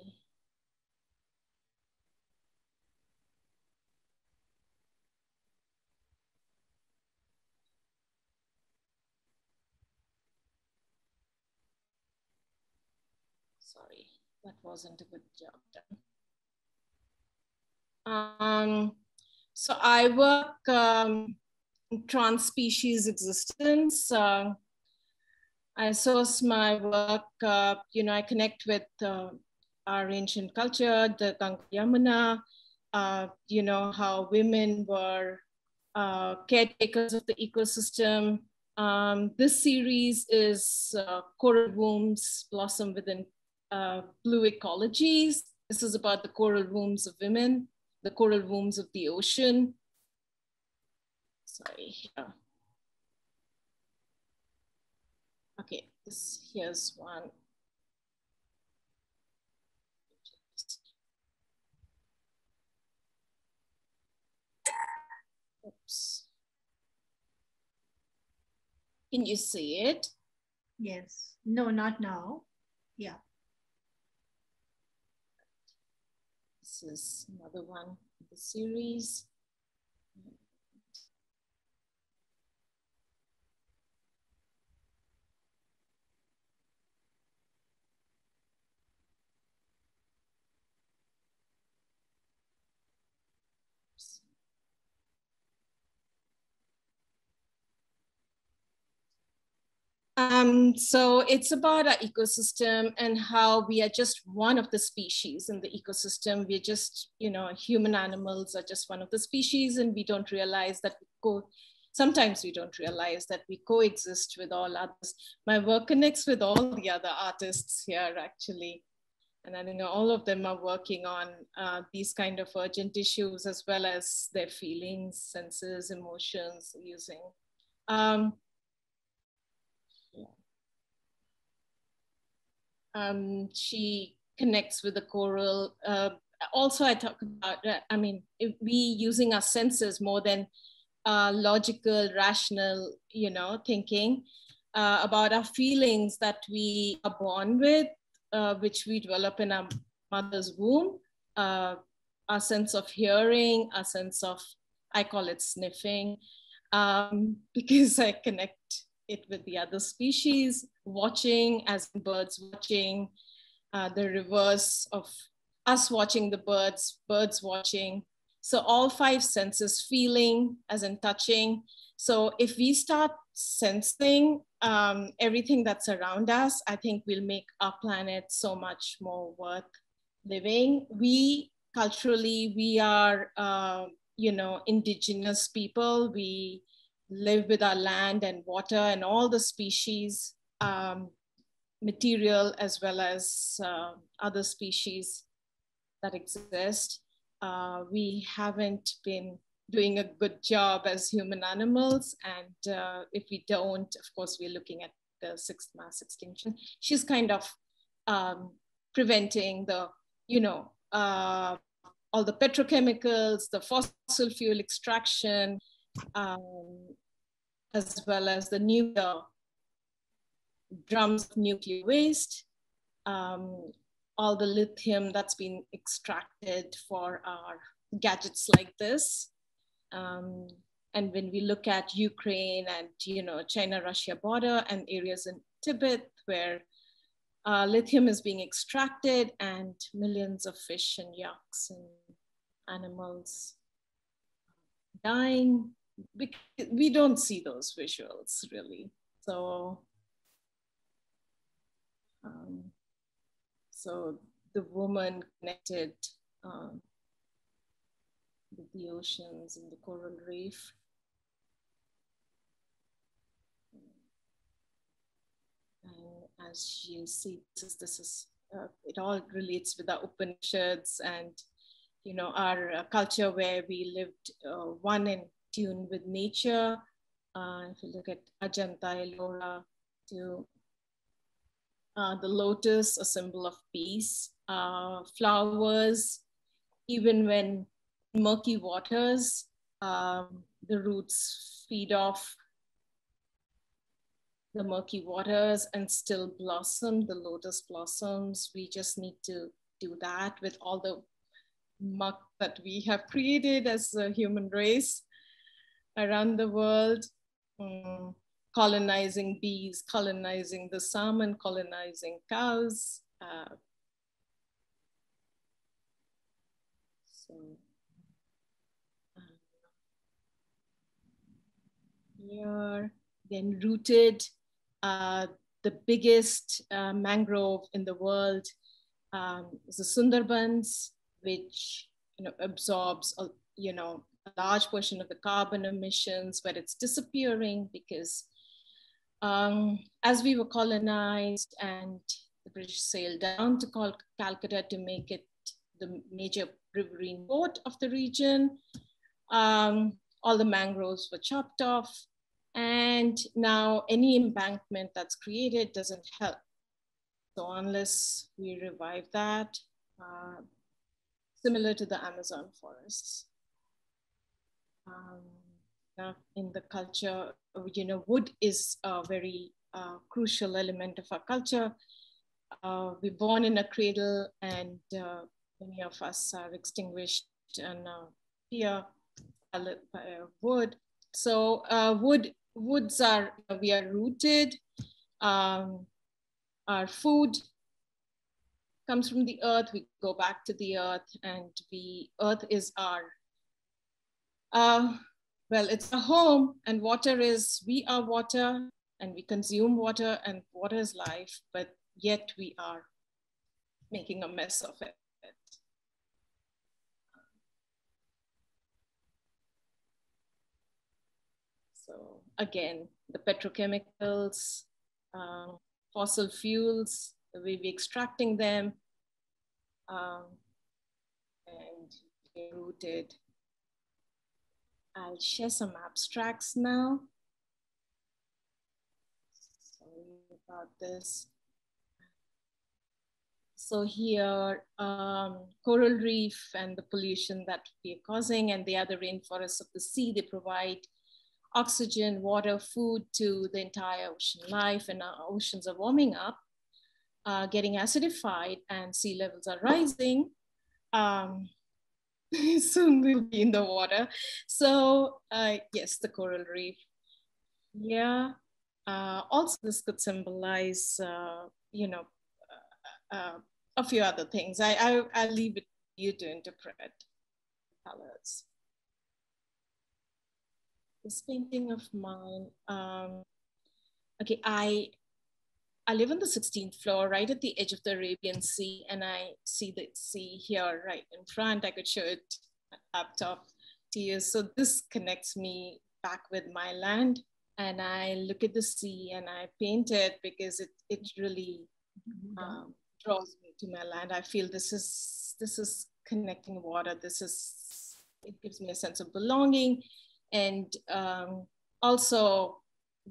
Sorry. That wasn't a good job done. Um, so I work um, in trans-species existence. Uh, I source my work, uh, you know, I connect with uh, our ancient culture, the Ganga Yamuna, uh, you know, how women were uh, caretakers of the ecosystem. Um, this series is uh, Coral Wombs, Blossom Within Uh, Blue Ecologies. This is about the coral wombs of women, the coral wombs of the ocean. Sorry. Yeah. Okay, this, here's one. Oops. Can you see it? Yes. No, not now. Yeah. This is another one in the series. Um, so it's about our ecosystem and how we are just one of the species in the ecosystem. We're just, you know, human animals are just one of the species, and we don't realize that we co- sometimes we don't realize that we coexist with all others. My work connects with all the other artists here actually. And I think all of them are working on uh, these kind of urgent issues as well as their feelings, senses, emotions using. Um, Um, she connects with the coral. Uh, also, I talk about, I mean, we using our senses more than uh, logical, rational, you know, thinking uh, about our feelings that we are born with, uh, which we develop in our mother's womb, uh, our sense of hearing, our sense of, I call it sniffing, um, because I connect it with the other species, watching as birds watching, uh, the reverse of us watching the birds, birds watching. So all five senses, feeling as in touching. So if we start sensing um, everything that's around us, I think we'll make our planet so much more worth living. We culturally, we are, uh, you know, indigenous people. We live with our land and water and all the species, um, material as well as uh, other species that exist. Uh, we haven't been doing a good job as human animals. And uh, if we don't, of course, we're looking at the sixth mass extinction. She's kind of um, preventing the, you know, uh, all the petrochemicals, the fossil fuel extraction, um, as well as the nuclear drums of nuclear waste. Um, all the lithium that's been extracted for our gadgets like this. Um, and when we look at Ukraine and, you know, China-Russia border and areas in Tibet where uh, lithium is being extracted and millions of fish and yaks and animals dying, we don't see those visuals really. So, um, So the woman connected um, with the oceans and the coral reef. And as you see, this is, this is uh, it all relates with our Upanishads and, you know, our uh, culture where we lived uh, one in tune with nature. Uh, if you look at Ajanta, Ellora, to Uh, the lotus, a symbol of peace, uh, flowers, even when murky waters, um, the roots feed off the murky waters and still blossom, the lotus blossoms. We just need to do that with all the muck that we have created as a human race around the world. Mm. Colonizing bees, colonizing the salmon, colonizing cows. Uh, so, uh, here, then rooted, uh, the biggest uh, mangrove in the world um, is the Sundarbans, which, you know, absorbs, uh, you know, a large portion of the carbon emissions, but it's disappearing because Um, as we were colonized and the British sailed down to Cal Calcutta to make it the major riverine port of the region, um, all the mangroves were chopped off. And now any embankment that's created doesn't help. So unless we revive that, uh, similar to the Amazon forests. Um, In the culture, you know, wood is a very uh, crucial element of our culture. Uh, we're born in a cradle, and uh, many of us are extinguished and uh, fear wood. So uh, wood, woods are, we are rooted. Um, our food comes from the earth. We go back to the earth, and the earth is our, uh, well, it's a home, and water is, we are water, and we consume water, and water is life, but yet we are making a mess of it. So again, the petrochemicals, um, fossil fuels, the way we're extracting them, um, and we're rooted. I'll share some abstracts now. Sorry about this. So here, um, coral reef and the pollution that we're causing, and the other rainforests of the sea, they provide oxygen, water, food to the entire ocean life, and our oceans are warming up, uh, getting acidified, and sea levels are rising. Um, Soon we'll be in the water. So uh, yes, the coral reef. Yeah, Uh, also, this could symbolize, uh, you know, uh, uh, a few other things. I, I, I'll leave it you to interpret colors. This painting of mine, um, okay, I, I live on the sixteenth floor, right at the edge of the Arabian Sea, and I see the sea here right in front. I could show it up top to you. So this connects me back with my land, and I look at the sea and I paint it because it, it really um, draws me to my land. I feel this is, this is connecting water. This is, it gives me a sense of belonging. And um, also,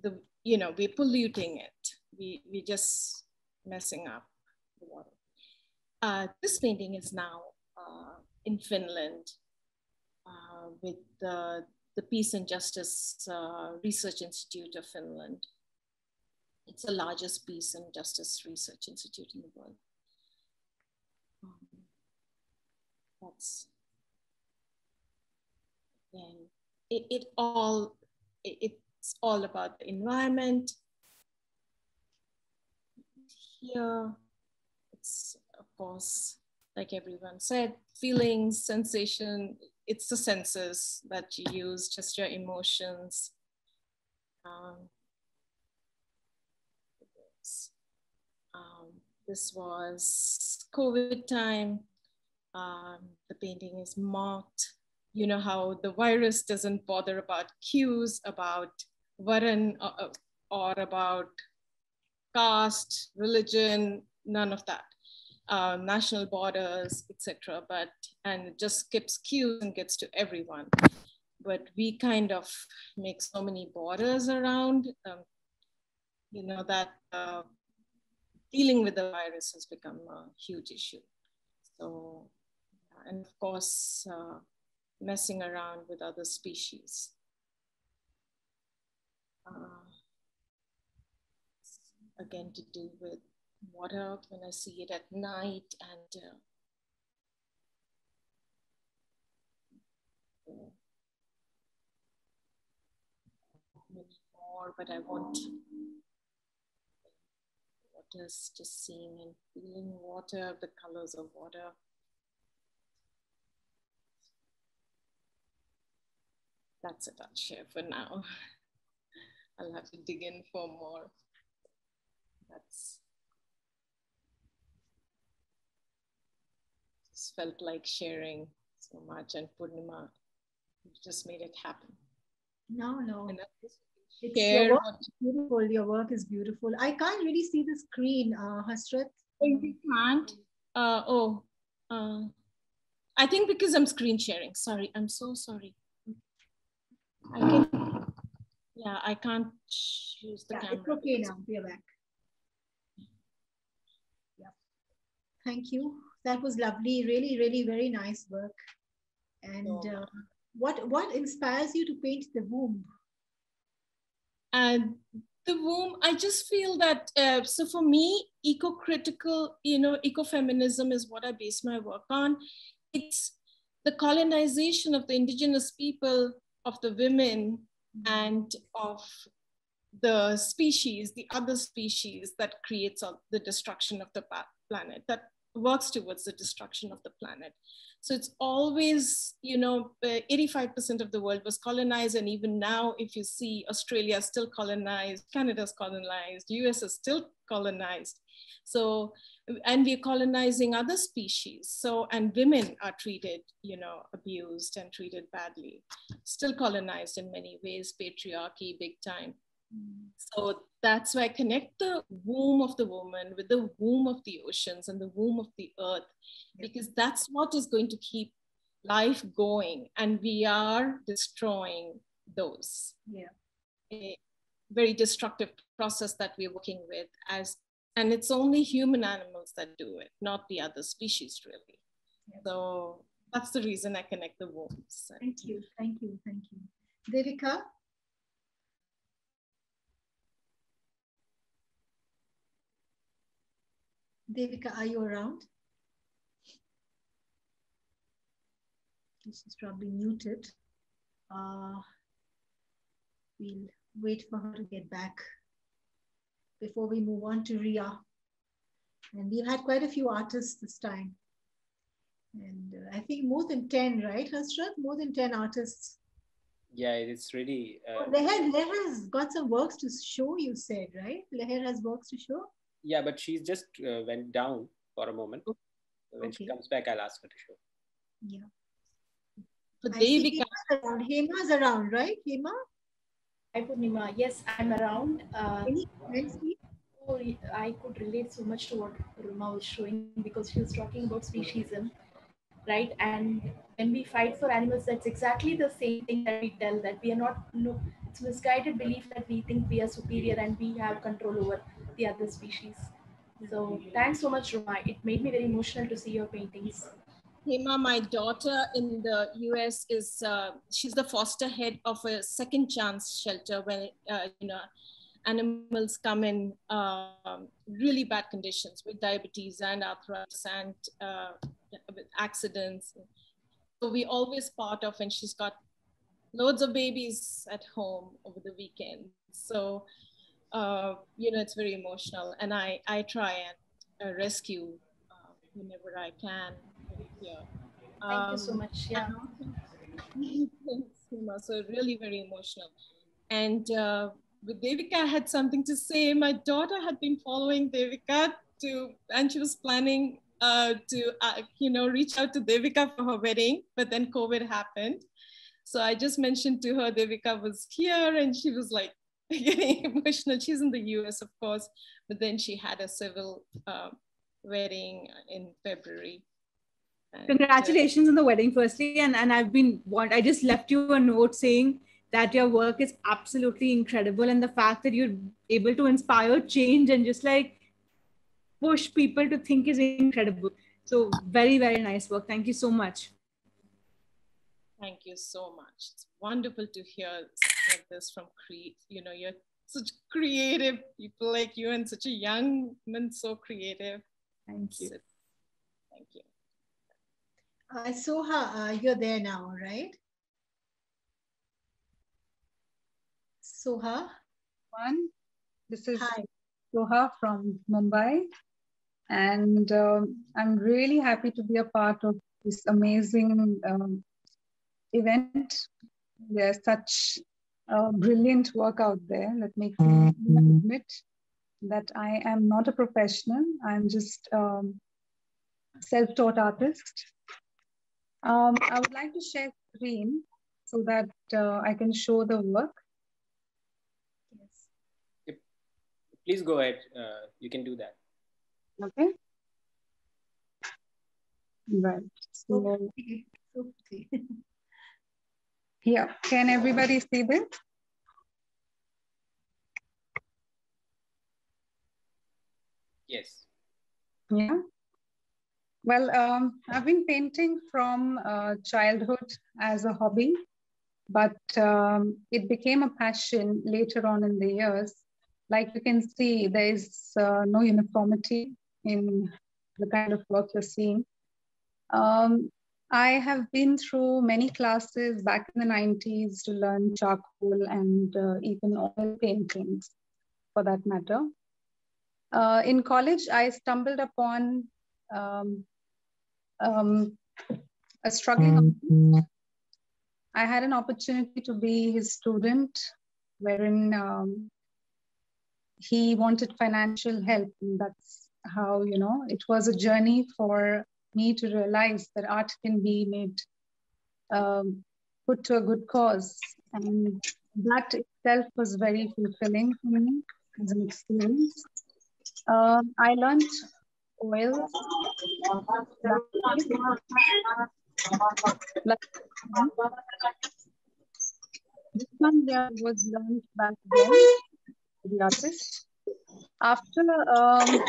the you know, we're polluting it. We, we're just messing up the water. Uh, this painting is now uh, in Finland uh, with the, the Peace and Justice uh, Research Institute of Finland. It's the largest Peace and Justice Research Institute in the world. Um, that's, and it, it all, it, it's all about the environment. Here, it's of course, like everyone said, feelings, sensation, it's the senses that you use, just your emotions. Um, um, this was COVID time. Um, the painting is marked. You know how the virus doesn't bother about cues, about varan, or, or about caste, religion, none of that, uh, national borders, et cetera. But and it just skips cues and gets to everyone. But we kind of make so many borders around, um, you know, that uh, dealing with the virus has become a huge issue. So, and of course, uh, messing around with other species. Uh, again, to do with water when I see it at night, and uh, many more, but I want waters, just seeing and feeling water, the colors of water. That's it, I'll share for now. I'll have to dig in for more. That's just felt like sharing so much, and Purnima just made it happen. No, no. It's your, work is beautiful. your work is beautiful. I can't really see the screen, uh, Hasrat. You can't? Uh, oh, uh, I think because I'm screen sharing. Sorry, I'm so sorry. I can, yeah, I can't use the yeah, camera. It's okay now, we're back. Thank you. That was lovely. Really, really, very nice work. And oh. uh, what what inspires you to paint the womb? And the womb, I just feel that, uh, so for me, eco-critical, you know, ecofeminism is what I base my work on. It's the colonization of the indigenous people, of the women, and of the species, the other species that creates the destruction of the planet. That works towards the destruction of the planet. So it's always, you know, eighty-five percent of the world was colonized. And even now, if you see Australia still colonized, Canada's colonized, U S is still colonized. So, and we're colonizing other species. So, and women are treated, you know, abused and treated badly, still colonized in many ways, patriarchy, big time. So that's why I connect the womb of the woman with the womb of the oceans and the womb of the earth, because that's what is going to keep life going. And we are destroying those. Yeah. A very destructive process that we're working with, as, and it's only human animals that do it, not the other species really. Yeah. So that's the reason I connect the wombs. Thank you, thank you, thank you. Devika? Devika, are you around? This is probably muted. Uh, we'll wait for her to get back before we move on to Ria. And we've had quite a few artists this time. And uh, I think more than ten, right, Hasrat? More than ten artists. Yeah, it's really... Uh, oh, Leher, Leher's got some works to show, you said, right? Leher has works to show? Yeah, but she just uh, went down for a moment. Okay. When okay. she comes back, I'll ask her to show. Yeah. So Devika... Around. Hema's around, right, Hema? Hi, Purnima. Yes, I'm around. Uh, Any friends? I could relate so much to what Ruma was showing because she was talking about speciesism, right? And when we fight for animals, that's exactly the same thing that we tell that we are not, no, it's misguided belief that we think we are superior and we have control over the other species. So thanks so much, Ruma. It made me very emotional to see your paintings. Hema, my daughter in the U S is, uh, she's the foster head of a second chance shelter when, uh, you know, animals come in um, really bad conditions with diabetes and arthritis and uh, with accidents. So we always part of, and she's got loads of babies at home over the weekend. So, uh, you know, it's very emotional. And I, I try and uh, rescue uh, whenever I can. Yeah. Thank um, you so much. Yeah. So really very emotional. And, uh, But Devika had something to say. My daughter had been following Devika to, and she was planning uh, to, uh, you know, reach out to Devika for her wedding, but then COVID happened. So I just mentioned to her, Devika was here and she was like getting emotional. She's in the U S, of course, but then she had a civil uh, wedding in February. And congratulations uh, on the wedding firstly. And, and I've been, I just left you a note saying, that your work is absolutely incredible, and the fact that you're able to inspire change and just like push people to think is incredible. So very, very nice work. Thank you so much. Thank you so much. It's wonderful to hear like this from Crete. You know, you're such creative people like you and such a young woman, so creative. Thank you. So, thank you. Uh, Soha, uh, you're there now, right? Soha. One. This is Hi. Soha from Mumbai, and um, I'm really happy to be a part of this amazing um, event. There's such uh, brilliant work out there that makes me admit that I am not a professional. I'm just um, a self-taught artist. Um, I would like to share screen so that uh, I can show the work. Please go ahead. Uh, you can do that. Okay. Right. So, okay. Okay. Yeah. Can everybody see this? Yes. Yeah. Well, um, I've been painting from uh, childhood as a hobby, but um, it became a passion later on in the years. Like you can see, there is uh, no uniformity in the kind of work you're seeing. Um, I have been through many classes back in the nineties to learn charcoal and uh, even oil paintings, for that matter. Uh, in college, I stumbled upon um, um, a struggling artist. I had an opportunity to be his student, wherein um, he wanted financial help, and that's how, you know, it was a journey for me to realize that art can be made, um, put to a good cause. And that itself was very fulfilling for me as an experience. Uh, I learned oil, this one there was learned back then. The artist. After, um,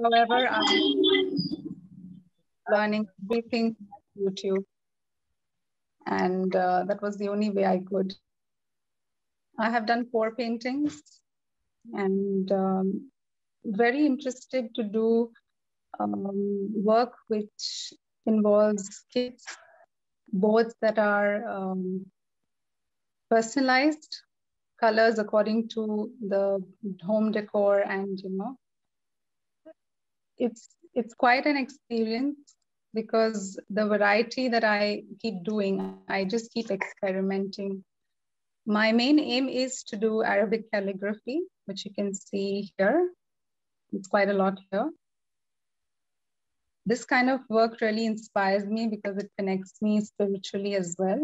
however, I'm learning everything on YouTube, and uh, that was the only way I could. I have done four paintings, and um, very interested to do um, work which involves kids, both that are um, personalized, colors according to the home decor, and you know, it's it's quite an experience, because the variety that I keep doing, I just keep experimenting. My main aim is to do Arabic calligraphy, which you can see here. It's quite a lot here. This kind of work really inspires me because it connects me spiritually as well.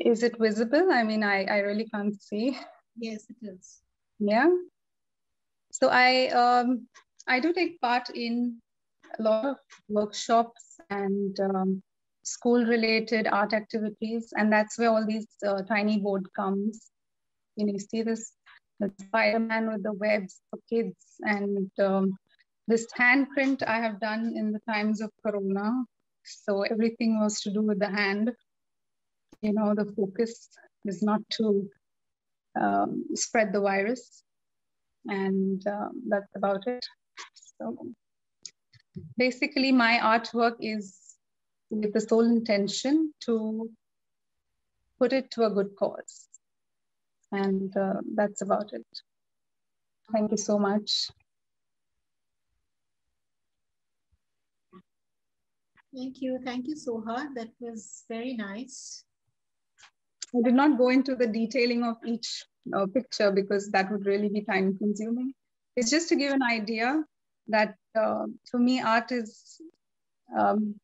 Is it visible? I mean, I, I really can't see. Yes, it is. Yeah. So I, um, I do take part in a lot of workshops and um, school-related art activities, and that's where all these uh, tiny board comes. You know, you see this, the Spider-Man with the webs for kids, and um, this handprint I have done in the times of Corona. So everything was to do with the hand. You know, the focus is not to um, spread the virus. And uh, that's about it. So basically my artwork is with the sole intention to put it to a good cause. And uh, that's about it. Thank you so much. Thank you. Thank you, Soha. That was very nice. I did not go into the detailing of each uh, picture because that would really be time consuming. It's just to give an idea that uh, for me, art is, um,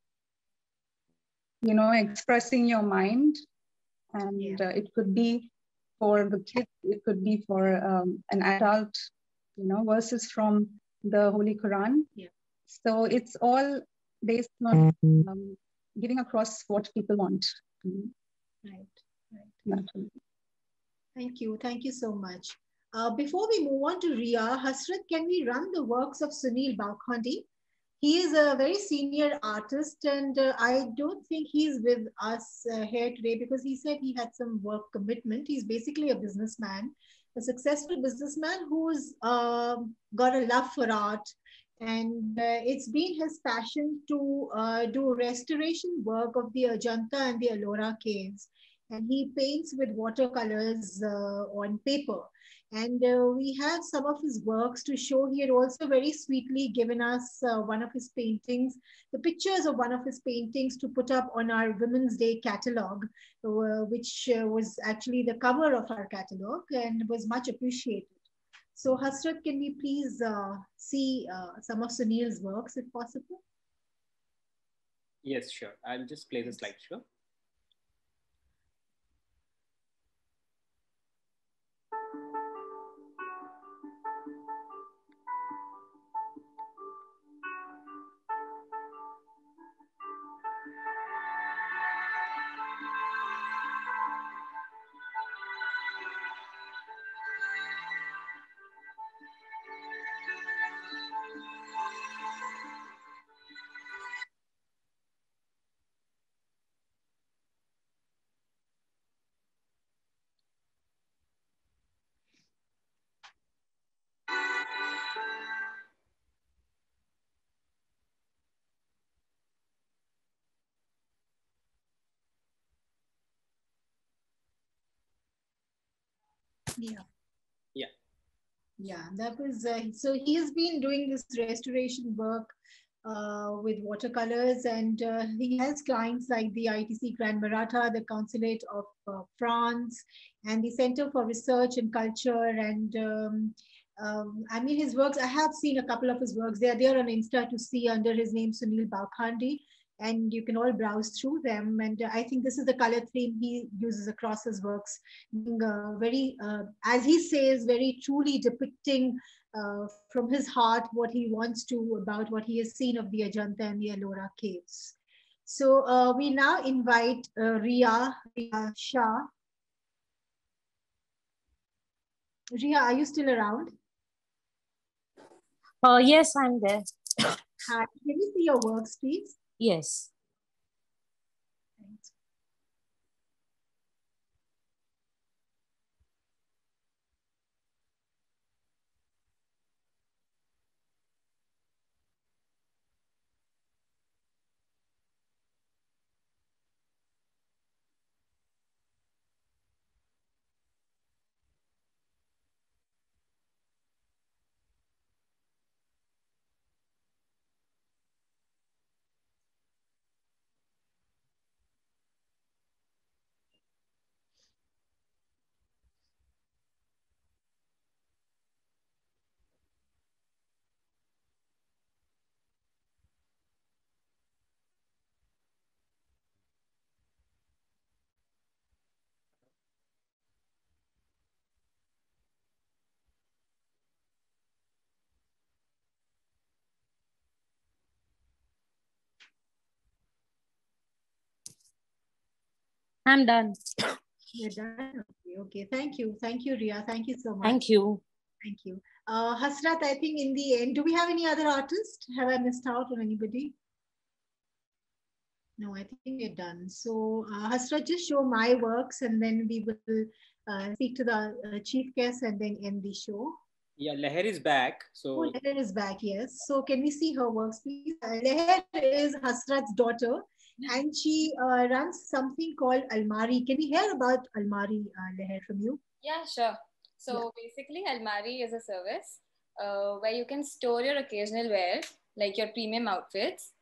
you know, expressing your mind. And yeah. uh, it could be for the kids, it could be for um, an adult, you know, verses from the Holy Quran. Yeah. So it's all based on um, giving across what people want. Right. Right. Thank you. Thank you so much. Uh, before we move on to Ria, Hasrat, can we run the works of Sunil Bhavkhandi? He is a very senior artist, and uh, I don't think he's with us uh, here today because he said he had some work commitment. He's basically a businessman, a successful businessman who's uh, got a love for art. And uh, it's been his passion to uh, do restoration work of the Ajanta and the Ellora caves. And he paints with watercolors uh, on paper. And uh, we have some of his works to show. He had also very sweetly given us uh, one of his paintings, the pictures of one of his paintings to put up on our Women's Day catalog, uh, which uh, was actually the cover of our catalog and was much appreciated. So Hasrat, can we please uh, see uh, some of Sunil's works if possible? Yes, sure. I'll just play the slide, sure. Yeah, yeah, yeah. That was uh, so. He has been doing this restoration work uh, with watercolors, and uh, he has clients like the I T C Grand Maratha, the Consulate of uh, France, and the Center for Research and Culture. And um, um, I mean, his works. I have seen a couple of his works. They are there on Insta to see under his name Sunil Bhavkhandi, and you can all browse through them. And I think this is the color theme he uses across his works, being uh, very, uh, as he says, very truly depicting uh, from his heart what he wants to about what he has seen of the Ajanta and the Ellora caves. So uh, we now invite uh, Ria, Ria Shah. Ria, are you still around? Uh, yes, I'm there. Hi, can we see your works, please? Yes. I'm done. You're done. Okay, okay. Thank you. Thank you, Riya. Thank you so much. Thank you. Thank you. Uh, Hasrat, I think in the end, do we have any other artists? Have I missed out on anybody? No, I think we're done. So uh, Hasrat, just show my works and then we will uh, speak to the uh, chief guest and then end the show. Yeah, Leher is back. So oh, Leher is back, yes. So can we see her works, please? Uh, Leher is Hasrat's daughter and she uh, runs something called Almari. Can we hear about Almari, uh, Leher, from you? Yeah, sure. So yeah. Basically, Almari is a service uh, where you can store your occasional wear, like your premium outfits,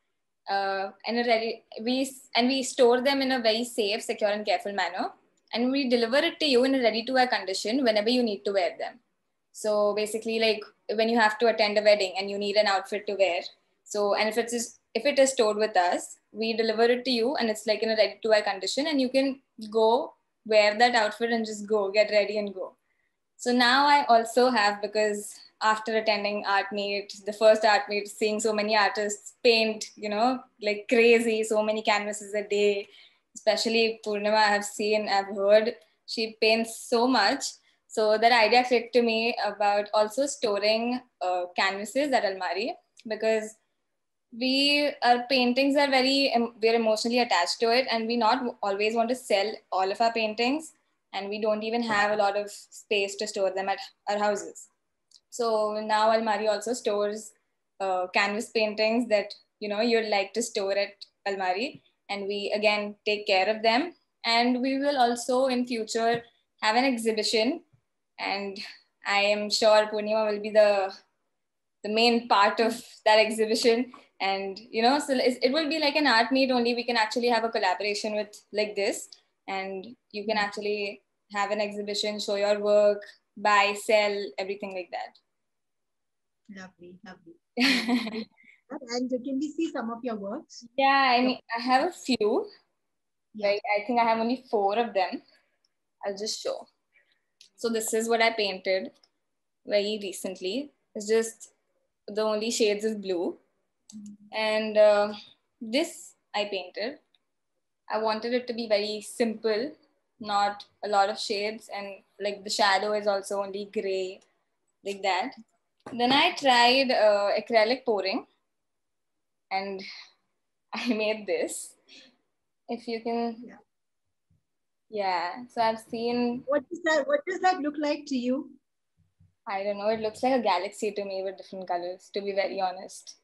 uh, and a ready, we and we store them in a very safe, secure, and careful manner, and we deliver it to you in a ready-to-wear condition whenever you need to wear them. So basically, like when you have to attend a wedding and you need an outfit to wear, so and if it's if it is stored with us, we deliver it to you, and it's like in a ready-to-wear condition, and you can go wear that outfit and just go get ready and go. So now I also have, because after attending Art Meet, the first Art Meet, seeing so many artists paint, you know, like crazy, so many canvases a day, especially Purnima, I have seen, I've heard, she paints so much. So that idea clicked to me about also storing uh, canvases at Almari, because we, our paintings are very, we're emotionally attached to it, and we not always want to sell all of our paintings. And we don't even have a lot of space to store them at our houses. So now Almari also stores uh, canvas paintings that, you know, you'd like to store at Almari. And we, again, take care of them. And we will also in future have an exhibition. And I am sure Purnima will be the, the main part of that exhibition. And, you know, so it will be like an art meet only. We can actually have a collaboration with like this. And you can actually have an exhibition, show your work, buy, sell, everything like that. Lovely, lovely. And can we see some of your works? Yeah, I mean, I have a few. Yeah. Like, I think I have only four of them. I'll just show. So this is what I painted very recently. It's just the only shades is blue. Mm-hmm. And uh, this I painted. I wanted it to be very simple, not a lot of shades, and like the shadow is also only gray, like that. Then I tried uh, acrylic pouring and I made this. If you can, yeah. yeah. So I've seen. What is that? What does that look like to you? I don't know. It looks like a galaxy to me with different colors, to be very honest.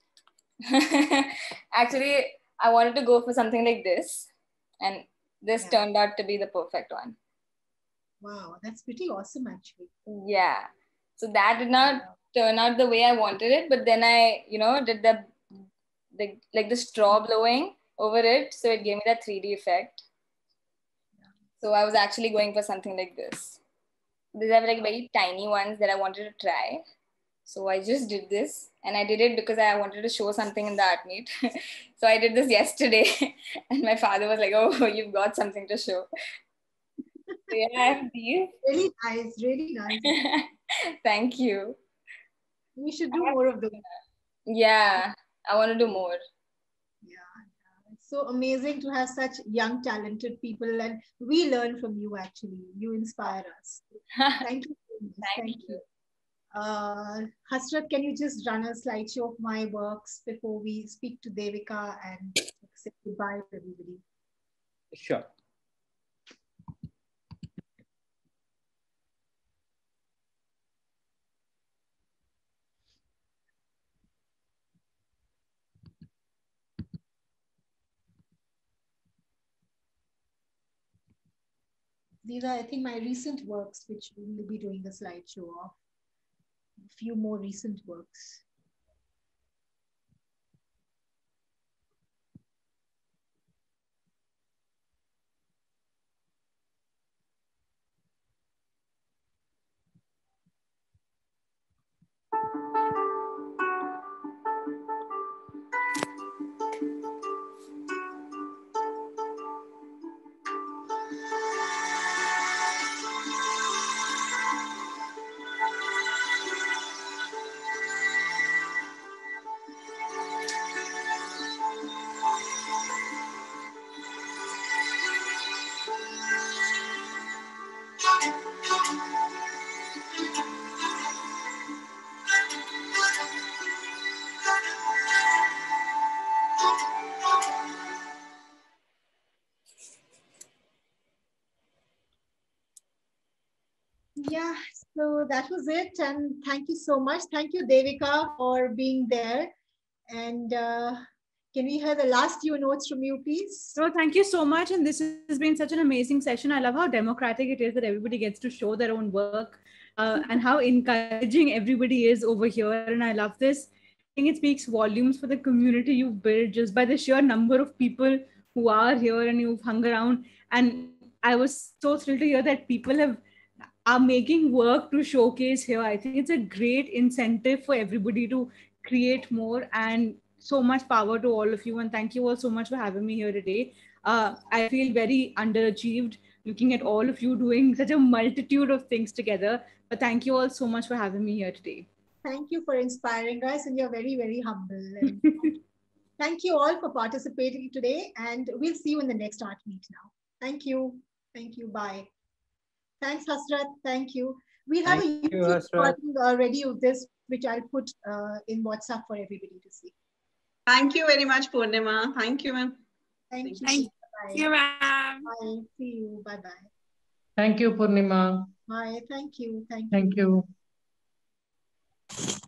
Actually, I wanted to go for something like this. And this yeah. turned out to be the perfect one. Wow, that's pretty awesome actually. Yeah. So that did not turn out the way I wanted it, but then I, you know, did the, the like the straw blowing over it. So it gave me that three D effect. Yeah. So I was actually going for something like this. These are like very tiny ones that I wanted to try. So I just did this, and I did it because I wanted to show something in the art meet. So I did this yesterday and my father was like, oh, you've got something to show. So yeah, I have these. Really nice, really nice. Thank you. We should do more of them. Yeah, I want to do more. Yeah, it's so amazing to have such young, talented people, and we learn from you actually. You inspire us. Thank you. Thank, Thank you. you. Uh, Hasrat, can you just run a slideshow of my works before we speak to Devika and say goodbye to everybody? Sure. These are, I think, my recent works, which we will be doing a slideshow of. A few more recent works. Yeah, so that was it. And thank you so much. Thank you, Devika, for being there. And uh, can we hear the last few notes from you, please? So thank you so much. And this has been such an amazing session. I love how democratic it is that everybody gets to show their own work uh, and how encouraging everybody is over here. And I love this. I think it speaks volumes for the community you've built just by the sheer number of people who are here and you've hung around. And I was so thrilled to hear that people have are making work to showcase here. I think it's a great incentive for everybody to create more, and so much power to all of you. And thank you all so much for having me here today. Uh, I feel very underachieved looking at all of you doing such a multitude of things together. But thank you all so much for having me here today. Thank you for inspiring us, and you're very, very humble. Thank you all for participating today, and we'll see you in the next art meet now. Thank you. Thank you. Bye. Thanks, Hasrat. Thank you. We have Thank a YouTube you, recording already of this, which I'll put uh, in WhatsApp for everybody to see. Thank you very much, Purnima. Thank you, ma'am. Thank, Thank you. Thank Bye. you, ma'am. Bye. See you. Bye-bye. Thank you, Purnima. Bye. Thank you. Thank you. Thank you.